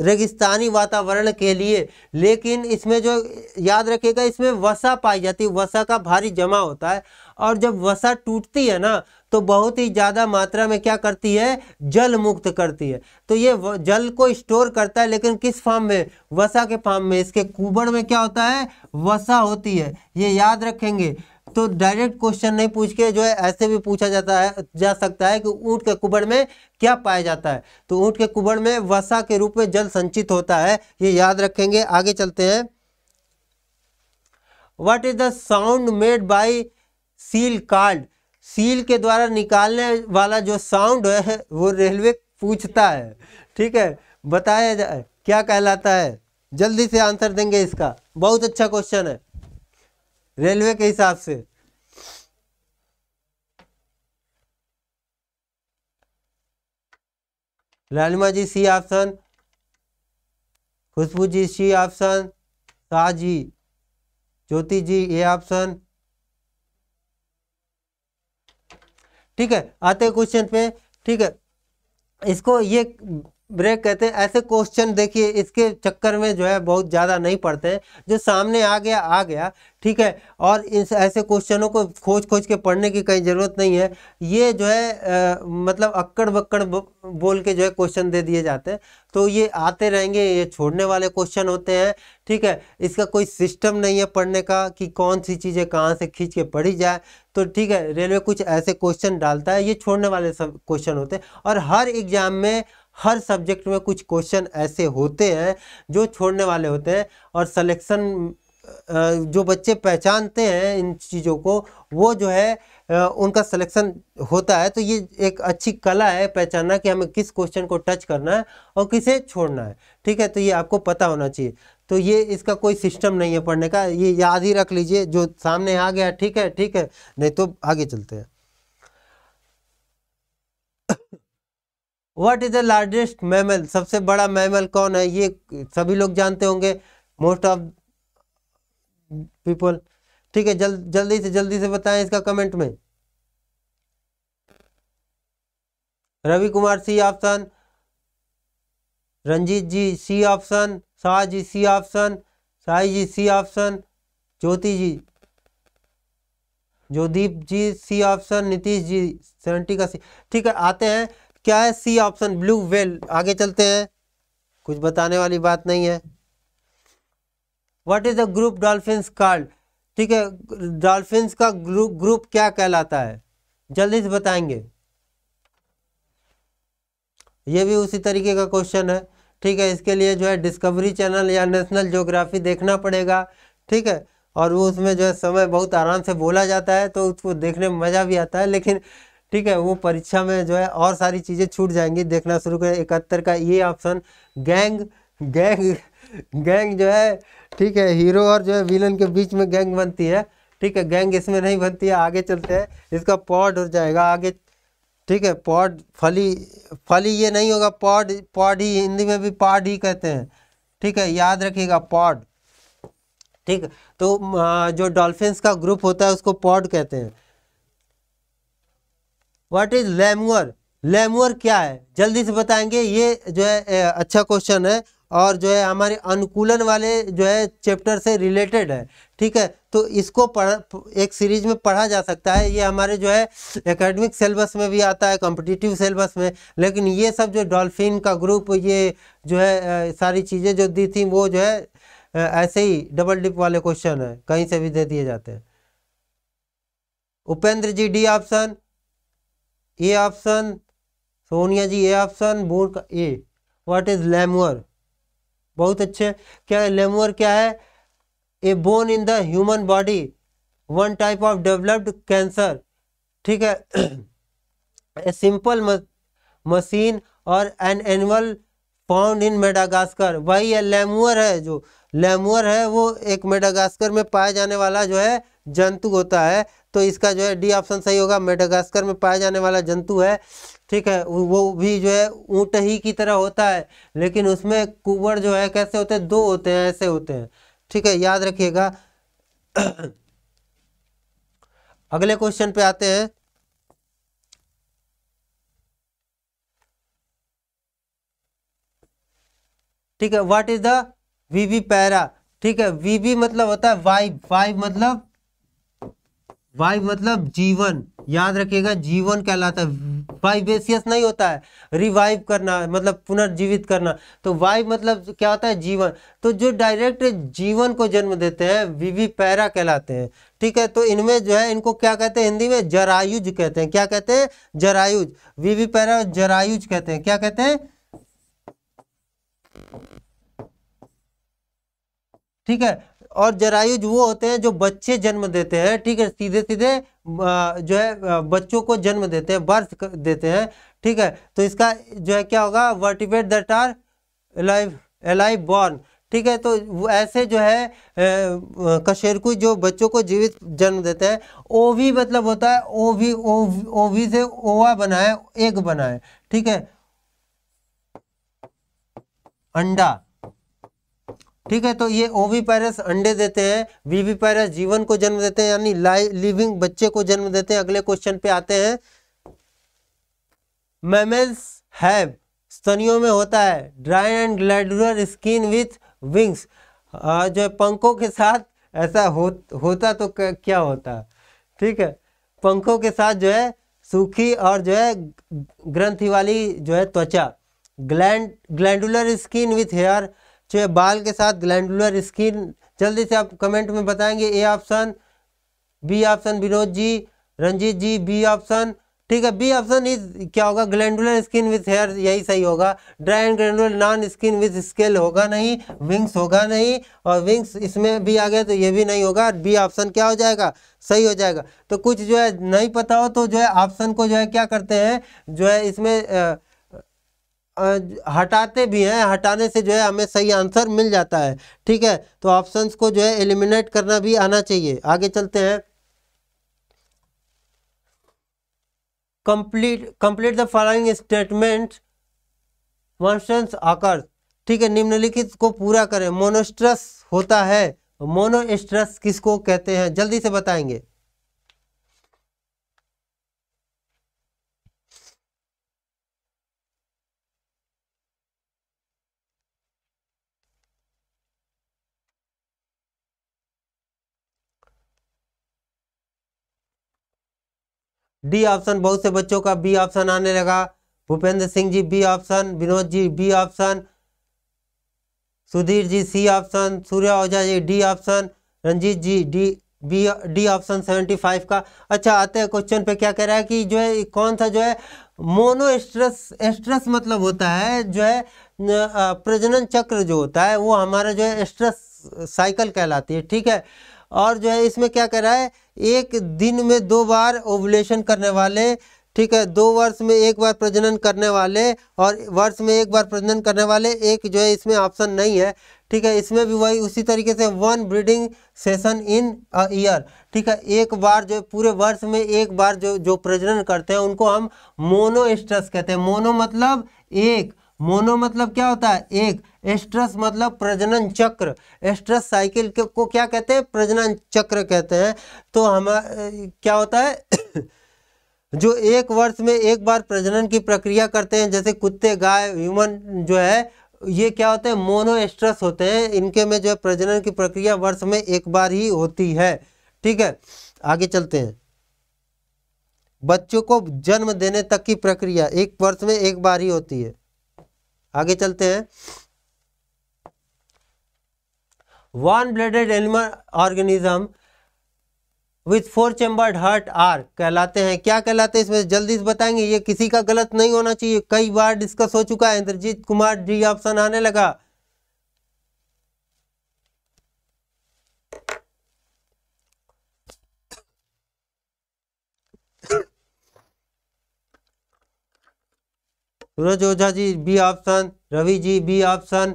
रेगिस्तानी वातावरण के लिए। लेकिन इसमें जो याद रखिएगा, इसमें वसा पाई जाती है, वसा का भारी जमा होता है। और जब वसा टूटती है ना तो बहुत ही ज़्यादा मात्रा में क्या करती है, जल मुक्त करती है। तो ये जल को स्टोर करता है, लेकिन किस फॉर्म में? वसा के फॉर्म में। इसके कुबड़ में क्या होता है, वसा होती है, ये याद रखेंगे। तो डायरेक्ट क्वेश्चन नहीं पूछ के जो है ऐसे भी पूछा जाता है, जा सकता है कि ऊँट के कुबड़ में क्या पाया जाता है। तो ऊँट के कुबड़ में वसा के रूप में जल संचित होता है, ये याद रखेंगे। आगे चलते हैं। What is the sound made by seal called? Seal के द्वारा निकालने वाला जो साउंड है वो रेलवे पूछता है, ठीक है, बताया जाए क्या कहलाता है। जल्दी से आंसर देंगे इसका, बहुत अच्छा क्वेश्चन है रेलवे के हिसाब से। Lalima ji C option, Khushboo ji C option, Shah ji, Jyoti ji A option, ठीक है। आते हैं क्वेश्चन पे, ठीक है। इसको ये ब्रेक कहते हैं। ऐसे क्वेश्चन देखिए इसके चक्कर में जो है बहुत ज़्यादा नहीं पढ़ते हैं, जो सामने आ गया आ गया, ठीक है। और इन ऐसे क्वेश्चनों को खोज खोज के पढ़ने की कहीं ज़रूरत नहीं है। ये जो है आ, मतलब अक्कड़ बक्कड़ बोल के जो है क्वेश्चन दे दिए जाते हैं, तो ये आते रहेंगे, ये छोड़ने वाले क्वेश्चन होते हैं, ठीक है। इसका कोई सिस्टम नहीं है पढ़ने का कि कौन सी चीज़ें कहाँ से खींच के पढ़ी जाए। तो ठीक है, रेलवे कुछ ऐसे क्वेश्चन डालता है, ये छोड़ने वाले सब क्वेश्चन होते हैं। और हर एग्जाम में हर सब्जेक्ट में कुछ क्वेश्चन ऐसे होते हैं जो छोड़ने वाले होते हैं, और सिलेक्शन जो बच्चे पहचानते हैं इन चीज़ों को, वो जो है उनका सिलेक्शन होता है। तो ये एक अच्छी कला है पहचानना कि हमें किस क्वेश्चन को टच करना है और किसे छोड़ना है, ठीक है। तो ये आपको पता होना चाहिए। तो ये इसका कोई सिस्टम नहीं है पढ़ने का, ये याद ही रख लीजिए जो सामने आ गया, ठीक है ठीक है। नहीं तो आगे चलते हैं। What is the largest mammal? सबसे बड़ा मैमल कौन है? ये सभी लोग जानते होंगे, मोस्ट ऑफ पीपल, ठीक है। जल जल्दी से जल्दी से बताएं इसका कमेंट में। Ravi Kumar C option, Ranjit ji C option, Shah ji C option, Sai ji C option, Jyoti ji, Jyodeep ji C option, Nitish ji seventy का सी, ठीक है। आते हैं, क्या है? C option, blue whale. आगे चलते हैं, कुछ बताने वाली बात नहीं है। What is the group dolphin called? ठीक है, डॉल्फिन्स का ग्रुप ग्रुप क्या कहलाता है, जल्दी से बताएंगे। ये भी उसी तरीके का क्वेश्चन है, ठीक है। इसके लिए जो है डिस्कवरी चैनल या नेशनल ज्योग्राफी देखना पड़ेगा, ठीक है, और वो उसमें जो है समय बहुत आराम से बोला जाता है तो उसको देखने में मज़ा भी आता है, लेकिन ठीक है वो परीक्षा में जो है और सारी चीज़ें छूट जाएंगी। देखना शुरू करें। इकहत्तर का ये ऑप्शन गैंग गैंग गैंग जो है, ठीक है, हीरो और जो है विलन के बीच में गैंग बनती है, ठीक है, गैंग इसमें नहीं बनती है। आगे चलते हैं, इसका पॉड हो जाएगा आगे, ठीक है, पॉड फली फली ये नहीं होगा, पॉड पॉड ही, हिंदी में भी पॉड ही कहते हैं, ठीक है, याद रखिएगा पॉड, ठीक। तो जो डॉल्फिन्स का ग्रुप होता है उसको पॉड कहते हैं। व्हाट इज लेमूर, लेमूर क्या है जल्दी से बताएंगे। ये जो है अच्छा क्वेश्चन है और जो है हमारे अनुकूलन वाले जो है चैप्टर से रिलेटेड है, ठीक है, तो इसको पढ़ एक सीरीज में पढ़ा जा सकता है। ये हमारे जो है एकेडमिक सिलेबस में भी आता है, कॉम्पिटिटिव सिलेबस में, लेकिन ये सब जो डॉल्फिन का ग्रुप ये जो है सारी चीज़ें जो दी थी वो जो है ऐसे ही डबल डिप वाले क्वेश्चन है, कहीं से भी दे दिए जाते हैं। Upendra ji D option, A option, Sonia ji A option, board का ए। व्हाट इज लेमूर, बहुत अच्छे। क्या लेमूर क्या है, a bone in the human body, one type of developed cancer, ठीक है, ए सिंपल मशीन और an animal found in Madagascar. वही है लेमूर है, जो लेमूर है वो एक मेडागास्कर में पाया जाने वाला जो है जंतु होता है, तो इसका जो है डी ऑप्शन सही होगा, मेडागास्कर में पाया जाने वाला जंतु है, ठीक है। वो भी जो है ऊँट ही की तरह होता है, लेकिन उसमें कुबड़ जो है कैसे होते हैं, दो होते हैं, ऐसे होते हैं, ठीक है, याद रखिएगा। अगले क्वेश्चन पे आते हैं। ठीक है, what is the VV para, ठीक है, वीवी मतलब होता है वाइब, वाइब मतलब वाइब मतलब जीवन, याद रखिएगा जीवन कहलाता है। वाइबेशियस नहीं होता है, रिवाइव करना मतलब पुनर्जीवित करना, तो वाइब मतलब क्या होता है, जीवन। तो जो डायरेक्ट जीवन को जन्म देते हैं वीवी पैरा कहलाते हैं, ठीक है। तो इनमें जो है इनको क्या कहते हैं, हिंदी में जरायुज कहते हैं। क्या कहते हैं, जरायुज। वीवी पैरा जरायुज कहते हैं। क्या कहते हैं, ठीक है। और जरायुज वो होते हैं जो बच्चे जन्म देते हैं, ठीक है, सीधे सीधे जो है बच्चों को जन्म देते हैं, बर्थ देते हैं, ठीक है। तो इसका जो है क्या होगा, vertebrate that are alive alive born, ठीक है। तो ऐसे जो है कशेरुकी जो बच्चों को जीवित जन्म देते हैं। ओवी मतलब होता है, ओवी ओवी से ओवा बनाए, एग बनाए, ठीक है, अंडा, ठीक है। तो ये ओवीपैरस अंडे देते हैं, वीवीपैरस जीवन को जन्म देते हैं, यानी लिविंग बच्चे को जन्म देते हैं। अगले क्वेश्चन पे आते हैं। मैमल्स हैव, स्तनियों में होता है, dry and glandular skin with wings, जो पंखों के साथ ऐसा हो, होता तो क्या होता, ठीक है, पंखों के साथ जो है सूखी और जो है ग्रंथि वाली जो है त्वचा, gland glandular skin with hair, जो है बाल के साथ ग्लैंडुलर स्किन। जल्दी से आप कमेंट में बताएंगे। A option, B option Vinod ji, Ranjeet ji B option, ठीक है, बी ऑप्शन इज क्या होगा, ग्लैंडुलर स्किन विथ हेयर, यही सही होगा। Dry and glandular non skin with scale होगा नहीं, विंग्स होगा नहीं, और विंग्स इसमें भी आ गया तो ये भी नहीं होगा। बी ऑप्शन क्या हो जाएगा, सही हो जाएगा। तो कुछ जो है नहीं पता हो तो जो है ऑप्शन को जो है क्या करते हैं, जो है इसमें आ, हटाते भी हैं, हटाने से जो है हमें सही आंसर मिल जाता है, ठीक है। तो ऑप्शंस को जो है एलिमिनेट करना भी आना चाहिए। आगे चलते हैं। Complete complete the following statement monstrous आकर, ठीक है, निम्नलिखित को पूरा करें। मोनोस्ट्रस होता है, मोनोस्ट्रस किसको कहते हैं, जल्दी से बताएंगे। डी ऑप्शन, बहुत से बच्चों का बी ऑप्शन आने लगा। Bhupendra Singh ji B option, Vinod ji B option, Sudhir ji C option, Surya Ojha ji D option, Ranjit ji D B D option पचहत्तर का। अच्छा आते हैं क्वेश्चन पे, क्या कह रहा है कि जो है कौन सा जो है मोनोएस्ट्रस, एस्ट्रस मतलब होता है जो है प्रजनन चक्र जो होता है वो हमारा जो है एस्ट्रस साइकिल कहलाती है, ठीक है। और जो है इसमें क्या कह रहा है, एक दिन में दो बार ओवुलेशन करने वाले, ठीक है, दो वर्ष में एक बार प्रजनन करने वाले और वर्ष में एक बार प्रजनन करने वाले, एक जो है इसमें ऑप्शन नहीं है, ठीक है। इसमें भी वही उसी तरीके से one breeding session in a year, ठीक है, एक बार जो पूरे वर्ष में एक बार जो जो प्रजनन करते हैं उनको हम मोनोएस्ट्रस कहते हैं। मोनो मतलब एक, मोनो मतलब क्या होता है एक, एस्ट्रस मतलब प्रजनन चक्र, एस्ट्रस साइकिल को क्या कहते हैं, प्रजनन चक्र कहते हैं। तो हम क्या होता है जो एक वर्ष में एक बार प्रजनन की प्रक्रिया करते हैं, जैसे कुत्ते, गाय, ह्यूमन जो है ये क्या होते हैं मोनोएस्ट्रस होते हैं, इनके में जो है प्रजनन की प्रक्रिया वर्ष में एक बार ही होती है, ठीक है। आगे चलते हैं, बच्चों को जन्म देने तक की प्रक्रिया एक वर्ष में एक बार ही होती है। आगे चलते हैं, one blooded animal organism with four chambered heart are कहलाते हैं, क्या कहलाते हैं इसमें जल्दी से बताएंगे, ये किसी का गलत नहीं होना चाहिए, कई बार डिस्कस हो चुका है। इंद्रजीत कुमार डी ऑप्शन आने लगा, Suraj Ojha ji B option, Ravi ji B option,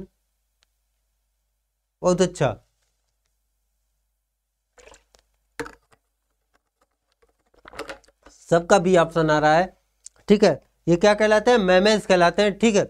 बहुत अच्छा। सबका भी ऑप्शन आ रहा है, ठीक है। ये क्या कहलाते हैं, मैमेल्स कहलाते हैं, ठीक है।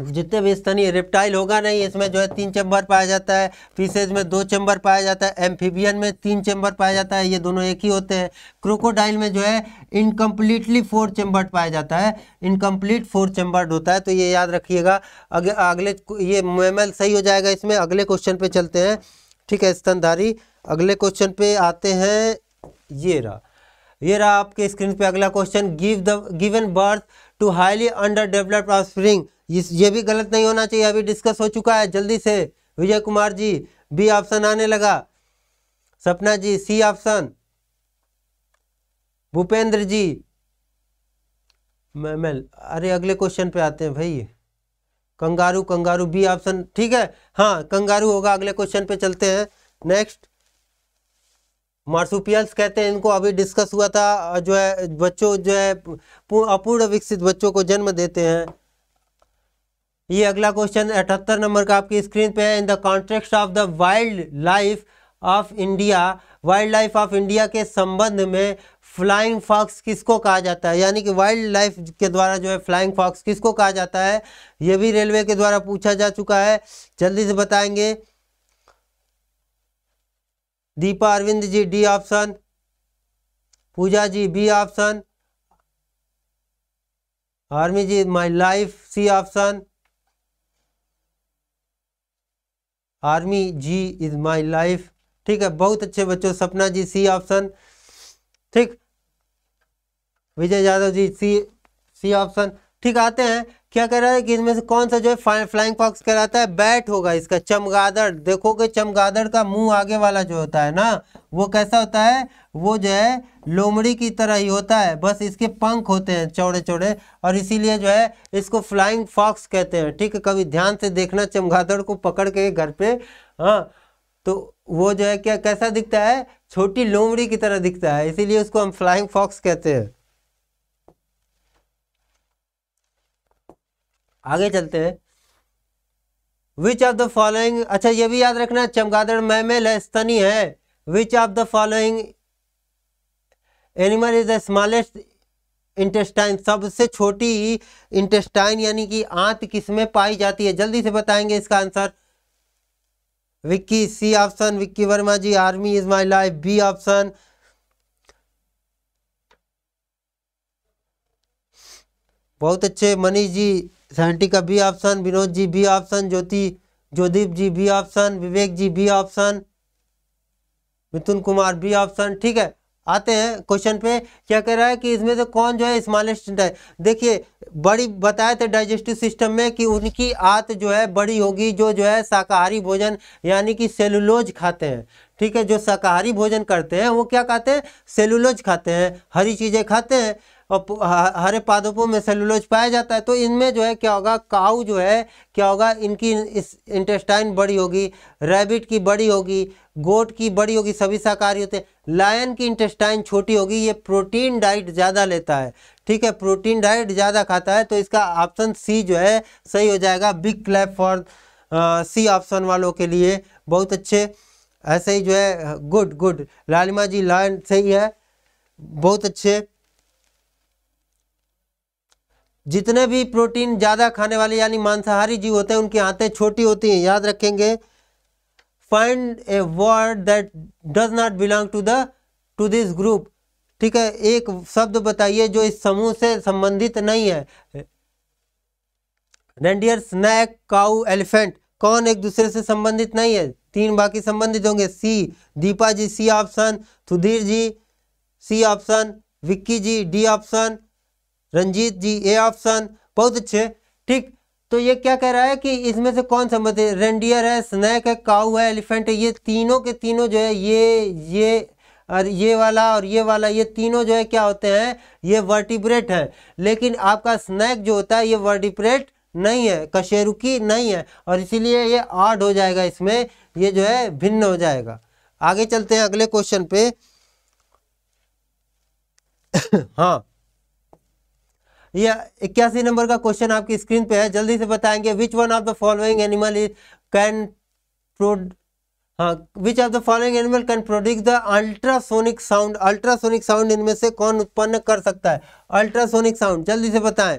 जितने भी स्तनीय, रेप्टाइल होगा नहीं, इसमें जो है तीन चैम्बर पाया जाता है, फिशेज में दो चैम्बर पाया जाता है, एम्फीबियन में तीन चैम्बर पाया जाता है, ये दोनों एक ही होते हैं। क्रोकोडाइल में जो है इनकम्प्लीटली फोर चैम्बर्ड पाया जाता है, इनकम्प्लीट फोर चैम्बर्ड होता है, तो ये याद रखिएगा। अग, अगले ये मैमल सही हो जाएगा इसमें। अगले क्वेश्चन पर चलते हैं, ठीक है स्तनधारी। अगले क्वेश्चन पर आते हैं, ये रहा ये रहा आपके स्क्रीन पे अगला question, give the given birth to highly under developed offspring, ये भी गलत नहीं होना चाहिए, अभी डिस्कस हो चुका है। जल्दी से विजय कुमार जी बी ऑप्शन आने लगा, Sapna ji C option, Bhupendra ji mammal. अरे अगले क्वेश्चन पे आते हैं भाई, कंगारू, कंगारू बी ऑप्शन, ठीक है, हाँ कंगारू होगा। अगले क्वेश्चन पे चलते हैं, नेक्स्ट मार्सुपियल्स कहते हैं इनको, अभी डिस्कस हुआ था, जो है बच्चों जो है अपूर्ण विकसित बच्चों को जन्म देते हैं। ये अगला क्वेश्चन अठहत्तर नंबर का आपकी स्क्रीन पे है, in the context of the wild life of India, wild life of India के संबंध में फ्लाइंग फॉक्स किसको कहा जाता है, यानी कि वाइल्ड लाइफ के द्वारा जो है फ्लाइंग फॉक्स किसको कहा जाता है, ये भी रेलवे के द्वारा पूछा जा चुका है, जल्दी से बताएंगे। Deepa Arvind ji D option, Pooja ji B option, army ji my life C option, army ji is my life, ठीक है, बहुत अच्छे बच्चों, सपना जी सी ऑप्शन, ठीक, विजय यादव जी सी सी ऑप्शन, ठीक। आते हैं, क्या कह रहा है कि इनमें से कौन सा जो है फ्लाइंग फॉक्स कहलाता है, बैट होगा इसका, चमगादड़। देखोगे चमगादड़ का मुंह आगे वाला जो होता है ना वो कैसा होता है, वो जो है लोमड़ी की तरह ही होता है, बस इसके पंख होते हैं चौड़े चौड़े, और इसीलिए जो है इसको फ्लाइंग फॉक्स कहते हैं, ठीक है। कभी ध्यान से देखना चमगादड़ को पकड़ के घर पे, हाँ तो वो जो है क्या कैसा दिखता है, छोटी लोमड़ी की तरह दिखता है, इसीलिए उसको हम फ्लाइंग फॉक्स कहते हैं। आगे चलते हैं, विच ऑफ द फॉलोइंग, अच्छा ये भी याद रखना, चमगादड़ मैमेल है, स्तनी है। Which of the following animal is the smallest intestine, सबसे छोटी इंटेस्टाइन यानी कि आंत किसमें पाई जाती है, जल्दी से बताएंगे इसका answer. Vicky C option, Vicky Verma ji army is my life B option, बहुत अच्छे मनीष जी सैंटी का B option, Vinod ji B option, Jyoti Jyodeep ji B option, Vivek ji B option, Mithun Kumar B option, ठीक है। आते हैं क्वेश्चन पे, क्या कह रहा है कि इसमें से कौन जो है स्मॉलेस्ट, देखिए बड़ी बताए थे डाइजेस्टिव सिस्टम में कि उनकी आंत जो है बड़ी होगी जो जो है शाकाहारी भोजन यानी कि सेलुलोज खाते हैं, ठीक है, जो शाकाहारी भोजन करते हैं वो क्या खाते हैं, सेलुलोज खाते हैं, हरी चीज़ें खाते हैं और हरे पादपों में सेलुलोज पाया जाता है। तो इनमें जो है क्या होगा, काऊ जो है क्या होगा, इनकी इस इंटेस्टाइन बड़ी होगी, रैबिट की बड़ी होगी, गोट की बड़ी होगी, सभी शाकाहारी होते हैं। लायन की इंटेस्टाइन छोटी होगी, ये प्रोटीन डाइट ज़्यादा लेता है, ठीक है, प्रोटीन डाइट ज़्यादा खाता है। तो इसका ऑप्शन सी जो है सही हो जाएगा। Big clap for C option वालों के लिए, बहुत अच्छे। ऐसे ही जो है गुड गुड लालिमा जी, लायन सही है, बहुत अच्छे। जितने भी प्रोटीन ज़्यादा खाने वाले यानी मांसाहारी जीव होते हैं उनकी आंतें छोटी होती हैं, याद रखेंगे। Find a word that does not belong to the to this group, ठीक है, एक शब्द बताइए जो इस समूह से संबंधित नहीं है। रेंडियर, स्नैक, काऊ, एलिफेंट, कौन एक दूसरे से संबंधित नहीं है, तीन बाकी संबंधित होंगे। C, Deepa ji C option, Sudhir ji C option, Vicky ji D option, Ranjit ji A option, बहुत अच्छे। ठीक, तो ये क्या कह रहा है कि इसमें से कौन संबंधित है, रेंडियर है, स्नैक है, काऊ है, एलिफेंट है, ये तीनों के तीनों जो है, ये ये और ये वाला और ये वाला, ये तीनों जो है क्या होते हैं, ये वर्टिब्रेट हैं। लेकिन आपका स्नैक जो होता है ये वर्टिब्रेट नहीं है, कशेरुकी नहीं है, और इसीलिए ये ऑड हो जाएगा, इसमें ये जो है भिन्न हो जाएगा। आगे चलते हैं अगले क्वेश्चन पे। हाँ, यह इक्यासी नंबर का क्वेश्चन आपकी स्क्रीन पे है, जल्दी से बताएंगे। Which one of the following animal is can prod हाँ which of the following animal can produce the ultrasonic sound, ultrasonic sound इनमें से कौन उत्पन्न कर सकता है अल्ट्रासोनिक साउंड, जल्दी से बताएं।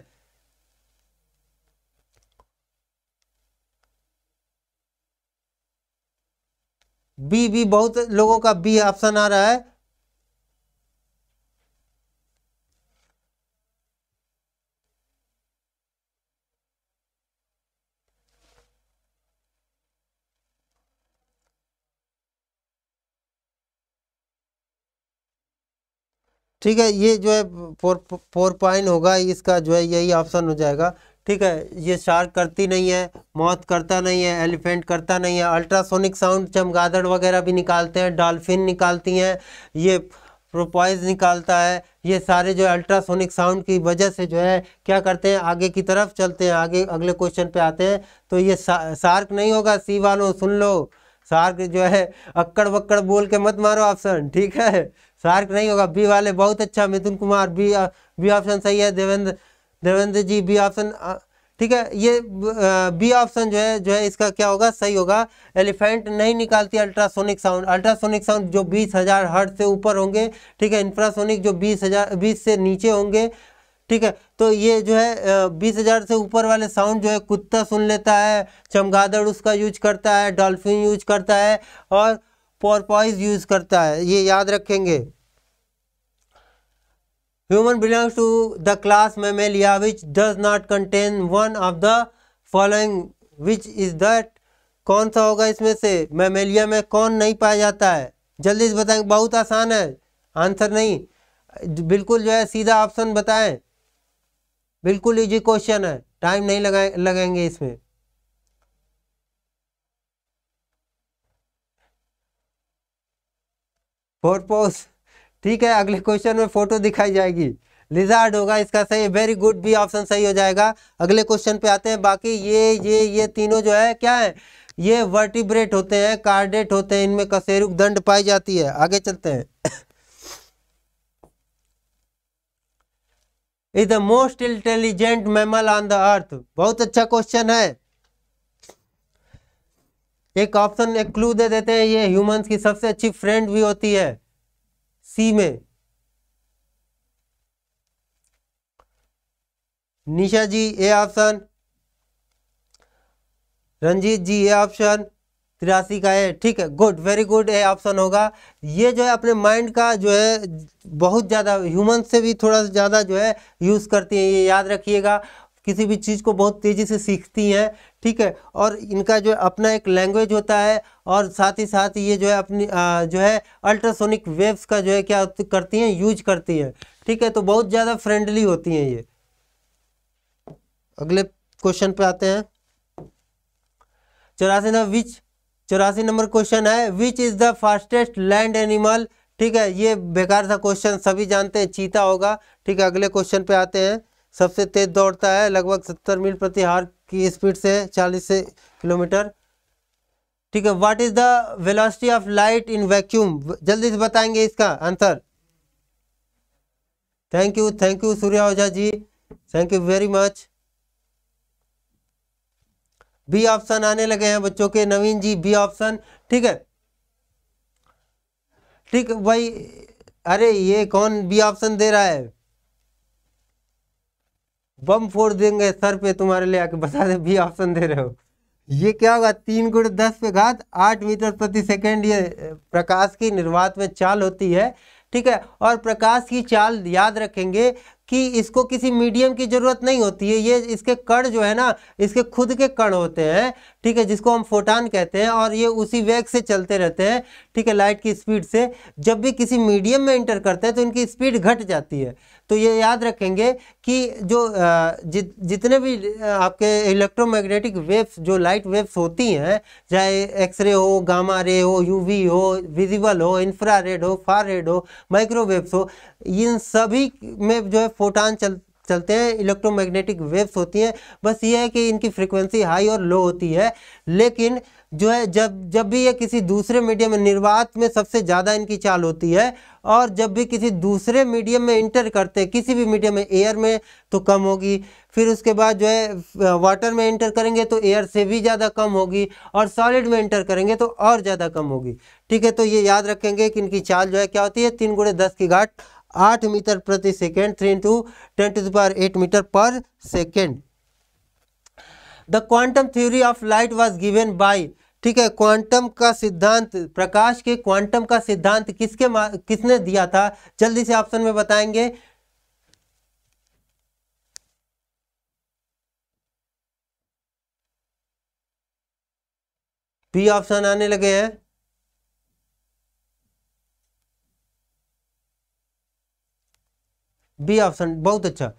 बी बी बहुत लोगों का बी ऑप्शन आ रहा है। ठीक है, ये जो है फोर फोर पाइन होगा, इसका जो है यही ऑप्शन हो जाएगा। ठीक है, ये शार्क करती नहीं है, मौत करता नहीं है, एलिफेंट करता नहीं है। अल्ट्रासोनिक साउंड चमगादड़ वगैरह भी निकालते हैं, डॉल्फिन निकालती हैं, ये प्रोपॉइज निकालता है, ये सारे जो अल्ट्रासोनिक साउंड की वजह से जो है क्या करते हैं। आगे की तरफ चलते हैं, आगे अगले क्वेश्चन पे आते हैं। तो ये शार्क नहीं होगा, सी वालों सुन लो, शार्क जो है अक्कड़ बक्कड़ बोल के मत मारो ऑप्शन, ठीक है, शार्क नहीं होगा। बी वाले बहुत अच्छा, Mithun Kumar B B option सही है, देवेंद्र देवेंद्र जी बी ऑप्शन, ठीक है, ये बी ऑप्शन जो है जो है इसका क्या होगा, सही होगा। एलिफेंट नहीं निकालती अल्ट्रासोनिक साउंड, अल्ट्रासोनिक साउंड जो बीस हज़ार हर्ट्ज से ऊपर होंगे, ठीक है, इंफ्रासोनिक जो बीस हज़ार बीस से नीचे होंगे, ठीक है। तो ये जो है बीस हज़ार से ऊपर वाले साउंड जो है कुत्ता सुन लेता है, चमगादड़ उसका यूज करता है, डॉल्फिन यूज करता है और पोरपॉइज यूज करता है, ये याद रखेंगे। Human belongs to the class mammalia which does not contain one of the following, which is that, कौन सा होगा इसमें से, मैमेलिया में कौन नहीं पाया जाता है, जल्दी से बताएंगे। बहुत आसान है आंसर, नहीं बिल्कुल जो है सीधा ऑप्शन बताएं, बिल्कुल इजी क्वेश्चन है, टाइम नहीं लगा लगेंगे इसमें। पोर्पोज, ठीक है, अगले क्वेश्चन में फोटो दिखाई जाएगी, लिजार्ड होगा इसका सही, वेरी गुड बी ऑप्शन सही हो जाएगा। अगले क्वेश्चन पे आते हैं। बाकी ये ये ये तीनों जो है क्या है, ये वर्टिब्रेट होते हैं, कार्डेट होते हैं, इनमें कशेरुक दंड पाई जाती है। आगे चलते हैं। Is the most intelligent mammal on the earth, बहुत अच्छा क्वेश्चन है। एक ऑप्शन एक क्लू दे देते हैं, ये ह्यूमंस की सबसे अच्छी फ्रेंड भी होती है, सी में। Nisha ji A option, Ranjit ji A option, तिरासी का है, ठीक है, good very good A option होगा। ये जो है अपने माइंड का जो है बहुत ज़्यादा, ह्यूमन से भी थोड़ा ज़्यादा जो है यूज़ करती है, ये याद रखिएगा। किसी भी चीज़ को बहुत तेज़ी से सीखती हैं, ठीक है, और इनका जो अपना एक लैंग्वेज होता है, और साथ ही साथ ये जो है अपनी आ, जो है अल्ट्रासोनिक वेव्स का जो है क्या करती हैं, यूज करती हैं, ठीक है, तो बहुत ज़्यादा फ्रेंडली होती हैं ये। अगले क्वेश्चन पे आते हैं, चौरासी नंबर। विच चौरासी नंबर क्वेश्चन है which is the fastest land animal. ठीक है, ये बेकार सा क्वेश्चन, सभी जानते हैं चीता होगा। ठीक है, अगले क्वेश्चन पे आते हैं। सबसे तेज दौड़ता है, लगभग सत्तर मील प्रति आवर की स्पीड से चालीस से किलोमीटर। ठीक है, what is the velocity of light in vacuum, जल्दी से बताएंगे इसका answer. Thank you thank you Surya Ojha ji, thank you very much. B option आने लगे हैं बच्चों के, नवीन जी बी ऑप्शन। ठीक है, ठीक भाई, अरे ये कौन बी ऑप्शन दे रहा है, बम फोड़ देंगे सर पे तुम्हारे लिए आके, बता दे बी ऑप्शन दे रहे हो। ये क्या होगा, तीन गुण दस पे घात आठ मीटर प्रति सेकंड ये प्रकाश की निर्वात में चाल होती है। ठीक है, और प्रकाश की चाल याद रखेंगे कि इसको किसी मीडियम की ज़रूरत नहीं होती है, ये इसके कण जो है ना, इसके खुद के कण होते हैं। ठीक है, जिसको हम फोटान कहते हैं, और ये उसी वेग से चलते रहते हैं। ठीक है, लाइट की स्पीड से। जब भी किसी मीडियम में इंटर करते हैं तो इनकी स्पीड घट जाती है। तो ये याद रखेंगे कि जो जि, जितने भी आपके इलेक्ट्रोमैग्नेटिक वेव्स, जो लाइट वेव्स होती हैं, चाहे एक्सरे हो, गामा रे हो, यूवी हो, विजिबल हो, इंफ्रा रेड हो, फार रेड हो, माइक्रोवेव्स हो, इन सभी में जो है फोटान चल चलते हैं, इलेक्ट्रोमैग्नेटिक वेव्स होती हैं। बस ये है कि इनकी फ्रीक्वेंसी हाई और लो होती है, लेकिन जो है जब जब भी ये किसी दूसरे मीडियम में, निर्वात में सबसे ज़्यादा इनकी चाल होती है, और जब भी किसी दूसरे मीडियम में इंटर करते हैं, किसी भी मीडियम में, एयर में तो कम होगी, फिर उसके बाद जो है वाटर में इंटर करेंगे तो एयर से भी ज़्यादा कम होगी, और सॉलिड में इंटर करेंगे तो और ज़्यादा कम होगी। ठीक है, तो ये याद रखेंगे कि इनकी चाल जो है क्या होती है, तीन गुणे दस की घाट आठ मीटर प्रति second, three into ten to the power eight metre per second. The quantum theory of light was given by. ठीक है, क्वांटम का सिद्धांत, प्रकाश के क्वांटम का सिद्धांत किसके किसने दिया था, जल्दी से ऑप्शन में बताएंगे। बी ऑप्शन आने लगे हैं। बी ऑप्शन, बहुत अच्छा।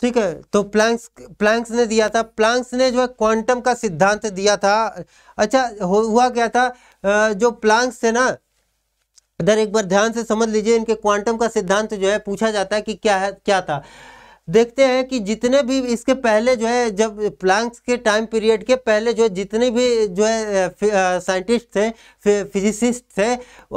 ठीक है, तो प्लांक्स प्लांक्स ने दिया था, प्लांक्स ने जो है क्वांटम का सिद्धांत दिया था। अच्छा, हुआ क्या था, जो प्लांक्स थे ना, इधर एक बार ध्यान से समझ लीजिए, इनके क्वांटम का सिद्धांत जो है पूछा जाता है कि क्या है, क्या था। देखते हैं कि जितने भी इसके पहले जो है, जब प्लांक्स के टाइम पीरियड के पहले जो है जितने भी जो है साइंटिस्ट थे, फिजिसिस्ट थे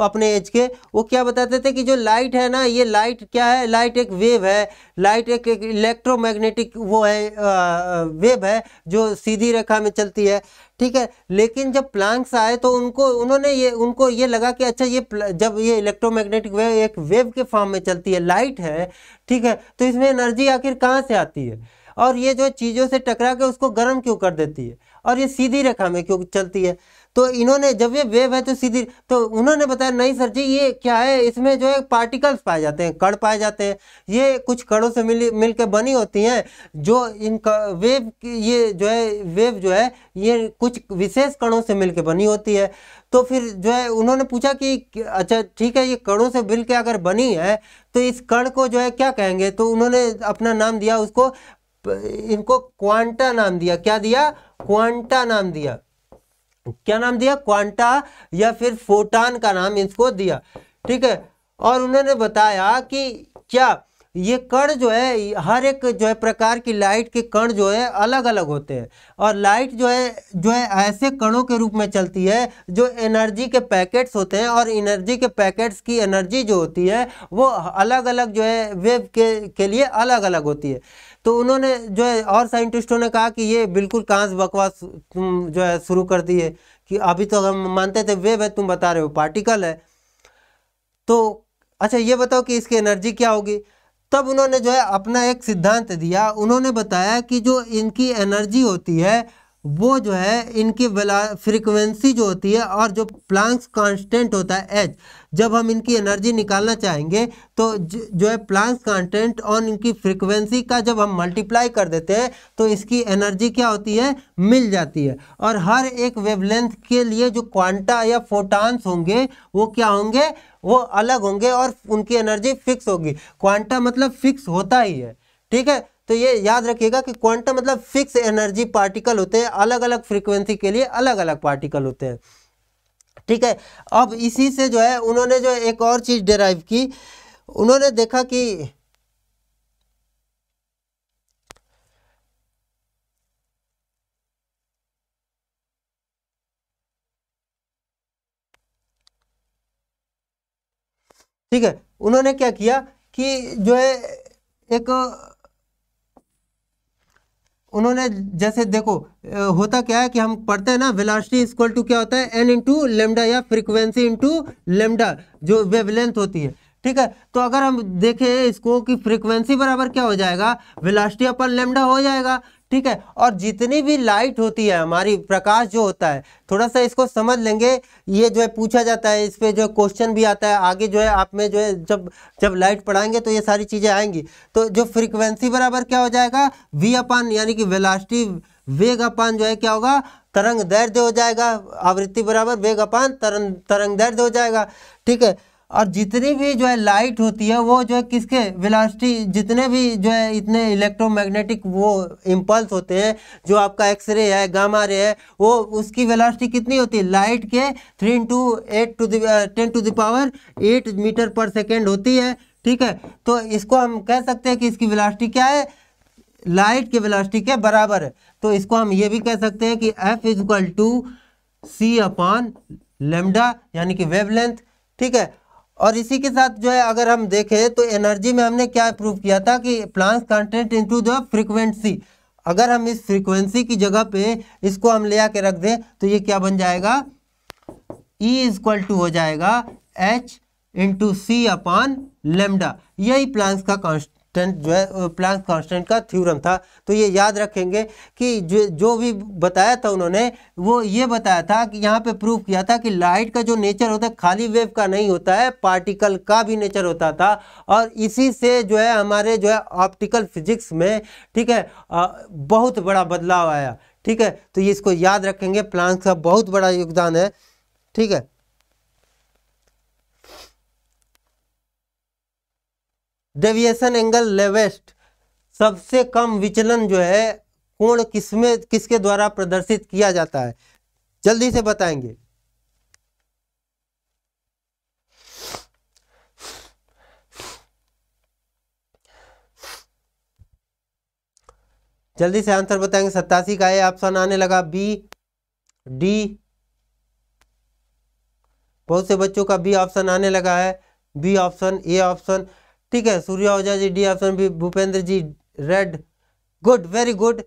अपने एज के, वो क्या बताते थे कि जो लाइट है ना, ये लाइट क्या है, लाइट एक वेव है, लाइट एक, एक इलेक्ट्रोमैग्नेटिक वो है आ, वेव है जो सीधी रेखा में चलती है। ठीक है, लेकिन जब प्लांक्स आए तो उनको उन्होंने ये उनको ये लगा कि अच्छा, ये जब ये इलेक्ट्रोमैग्नेटिक वेव एक वेव के फॉर्म में चलती है, लाइट है, ठीक है, तो इसमें एनर्जी आखिर कहाँ से आती है, और ये जो चीज़ों से टकरा के उसको गर्म क्यों कर देती है, और ये सीधी रेखा में क्यों चलती है। तो इन्होंने, जब ये वेव है तो सीधी, तो उन्होंने बताया नहीं सर जी, ये क्या है, इसमें जो है पार्टिकल्स पाए जाते हैं, कण पाए जाते हैं, ये कुछ कणों से मिल मिल के बनी होती हैं, जो इनका वेव, ये जो है वेव जो है ये कुछ विशेष कणों से मिल के बनी होती है। तो फिर जो है उन्होंने पूछा कि अच्छा ठीक है, ये कणों से मिल के अगर बनी है तो इस कण को जो है क्या कहेंगे, तो उन्होंने अपना नाम दिया उसको, इनको क्वांटा नाम दिया। क्या दिया, क्वांटा नाम दिया। क्या नाम दिया, क्वांटा, या फिर फोटान का नाम इसको दिया। ठीक है, और उन्होंने बताया कि क्या ये कण जो है, हर एक जो है प्रकार की लाइट के कण जो है अलग अलग होते हैं, और लाइट जो है जो है ऐसे कणों के रूप में चलती है जो एनर्जी के पैकेट्स होते हैं, और एनर्जी के पैकेट्स की एनर्जी जो होती है वो अलग अलग जो है वेव के के लिए अलग अलग होती है। तो उन्होंने जो है, और साइंटिस्टों ने कहा कि ये बिल्कुल कहाँ से बकवास तुम जो है शुरू कर दिए, कि अभी तो हम मानते थे वेव है, तुम बता रहे हो पार्टिकल है, तो अच्छा ये बताओ कि इसकी एनर्जी क्या होगी। तब उन्होंने जो है अपना एक सिद्धांत दिया, उन्होंने बताया कि जो इनकी एनर्जी होती है वो जो है इनकी फ्रीक्वेंसी जो होती है, और जो प्लांक्स कांस्टेंट होता है एच, जब हम इनकी एनर्जी निकालना चाहेंगे तो जो है प्लांक्स कांस्टेंट और इनकी फ्रीक्वेंसी का जब हम मल्टीप्लाई कर देते हैं तो इसकी एनर्जी क्या होती है, मिल जाती है। और हर एक वेवलेंथ के लिए जो क्वांटा या फोटान्स होंगे वो क्या होंगे, वो अलग होंगे, और उनकी एनर्जी फिक्स होगी। क्वांटा मतलब फिक्स होता ही है। ठीक है, तो ये याद रखिएगा कि क्वांटा मतलब फिक्स एनर्जी पार्टिकल होते हैं, अलग अलग फ्रीक्वेंसी के लिए अलग अलग पार्टिकल होते हैं। ठीक है। अब इसी से जो है उन्होंने जो एक और चीज़ डेराइव की, उन्होंने देखा कि ठीक है, उन्होंने क्या किया कि जो है एक उन्होंने जैसे देखो होता क्या है कि हम पढ़ते हैं ना वेलोसिटी इक्वल टू क्या होता है एन इंटू लेमडा या फ्रीक्वेंसी इंटू लेमडा जो वेवलेंथ होती है। ठीक है, तो अगर हम देखें इसको कि फ्रीक्वेंसी बराबर क्या हो जाएगा वेलोसिटी अपन लेमडा हो जाएगा। ठीक है, और जितनी भी लाइट होती है हमारी प्रकाश जो होता है, थोड़ा सा इसको समझ लेंगे, ये जो है पूछा जाता है, इस पर जो क्वेश्चन भी आता है आगे जो है आप में जो है जब जब लाइट पढ़ाएंगे तो ये सारी चीज़ें आएंगी। तो जो फ्रीक्वेंसी बराबर क्या हो जाएगा वी अपान यानी कि वेलोसिटी वेग अपान जो है क्या होगा तरंग दैर्ध्य हो जाएगा, आवृत्ति बराबर वेग अपान तरंग तरंग दैर्ध्य हो जाएगा। ठीक है, और जितनी भी जो है लाइट होती है वो जो है किसके वेलोसिटी जितने भी जो है इतने इलेक्ट्रोमैग्नेटिक वो इम्पल्स होते हैं जो आपका एक्सरे है गामा रे है वो उसकी वेलोसिटी कितनी होती है लाइट के three into eight to ten to the power eight metre per second होती है। ठीक है, तो इसको हम कह सकते हैं कि इसकी वेलोसिटी क्या है लाइट के वेलोसिटी के बराबर है। तो इसको हम ये भी कह सकते हैं कि F is equal to C upon lambda यानी कि वेवलेंथ। ठीक है, और इसी के साथ जो है अगर हम देखें तो एनर्जी में हमने क्या प्रूव किया था कि Planck constant into the frequency, अगर हम इस फ्रीक्वेंसी की जगह पे इसको हम ले आके रख दें तो ये क्या बन जाएगा E इक्वल टू हो जाएगा H into C upon lambda. यही प्लांक का कांस्टेंट जो है प्लांक कांस्टेंट का थ्योरम था। तो ये याद रखेंगे कि जो जो भी बताया था उन्होंने वो ये बताया था कि यहाँ पे प्रूव किया था कि लाइट का जो नेचर होता है खाली वेव का नहीं होता है, पार्टिकल का भी नेचर होता था। और इसी से जो है हमारे जो है ऑप्टिकल फिजिक्स में ठीक है आ, बहुत बड़ा बदलाव आया। ठीक है, तो ये इसको याद रखेंगे, प्लांक का बहुत बड़ा योगदान है। ठीक है, डेविएशन एंगल लेवेस्ट, सबसे कम विचलन जो है कोण किसमें किसके द्वारा प्रदर्शित किया जाता है, जल्दी से बताएंगे। जल्दी से आंसर बताएंगे। सत्तासी का ए ऑप्शन आने लगा, बी डी, बहुत से बच्चों का बी ऑप्शन आने लगा है, बी ऑप्शन ए ऑप्शन। ठीक है, सूर्या ओझा जी डी ऑप्शन, भी Bhupendra ji red, good very good.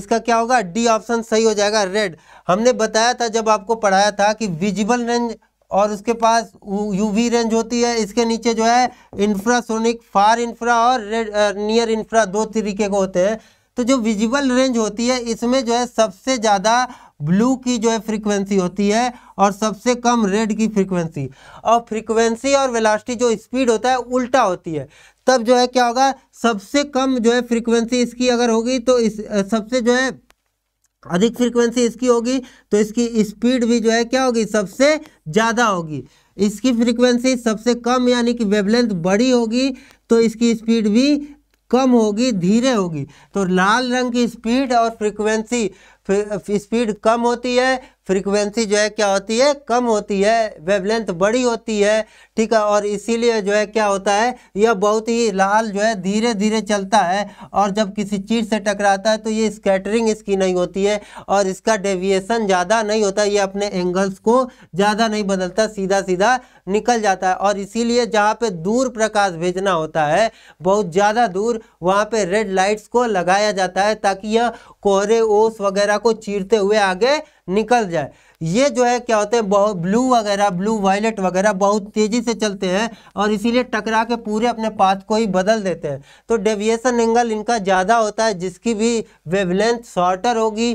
इसका क्या होगा डी ऑप्शन सही हो जाएगा रेड। हमने बताया था जब आपको पढ़ाया था कि विजिबल रेंज और उसके पास यूवी रेंज होती है, इसके नीचे जो है इंफ्रासोनिक, फार इंफ्रा और रेड नियर इंफ्रा, दो तरीके के होते हैं। तो जो विजिबल रेंज होती है इसमें जो है सबसे ज़्यादा ब्लू की जो है फ्रीक्वेंसी होती है और सबसे कम रेड की फ्रीक्वेंसी, और फ्रीक्वेंसी और वेलोसिटी जो स्पीड होता है उल्टा होती है। तब जो है क्या होगा सबसे कम जो है फ्रीक्वेंसी इसकी अगर होगी तो इस सबसे जो है अधिक फ्रीक्वेंसी इसकी होगी तो इसकी स्पीड भी जो है क्या होगी सबसे ज़्यादा होगी। इसकी फ्रीक्वेंसी सबसे कम यानी कि वेवलेंथ बड़ी होगी तो इसकी स्पीड भी कम होगी, धीरे होगी। तो लाल रंग की स्पीड और फ्रीक्वेंसी, स्पीड कम होती है, फ्रीक्वेंसी जो है क्या होती है कम होती है, वेवलेंथ बड़ी होती है। ठीक है, और इसीलिए जो है क्या होता है यह बहुत ही लाल जो है धीरे धीरे चलता है, और जब किसी चीज़ से टकराता है तो ये स्कैटरिंग इसकी नहीं होती है और इसका डेविएशन ज़्यादा नहीं होता, ये अपने एंगल्स को ज़्यादा नहीं बदलता, सीधा सीधा निकल जाता है। और इसीलिए जहाँ पर दूर प्रकाश भेजना होता है बहुत ज़्यादा दूर, वहाँ पर रेड लाइट्स को लगाया जाता है ताकि यह कोहरे ओस वगैरह को चीरते हुए आगे निकल जाए। ये जो है क्या होते हैं बहुत ब्लू वगैरह, ब्लू वायलेट वगैरह बहुत तेजी से चलते हैं और इसीलिए टकरा के पूरे अपने पाथ को ही बदल देते हैं। तो डेविएशन एंगल इनका ज़्यादा होता है, जिसकी भी वेवलेंथ शॉर्टर होगी,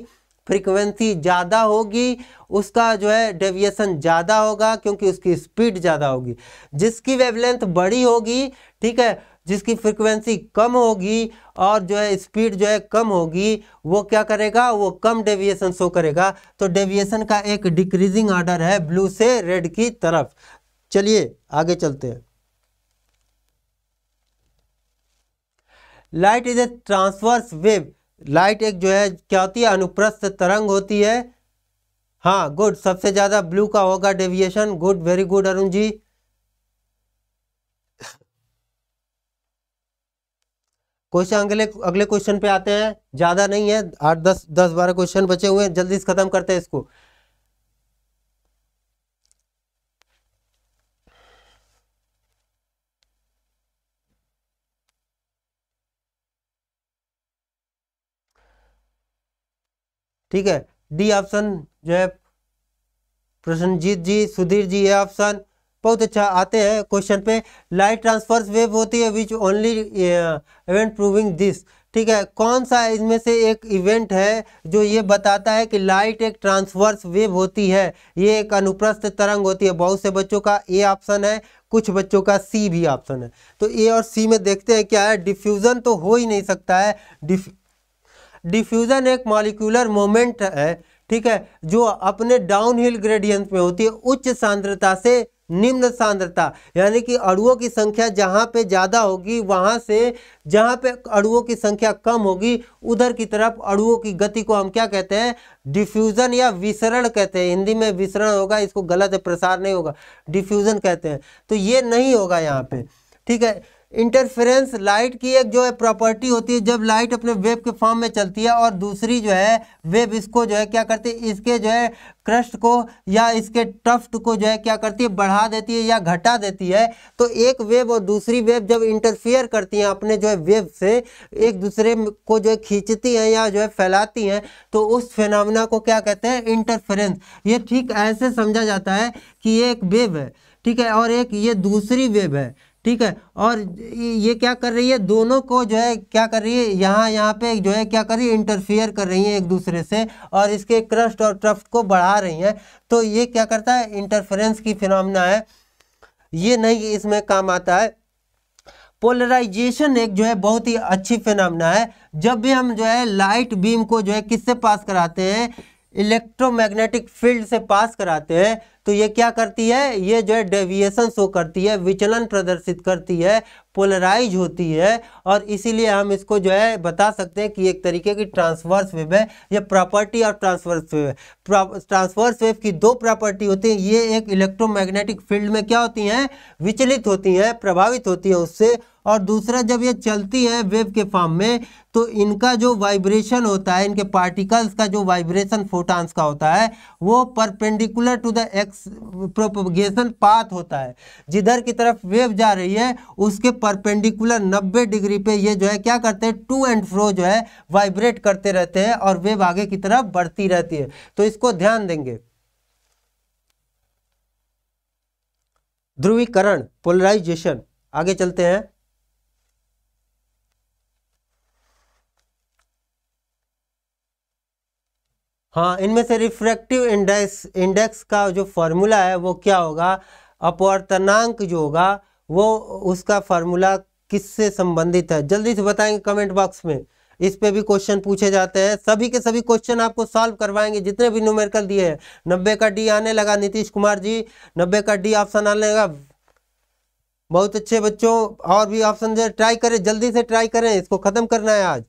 फ्रीक्वेंसी ज़्यादा होगी, उसका जो है डेविएशन ज़्यादा होगा क्योंकि उसकी स्पीड ज़्यादा होगी। जिसकी वेवलेंथ बड़ी होगी, ठीक है, जिसकी फ्रीक्वेंसी कम होगी और जो है स्पीड जो है कम होगी, वो क्या करेगा वो कम डेविएशन शो करेगा। तो डेविएशन का एक डिक्रीजिंग ऑर्डर है ब्लू से रेड की तरफ। चलिए आगे चलते हैं। Light is a transverse wave, light एक जो है क्या होती है अनुप्रस्थ तरंग होती है। हाँ गुड, सबसे ज्यादा ब्लू का होगा deviation. Good, very good Arun ji. Question अगले अगले क्वेश्चन पे आते हैं, ज्यादा नहीं है, आठ दस दस बारह क्वेश्चन बचे हुए हैं, जल्दी से खत्म करते हैं इसको। ठीक है, डी ऑप्शन जो है प्रसन्नजीत जी, सुधीर जी, ये ऑप्शन बहुत अच्छा। आते हैं क्वेश्चन पे, लाइट ट्रांसफर्स वेव होती है which only event proving this. ठीक है, कौन सा इसमें से एक इवेंट है जो ये बताता है कि लाइट एक ट्रांसवर्स वेव होती है, ये एक अनुप्रस्थ तरंग होती है। बहुत से बच्चों का ए ऑप्शन है, कुछ बच्चों का सी भी ऑप्शन है। तो ए और सी में देखते हैं क्या है। डिफ्यूज़न तो हो ही नहीं सकता है, डिफ डिफ्यूज़न एक मॉलिक्यूलर मोमेंट है, ठीक है, जो अपने डाउनहिल ग्रेडियंट में होती है, उच्च सांद्रता से निम्न सांद्रता। यानी कि अणुओं की संख्या जहाँ पे ज़्यादा होगी, वहाँ से जहाँ पे अणुओं की संख्या कम होगी उधर की तरफ अणुओं की गति को हम क्या कहते हैं, डिफ्यूज़न या विसरण कहते हैं। हिंदी में विसरण होगा, इसको गलत है, प्रसार नहीं होगा, डिफ्यूज़न कहते हैं। तो ये नहीं होगा यहाँ पे, ठीक है। इंटरफेरेंस लाइट की एक जो है प्रॉपर्टी होती है, जब लाइट अपने वेव के फॉर्म में चलती है और दूसरी जो है वेव इसको जो है क्या करती है, इसके जो है क्रस्ट को या इसके टफ्ट को जो है क्या करती है, बढ़ा देती है या घटा देती है। तो एक वेव और दूसरी वेव जब इंटरफेयर करती हैं अपने जो है वेव से, एक दूसरे को जो है खींचती हैं या जो है फैलाती हैं, तो उस फिनोमिना को क्या कहते हैं, इंटरफेरेंस। ये ठीक ऐसे समझा जाता है कि ये एक वेव है, ठीक है, और एक ये दूसरी वेव है, ठीक है, और ये क्या कर रही है, दोनों को जो है क्या कर रही है, यहाँ यहाँ पे जो है क्या कर रही है, इंटरफियर कर रही है एक दूसरे से, और इसके क्रस्ट और ट्रफ्ट को बढ़ा रही हैं। तो ये क्या करता है, इंटरफेरेंस की फिनोमिना है, ये नहीं इसमें काम आता है। पोलराइजेशन एक जो है बहुत ही अच्छी फिनोमिना है, जब भी हम जो है लाइट बीम को जो है किससे पास कराते हैं, इलेक्ट्रोमैग्नेटिक फील्ड से पास कराते हैं, तो ये क्या करती है, ये जो है डेविएशन शो करती है, विचलन प्रदर्शित करती है, पोलराइज होती है, और इसीलिए हम इसको जो है बता सकते हैं कि एक तरीके की ट्रांसवर्स वेव है। यह प्रॉपर्टी ऑफ ट्रांसवर्स वेव है, ट्रांसवर्स वेव की दो प्रॉपर्टी होती है, ये एक इलेक्ट्रोमैग्नेटिक फील्ड में क्या होती हैं, विचलित होती हैं, प्रभावित होती हैं उससे, और दूसरा जब ये चलती है वेव के फॉर्म में तो इनका जो वाइब्रेशन होता है, इनके पार्टिकल्स का जो वाइब्रेशन फोटॉन्स का होता है, वो perpendicular to the x propagation path होता है। जिधर की तरफ वेव जा रही है उसके परपेंडिकुलर नब्बे डिग्री पे ये जो है क्या करते हैं, टू एंड फ्रो जो है वाइब्रेट करते रहते हैं और वेव आगे की तरफ बढ़ती रहती है। तो इसको ध्यान देंगे। ध्रुवीकरण, पोलराइजेशन, आगे चलते हैं। हाँ, इनमें से रिफ्रैक्टिव इंडेक्स इंडेक्स का जो फार्मूला है वो क्या होगा, अपवर्तनांक जो होगा वो, उसका फार्मूला किससे संबंधित है, जल्दी से बताएंगे कमेंट बॉक्स में। इस पे भी क्वेश्चन पूछे जाते हैं, सभी के सभी क्वेश्चन आपको सॉल्व करवाएंगे जितने भी न्यूमेरिकल दिए हैं। नब्बे का डी आने लगा नीतीश कुमार जी, नब्बे का डी ऑप्शन आने लगा, बहुत अच्छे बच्चों। और भी ऑप्शन जो ट्राई करें, जल्दी से ट्राई करें, इसको खत्म करना है आज।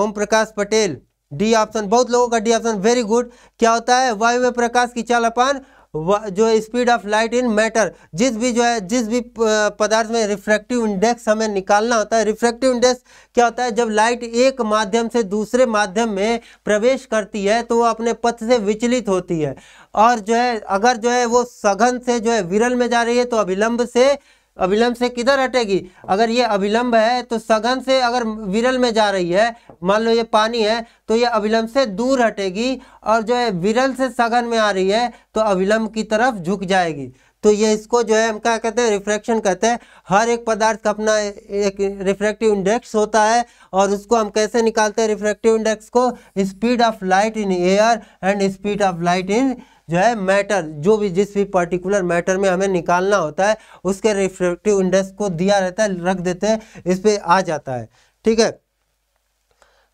ओम प्रकाश पटेल, डी ऑप्शन, बहुत लोगों का डी ऑप्शन, वेरी गुड। क्या होता है, वायु में प्रकाश की चाल अपान जो speed of light in matter. जिस भी जो है जिस भी पदार्थ में रिफ्रैक्टिव इंडेक्स हमें निकालना होता है, रिफ्रैक्टिव इंडेक्स क्या होता है, जब लाइट एक माध्यम से दूसरे माध्यम में प्रवेश करती है तो वो अपने पथ से विचलित होती है, और जो है अगर जो है वो सघन से जो है विरल में जा रही है तो अभिलंब से अभिलंब से किधर हटेगी, अगर ये अभिलंब है तो सघन से अगर विरल में जा रही है, मान लो ये पानी है तो ये अभिलंब से दूर हटेगी, और जो है विरल से सघन में आ रही है तो अभिलंब की तरफ झुक जाएगी। तो ये इसको जो है हम क्या कहते हैं, रिफ्रैक्शन कहते हैं। हर एक पदार्थ का अपना एक रिफ्रैक्टिव इंडेक्स होता है, और उसको हम कैसे निकालते हैं रिफ्रैक्टिव इंडेक्स को, speed of light in air and speed of light in जो है मैटर। जो भी जिस भी पर्टिकुलर मैटर में हमें निकालना होता है उसके रिफ्रैक्टिव इंडेक्स को दिया रहता है, रख देते हैं, इस पर आ जाता है। ठीक है,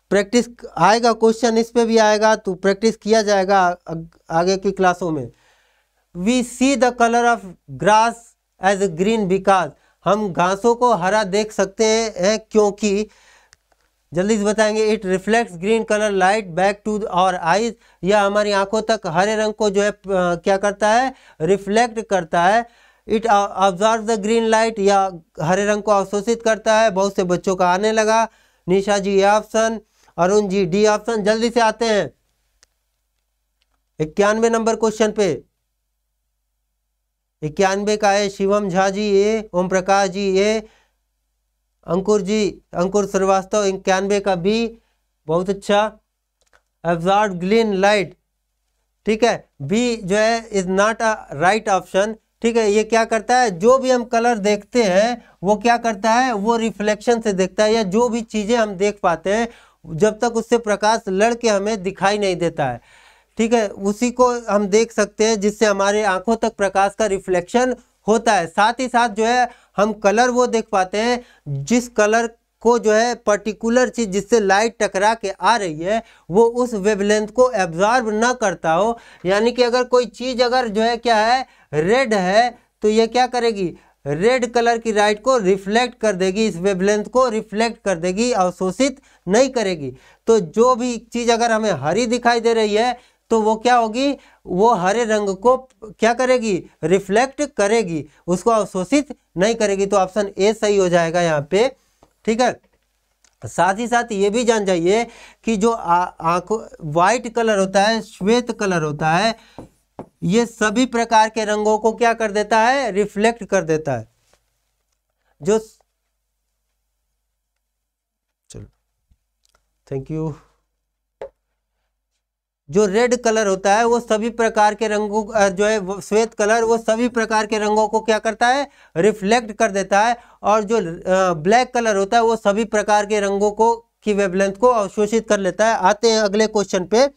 प्रैक्टिस आएगा क्वेश्चन, इस पर भी आएगा, तो प्रैक्टिस किया जाएगा आगे की क्लासों में। We see the colour of grass as green because, हम घासों को हरा देख सकते हैं क्योंकि जल्दी से बताएंगे। It reflects green colour light back to our eyes, यह हमारी आंखों तक हरे रंग को जो है क्या करता है, रिफ्लेक्ट करता है। It absorb the green light, या हरे रंग को अवशोषित करता है। बहुत से बच्चों का आने लगा। Nisha ji A option, Arun ji D option. जल्दी से आते हैं इक्यानवे नंबर क्वेश्चन पे। इक्यानवे का है शिवम झा जी ए, ओम प्रकाश जी ए, अंकुर जी अंकुर श्रीवास्तव इक्यानवे का बी, बहुत अच्छा। एब्जॉर्ब ग्रीन लाइट, ठीक है, बी जो है is not a right option. ठीक है, ये क्या करता है, जो भी हम कलर देखते हैं वो क्या करता है, वो रिफ्लेक्शन से देखता है, या जो भी चीज़ें हम देख पाते हैं जब तक उससे प्रकाश लड़ के हमें दिखाई नहीं देता है, ठीक है, उसी को हम देख सकते हैं जिससे हमारे आंखों तक प्रकाश का रिफ्लेक्शन होता है। साथ ही साथ जो है हम कलर वो देख पाते हैं जिस कलर को जो है पर्टिकुलर चीज़ जिससे लाइट टकरा के आ रही है वो उस वेवलेंथ को एब्जॉर्ब ना करता हो। यानी कि अगर कोई चीज़ अगर जो है क्या है रेड है तो ये क्या करेगी, रेड कलर की लाइट को रिफ्लेक्ट कर देगी, इस वेवलेंथ को रिफ्लेक्ट कर देगी, अवशोषित नहीं करेगी। तो जो भी चीज़ अगर हमें हरी दिखाई दे रही है तो वो क्या होगी, वो हरे रंग को क्या करेगी, रिफ्लेक्ट करेगी, उसको अवशोषित नहीं करेगी। तो ऑप्शन ए सही हो जाएगा यहाँ पे, ठीक है। साथ ही साथ ये भी जान जाइए कि जो आंखों वाइट कलर होता है, श्वेत कलर होता है, ये सभी प्रकार के रंगों को क्या कर देता है, रिफ्लेक्ट कर देता है। जो चलो थैंक यू, जो रेड कलर होता है वो सभी प्रकार के रंगों जो है, श्वेत कलर वो सभी प्रकार के रंगों को क्या करता है, रिफ्लेक्ट कर देता है। और जो ब्लैक कलर होता है वो सभी प्रकार के रंगों को की वेवलेंथ को अवशोषित कर लेता है। आते हैं अगले क्वेश्चन पे।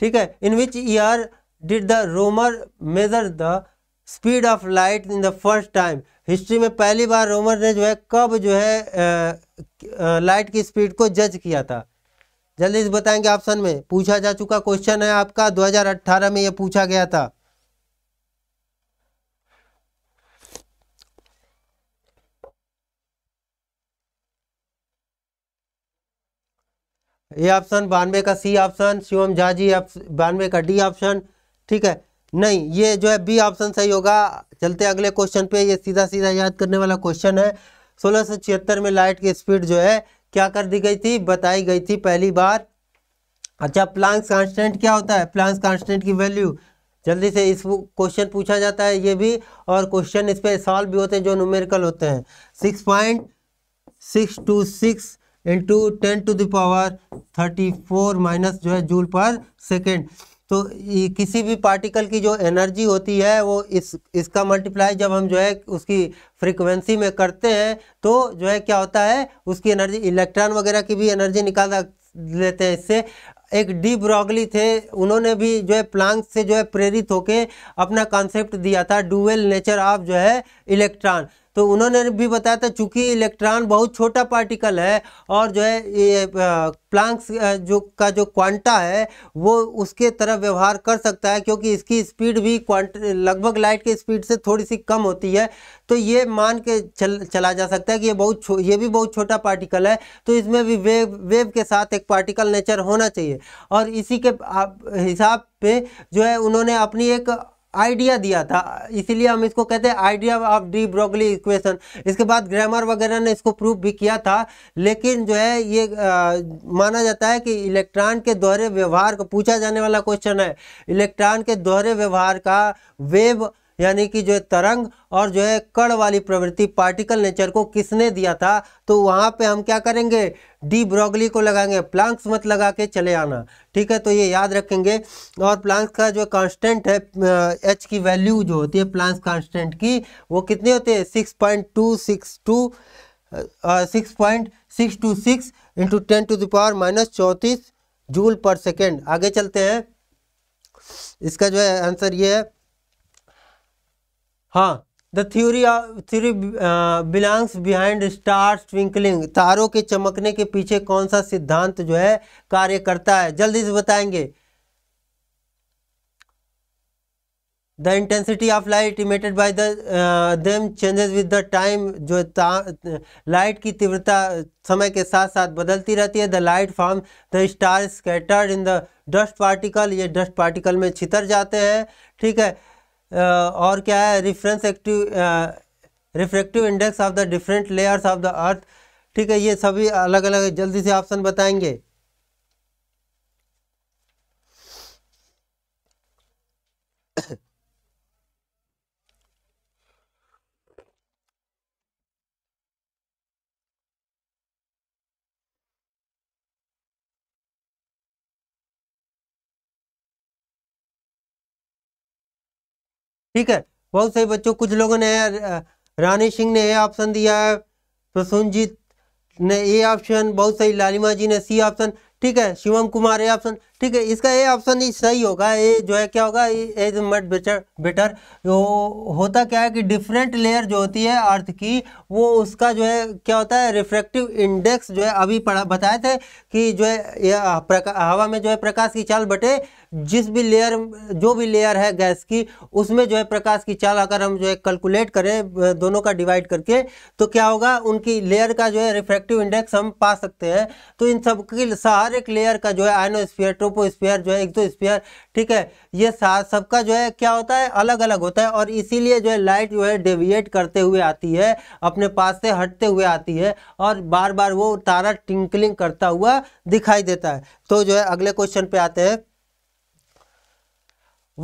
ठीक है, in which year did the Roemer measure the speed of light in the first time. History में पहली बार रोमर ने जो है कब जो है लाइट की स्पीड को जज किया था, जल्दी से बताएंगे। ऑप्शन में पूछा जा चुका क्वेश्चन है आपका, दो हज़ार अठारह में यह पूछा गया था। ये ऑप्शन बानवे का सी ऑप्शन, शिवम झा जी बानवे का डी ऑप्शन, ठीक है, नहीं ये जो है बी ऑप्शन सही होगा। चलते अगले क्वेश्चन पे, ये सीधा सीधा याद करने वाला क्वेश्चन है। सोलह सौ छिहत्तर में लाइट की स्पीड जो है क्या कर दी गई थी, बताई गई थी पहली बार। अच्छा, प्लांक कांस्टेंट क्या होता है, प्लांक कांस्टेंट की वैल्यू जल्दी से, इस क्वेश्चन पूछा जाता है ये भी, और क्वेश्चन इस पर सॉल्व भी होते हैं जो न्यूमेरिकल होते हैं। Six point six two six into ten to the power thirty four minus जो है जूल पर सेकेंड। तो किसी भी पार्टिकल की जो एनर्जी होती है वो इस इसका मल्टीप्लाई जब हम जो है उसकी फ्रीक्वेंसी में करते हैं तो जो है क्या होता है उसकी एनर्जी, इलेक्ट्रॉन वगैरह की भी एनर्जी निकाल लेते हैं इससे। एक डी ब्रॉगली थे, उन्होंने भी जो है प्लांक से जो है प्रेरित होकर अपना कॉन्सेप्ट दिया था, डुअल नेचर ऑफ जो है इलेक्ट्रॉन। तो उन्होंने भी बताया था चूँकि इलेक्ट्रॉन बहुत छोटा पार्टिकल है और जो है ये प्लांक्स जो का जो क्वांटा है वो उसके तरफ व्यवहार कर सकता है क्योंकि इसकी स्पीड भी क्वांट लगभग लाइट की स्पीड से थोड़ी सी कम होती है। तो ये मान के चल चला जा सकता है कि ये बहुत ये भी बहुत छोटा पार्टिकल है, तो इसमें भी वेव वेव के साथ एक पार्टिकल नेचर होना चाहिए। और इसी के हिसाब पे जो है उन्होंने अपनी एक आइडिया दिया था, इसीलिए हम इसको कहते हैं idea of de Broglie equation. इसके बाद ग्रामर वगैरह ने इसको प्रूव भी किया था, लेकिन जो है ये आ, माना जाता है कि इलेक्ट्रॉन के दोहरे व्यवहार को, पूछा जाने वाला क्वेश्चन है, इलेक्ट्रॉन के दोहरे व्यवहार का वेव यानी कि जो है तरंग और जो है कण वाली प्रवृत्ति पार्टिकल नेचर को किसने दिया था। तो वहाँ पे हम क्या करेंगे, डी ब्रोगली को लगाएंगे, प्लांक्स मत लगा के चले आना, ठीक है, तो ये याद रखेंगे। और प्लांक्स का जो कांस्टेंट है एच की वैल्यू जो होती है प्लांक्स कांस्टेंट की वो कितनी होती है, six point two six two six point six two six into ten to the power minus चौंतीस जूल पर सेकेंड। आगे चलते हैं, इसका जो है आंसर ये है, हाँ, the theory of theory belongs behind stars twinkling. तारों के चमकने के पीछे कौन सा सिद्धांत जो है कार्य करता है, जल्दी से बताएंगे। The intensity of light emitted by them changes with the time, जो लाइट की तीव्रता समय के साथ साथ बदलती रहती है। The light form the star scattered in the dust particle, ये डस्ट पार्टिकल में छितर जाते हैं, ठीक है। और क्या है, reference active refractive index of the different layers of the earth, ठीक है। ये सभी अलग अलग जल्दी से ऑप्शन बताएंगे। ठीक है, बहुत सही बच्चों। कुछ लोगों ने, रानी सिंह ने ए ऑप्शन दिया है, प्रसूनजीत ने ए ऑप्शन, बहुत सही। लालिमा जी ने सी ऑप्शन, ठीक है। शिवम कुमार ए ऑप्शन, ठीक है। इसका ए ऑप्शन ही सही होगा। ए जो है क्या होगा, ए इज मच बेटर। होता क्या है कि डिफरेंट लेयर जो होती है अर्थ की, वो उसका जो है क्या होता है, रिफ्रैक्टिव इंडेक्स जो है अभी पढ़ा बताए थे कि जो है हवा में जो है प्रकाश की चाल बटे जिस भी लेयर, जो भी लेयर है गैस की, उसमें जो है प्रकाश की चाल अगर हम जो है कैलकुलेट करें दोनों का डिवाइड करके, तो क्या होगा, उनकी लेयर का जो है रिफ्रैक्टिव इंडेक्स हम पा सकते हैं। तो इन सब के सारे एक लेयर का जो है आयनोस्फीयर, ट्रोपोस्फीयर, जो है एक्सोस्फीयर, ठीक है, ये साथ सबका जो है क्या होता है, अलग अलग होता है। और इसीलिए जो है लाइट जो है डेविएट करते हुए आती है, अपने पास से हटते हुए आती है, और बार बार वो तारा टिंकलिंग करता हुआ दिखाई देता है। तो जो है अगले क्वेश्चन पे आते हैं।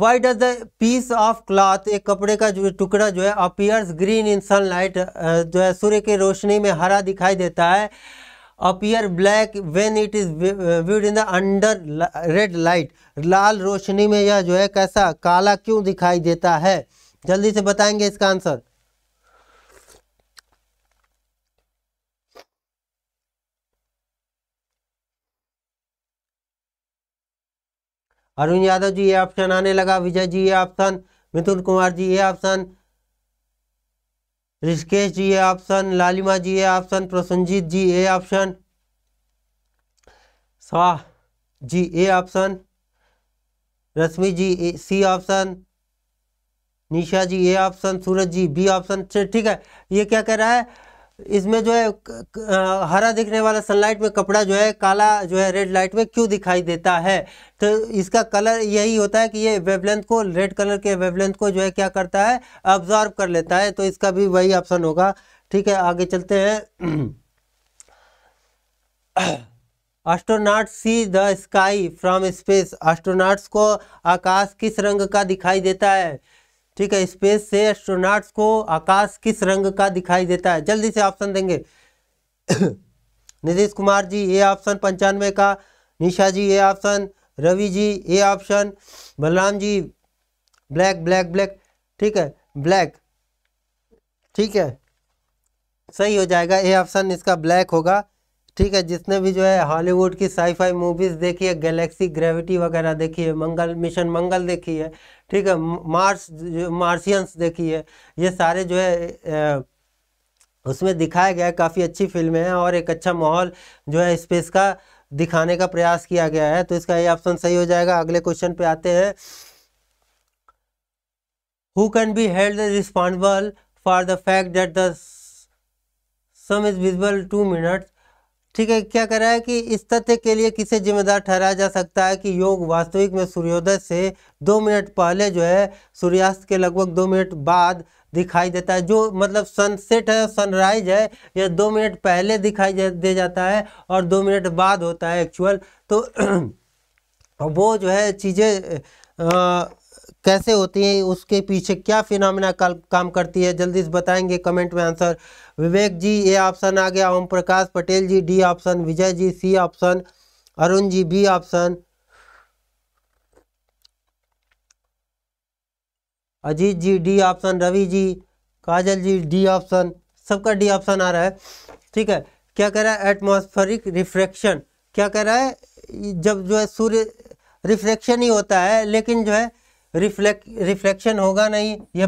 Why does the piece of cloth, एक कपड़े का जो टुकड़ा जो है, appears green in sunlight, जो है सूर्य की रोशनी में हरा दिखाई देता है, appear black when it is viewed in the under red light, लाल रोशनी में यह जो है कैसा, काला क्यों दिखाई देता है? जल्दी से बताएंगे इसका आंसर। अरुण यादव जी ये ऑप्शन आने लगा, विजय जी ये ऑप्शन, मिथुन कुमार जी ये option, Rishikesh ji A option, Lalima ji A option, Prasannajit ji A option, Shah ji A option, Rashmi ji A C option, Nisha ji A option, Suraj ji B option, ठीक है। ये क्या कह रहा है, इसमें जो है हरा दिखने वाला सनलाइट में कपड़ा जो है काला जो है रेड लाइट में क्यों दिखाई देता है? तो इसका कलर यही होता है कि ये वेवलेंथ को, रेड कलर के वेवलेंथ को जो है क्या करता है, अब्जॉर्ब कर लेता है। तो इसका भी वही ऑप्शन होगा, ठीक है। आगे चलते हैं। Astronauts see the sky from space, astronauts को आकाश किस रंग का दिखाई देता है? ठीक है, स्पेस से एस्ट्रोनॉट्स को आकाश किस रंग का दिखाई देता है? जल्दी से ऑप्शन देंगे। नीतीश कुमार जी ए ऑप्शन पंचानवे का, Nisha ji A option, Ravi ji A option, Balram ji black black black, ठीक है, ब्लैक, ठीक है, सही हो जाएगा ए ऑप्शन, इसका ब्लैक होगा, ठीक है। जिसने भी जो है हॉलीवुड की साईफाई मूवीज़ देखी है, गैलेक्सी, ग्रेविटी वगैरह देखी है, मंगल मिशन, मंगल देखी है, ठीक है, मार्स, मार्सियंस देखी है, ये सारे जो है उसमें दिखाया गया है। काफ़ी अच्छी फिल्में हैं और एक अच्छा माहौल जो है स्पेस का दिखाने का प्रयास किया गया है। तो इसका ये ऑप्शन सही हो जाएगा। अगले क्वेश्चन पे आते हैं। Who can be held responsible for the fact that the sun is visible two minutes, ठीक है। क्या कह रहा है कि इस तथ्य के लिए किसे जिम्मेदार ठहराया जा सकता है कि योग वास्तविक में सूर्योदय से दो मिनट पहले जो है सूर्यास्त के लगभग दो मिनट बाद दिखाई देता है। जो मतलब सनसेट है, सनराइज है, यह दो मिनट पहले दिखाई दे जाता है और दो मिनट बाद होता है एक्चुअल। तो वो जो है चीज़ें कैसे होती हैं, उसके पीछे क्या फिनोमेना काम करती है, जल्दी से बताएंगे कमेंट में answer. Vivek ji A option आ गया, Om Prakash Patel ji D option, Vijay ji C option, Arun ji B option, Ajit ji D option, Ravi ji, Kajal ji D option, सबका डी ऑप्शन आ रहा है, ठीक है। क्या कह रहा है, एटमॉस्फेरिक रिफ्रैक्शन, क्या कह रहा है, जब जो है सूर्य रिफ्रैक्शन ही होता है, लेकिन जो है रिफ्लेक्ट रिफ्लेक्शन होगा नहीं। यह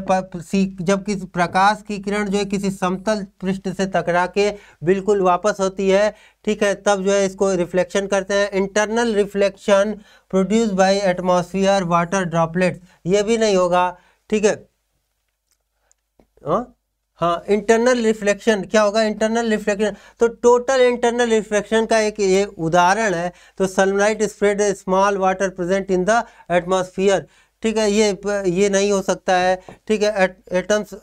जब किसी प्रकाश की किरण जो है किसी समतल पृष्ठ से टकरा के बिल्कुल वापस होती है, ठीक है, तब जो है इसको रिफ्लेक्शन करते हैं। Internal reflection produce by atmosphere water droplets, ये भी नहीं होगा, ठीक है। हाँ हाँ इंटरनल रिफ्लेक्शन क्या होगा, इंटरनल रिफ्लेक्शन, तो टोटल इंटरनल रिफ्लेक्शन का एक ये उदाहरण है। तो sunlight spread small water present in the atmosphere, ठीक है, ये ये नहीं हो सकता है, ठीक है। एटम्स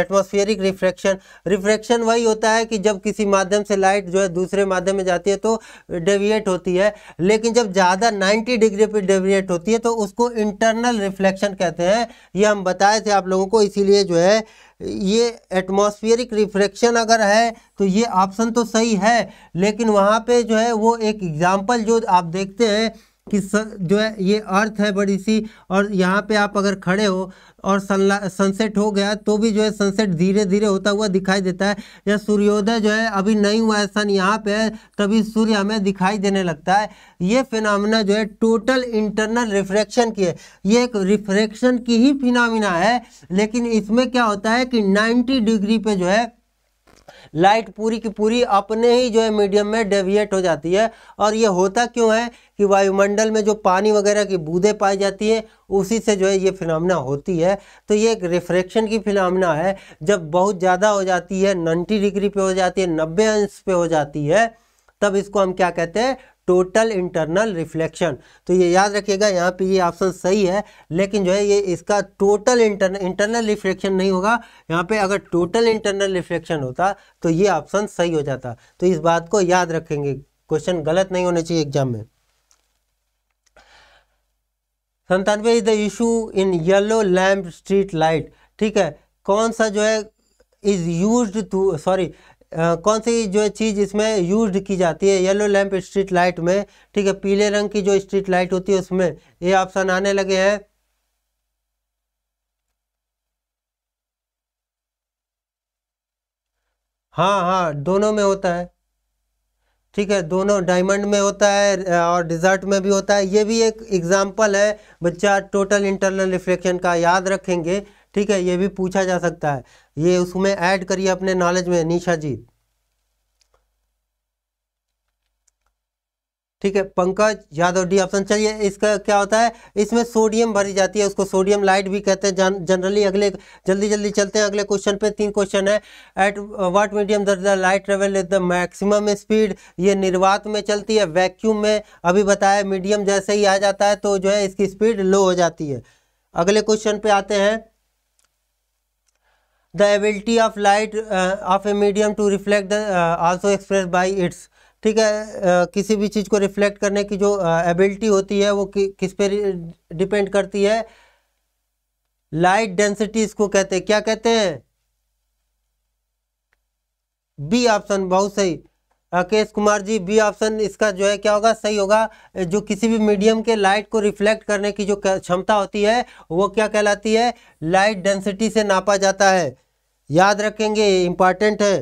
एटमॉस्फेरिक रिफ्रैक्शन, रिफ्रैक्शन वही होता है कि जब किसी माध्यम से लाइट जो है दूसरे माध्यम में जाती है तो डेविएट होती है, लेकिन जब ज़्यादा नब्बे डिग्री पे डेविएट होती है तो उसको इंटरनल रिफ्लेक्शन कहते हैं। ये हम बताए थे आप लोगों को, इसीलिए जो है ये एटमॉस्फेरिक रिफ्रैक्शन अगर है तो ये ऑप्शन तो सही है, लेकिन वहाँ पर जो है वो एक एग्जाम्पल जो आप देखते हैं कि जो है ये अर्थ है बड़ी सी, और यहाँ पे आप अगर खड़े हो और सनला सनसेट हो गया तो भी जो है सनसेट धीरे धीरे होता हुआ दिखाई देता है, या सूर्योदय जो है अभी नहीं हुआ है, सन यहाँ पे है तभी सूर्य हमें दिखाई देने लगता है। ये फिनोमिना जो है टोटल इंटरनल रिफ्रैक्शन की है, ये एक रिफ्रैक्शन की ही फिनोमिना है, लेकिन इसमें क्या होता है कि नाइन्टी डिग्री पे जो है लाइट पूरी की पूरी अपने ही जो है मीडियम में डेविएट हो जाती है। और ये होता क्यों है कि वायुमंडल में जो पानी वगैरह की बूंदें पाई जाती है उसी से जो है ये फिनोमिना होती है। तो ये एक रिफ्रैक्शन की फिनोमिना है, जब बहुत ज़्यादा हो जाती है, नाइन्टी डिग्री पे हो जाती है, नब्बे अंश पे हो जाती है, तब इसको हम क्या कहते हैं, टोटल इंटरनल रिफ्लेक्शन। तो ये याद रखिएगा, यहाँ पे ये ऑप्शन सही है, लेकिन जो है ये इसका टोटल इंटरनल इंटरनल रिफ्लेक्शन नहीं होगा। यहाँ पे अगर टोटल इंटरनल रिफ्लेक्शन होता तो ये ऑप्शन सही हो जाता। तो इस बात को याद रखेंगे, क्वेश्चन गलत नहीं होने चाहिए एग्जाम में। संतानवे is the issue in yellow lamp street light, ठीक है, कौन सा जो है is used to sorry Uh, कौन सी जो चीज़ इसमें यूज की जाती है येलो लैंप स्ट्रीट लाइट में, ठीक है, पीले रंग की जो स्ट्रीट लाइट होती है उसमें। ये ऑप्शन आने लगे हैं, हाँ हाँ दोनों में होता है, ठीक है, दोनों डायमंड में होता है और डिजर्ट में भी होता है। ये भी एक एग्जाम्पल है बच्चा टोटल इंटरनल रिफ्लेक्शन का, याद रखेंगे, ठीक है, ये भी पूछा जा सकता है, ये उसमें ऐड करिए अपने नॉलेज में निशा जी, ठीक है। Pankaj Yadav D option. चलिए, इसका क्या होता है, इसमें सोडियम भरी जाती है, उसको सोडियम लाइट भी कहते हैं जनरली। अगले जल्दी जल्दी चलते हैं अगले क्वेश्चन पे, तीन क्वेश्चन है। At what medium does the light travel at the maximum speed, ये निर्वात में चलती है, वैक्यूम में अभी बताया मीडियम जैसे ही आ जाता है तो जो है इसकी स्पीड लो हो जाती है। अगले क्वेश्चन पे आते हैं, the ability of light of a medium to reflect also express by its, ठीक है, uh, किसी भी चीज़ को रिफ्लेक्ट करने की जो एबिलिटी uh, होती है वो कि, किस पे डिपेंड करती है, लाइट डेंसिटी इसको कहते हैं, क्या कहते हैं, बी ऑप्शन बहुत सही राकेश कुमार जी, बी ऑप्शन इसका जो है क्या होगा, सही होगा। जो किसी भी मीडियम के लाइट को रिफ्लेक्ट करने की जो क्षमता होती है वो क्या कहलाती है, लाइट डेंसिटी से नापा जाता है, याद रखेंगे, इंपॉर्टेंट है।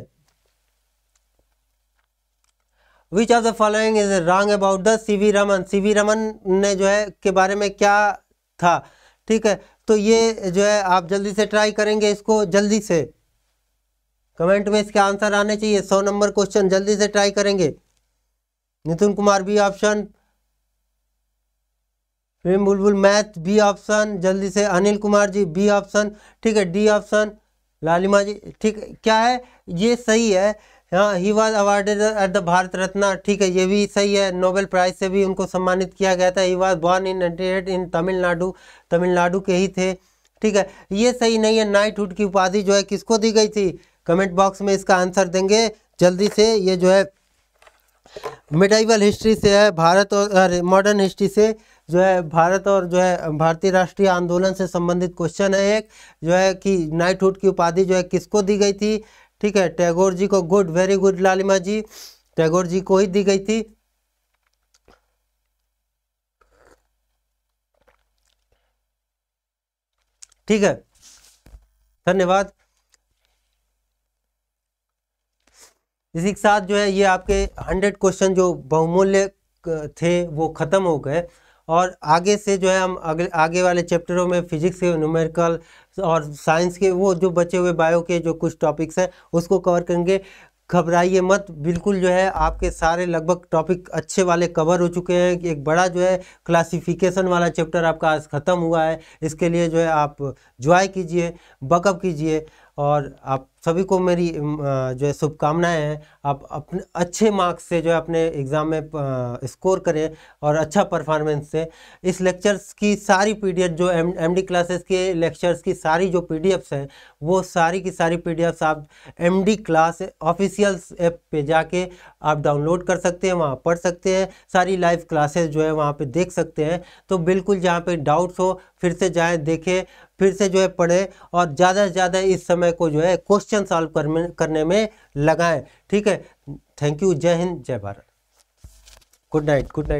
Which of the following is wrong about the C V Raman, C V Raman ने जो है के बारे में क्या था, ठीक है, तो ये जो है आप जल्दी से ट्राई करेंगे, इसको जल्दी से कमेंट में इसके आंसर आने चाहिए। सौ नंबर क्वेश्चन जल्दी से ट्राई करेंगे। नितिन कुमार बी ऑप्शन, प्रेम बुलबुल मैथ बी ऑप्शन, जल्दी से अनिल कुमार जी बी ऑप्शन, ठीक है, डी ऑप्शन लालिमा जी, ठीक क्या है, ये सही है। हाँ, he was awarded at the Bharat Ratna, ठीक है, ये भी सही है, नोबेल प्राइज से भी उनको सम्मानित किया गया था। He was born in nineteen eighty eight in Tamil Nadu, Tamil Nadu के ही थे, ठीक है, ये सही नहीं है। नाइटहुड की उपाधि जो है किसको दी गई थी, कमेंट बॉक्स में इसका आंसर देंगे जल्दी से। ये जो है मेडिवल हिस्ट्री से है, भारत और मॉडर्न हिस्ट्री से जो है, भारत और जो है भारतीय राष्ट्रीय आंदोलन से संबंधित क्वेश्चन है एक, जो है कि नाइटहुड की उपाधि जो है किसको दी गई थी, ठीक है, टैगोर जी को, गुड वेरी गुड लालिमा जी, टैगोर जी को ही दी गई थी। ठीक है, धन्यवाद। इसी के साथ जो है ये आपके हंड्रेड क्वेश्चन जो बहुमूल्य थे वो ख़त्म हो गए, और आगे से जो है हम अगले आगे वाले चैप्टरों में फिजिक्स के, न्यूमेरिकल और साइंस के, वो जो बचे हुए बायो के जो कुछ टॉपिक्स हैं उसको कवर करेंगे। घबराइए मत, बिल्कुल जो है आपके सारे लगभग टॉपिक अच्छे वाले कवर हो चुके हैं। एक बड़ा जो है क्लासिफिकेशन वाला चैप्टर आपका आज ख़त्म हुआ है, इसके लिए जो है आप ज्वाय कीजिए, बकअप कीजिए, और आप सभी को मेरी जो है शुभकामनाएं हैं। आप अपने अच्छे मार्क्स से जो है अपने एग्ज़ाम में स्कोर करें और अच्छा परफॉर्मेंस से। इस लेक्चर्स की सारी पीडीएफ जो एम एमडी क्लासेस के लेक्चर्स की सारी जो पीडीएफ्स हैं वो सारी की सारी पीडीएफ्स आप एमडी क्लास ऑफिशियल ऐप पे जाके आप डाउनलोड कर सकते हैं, वहाँ पढ़ सकते हैं, सारी लाइव क्लासेज जो है वहाँ पर देख सकते हैं। तो बिल्कुल जहाँ पर डाउट्स हो फिर से जाएँ, देखें, फिर से जो है पढ़ें, और ज़्यादा से ज़्यादा इस समय को जो है क्वेश्चन सॉल्व करने करने में लगाएं। ठीक है, थैंक यू, जय हिंद, जय Bharat, good night, good night.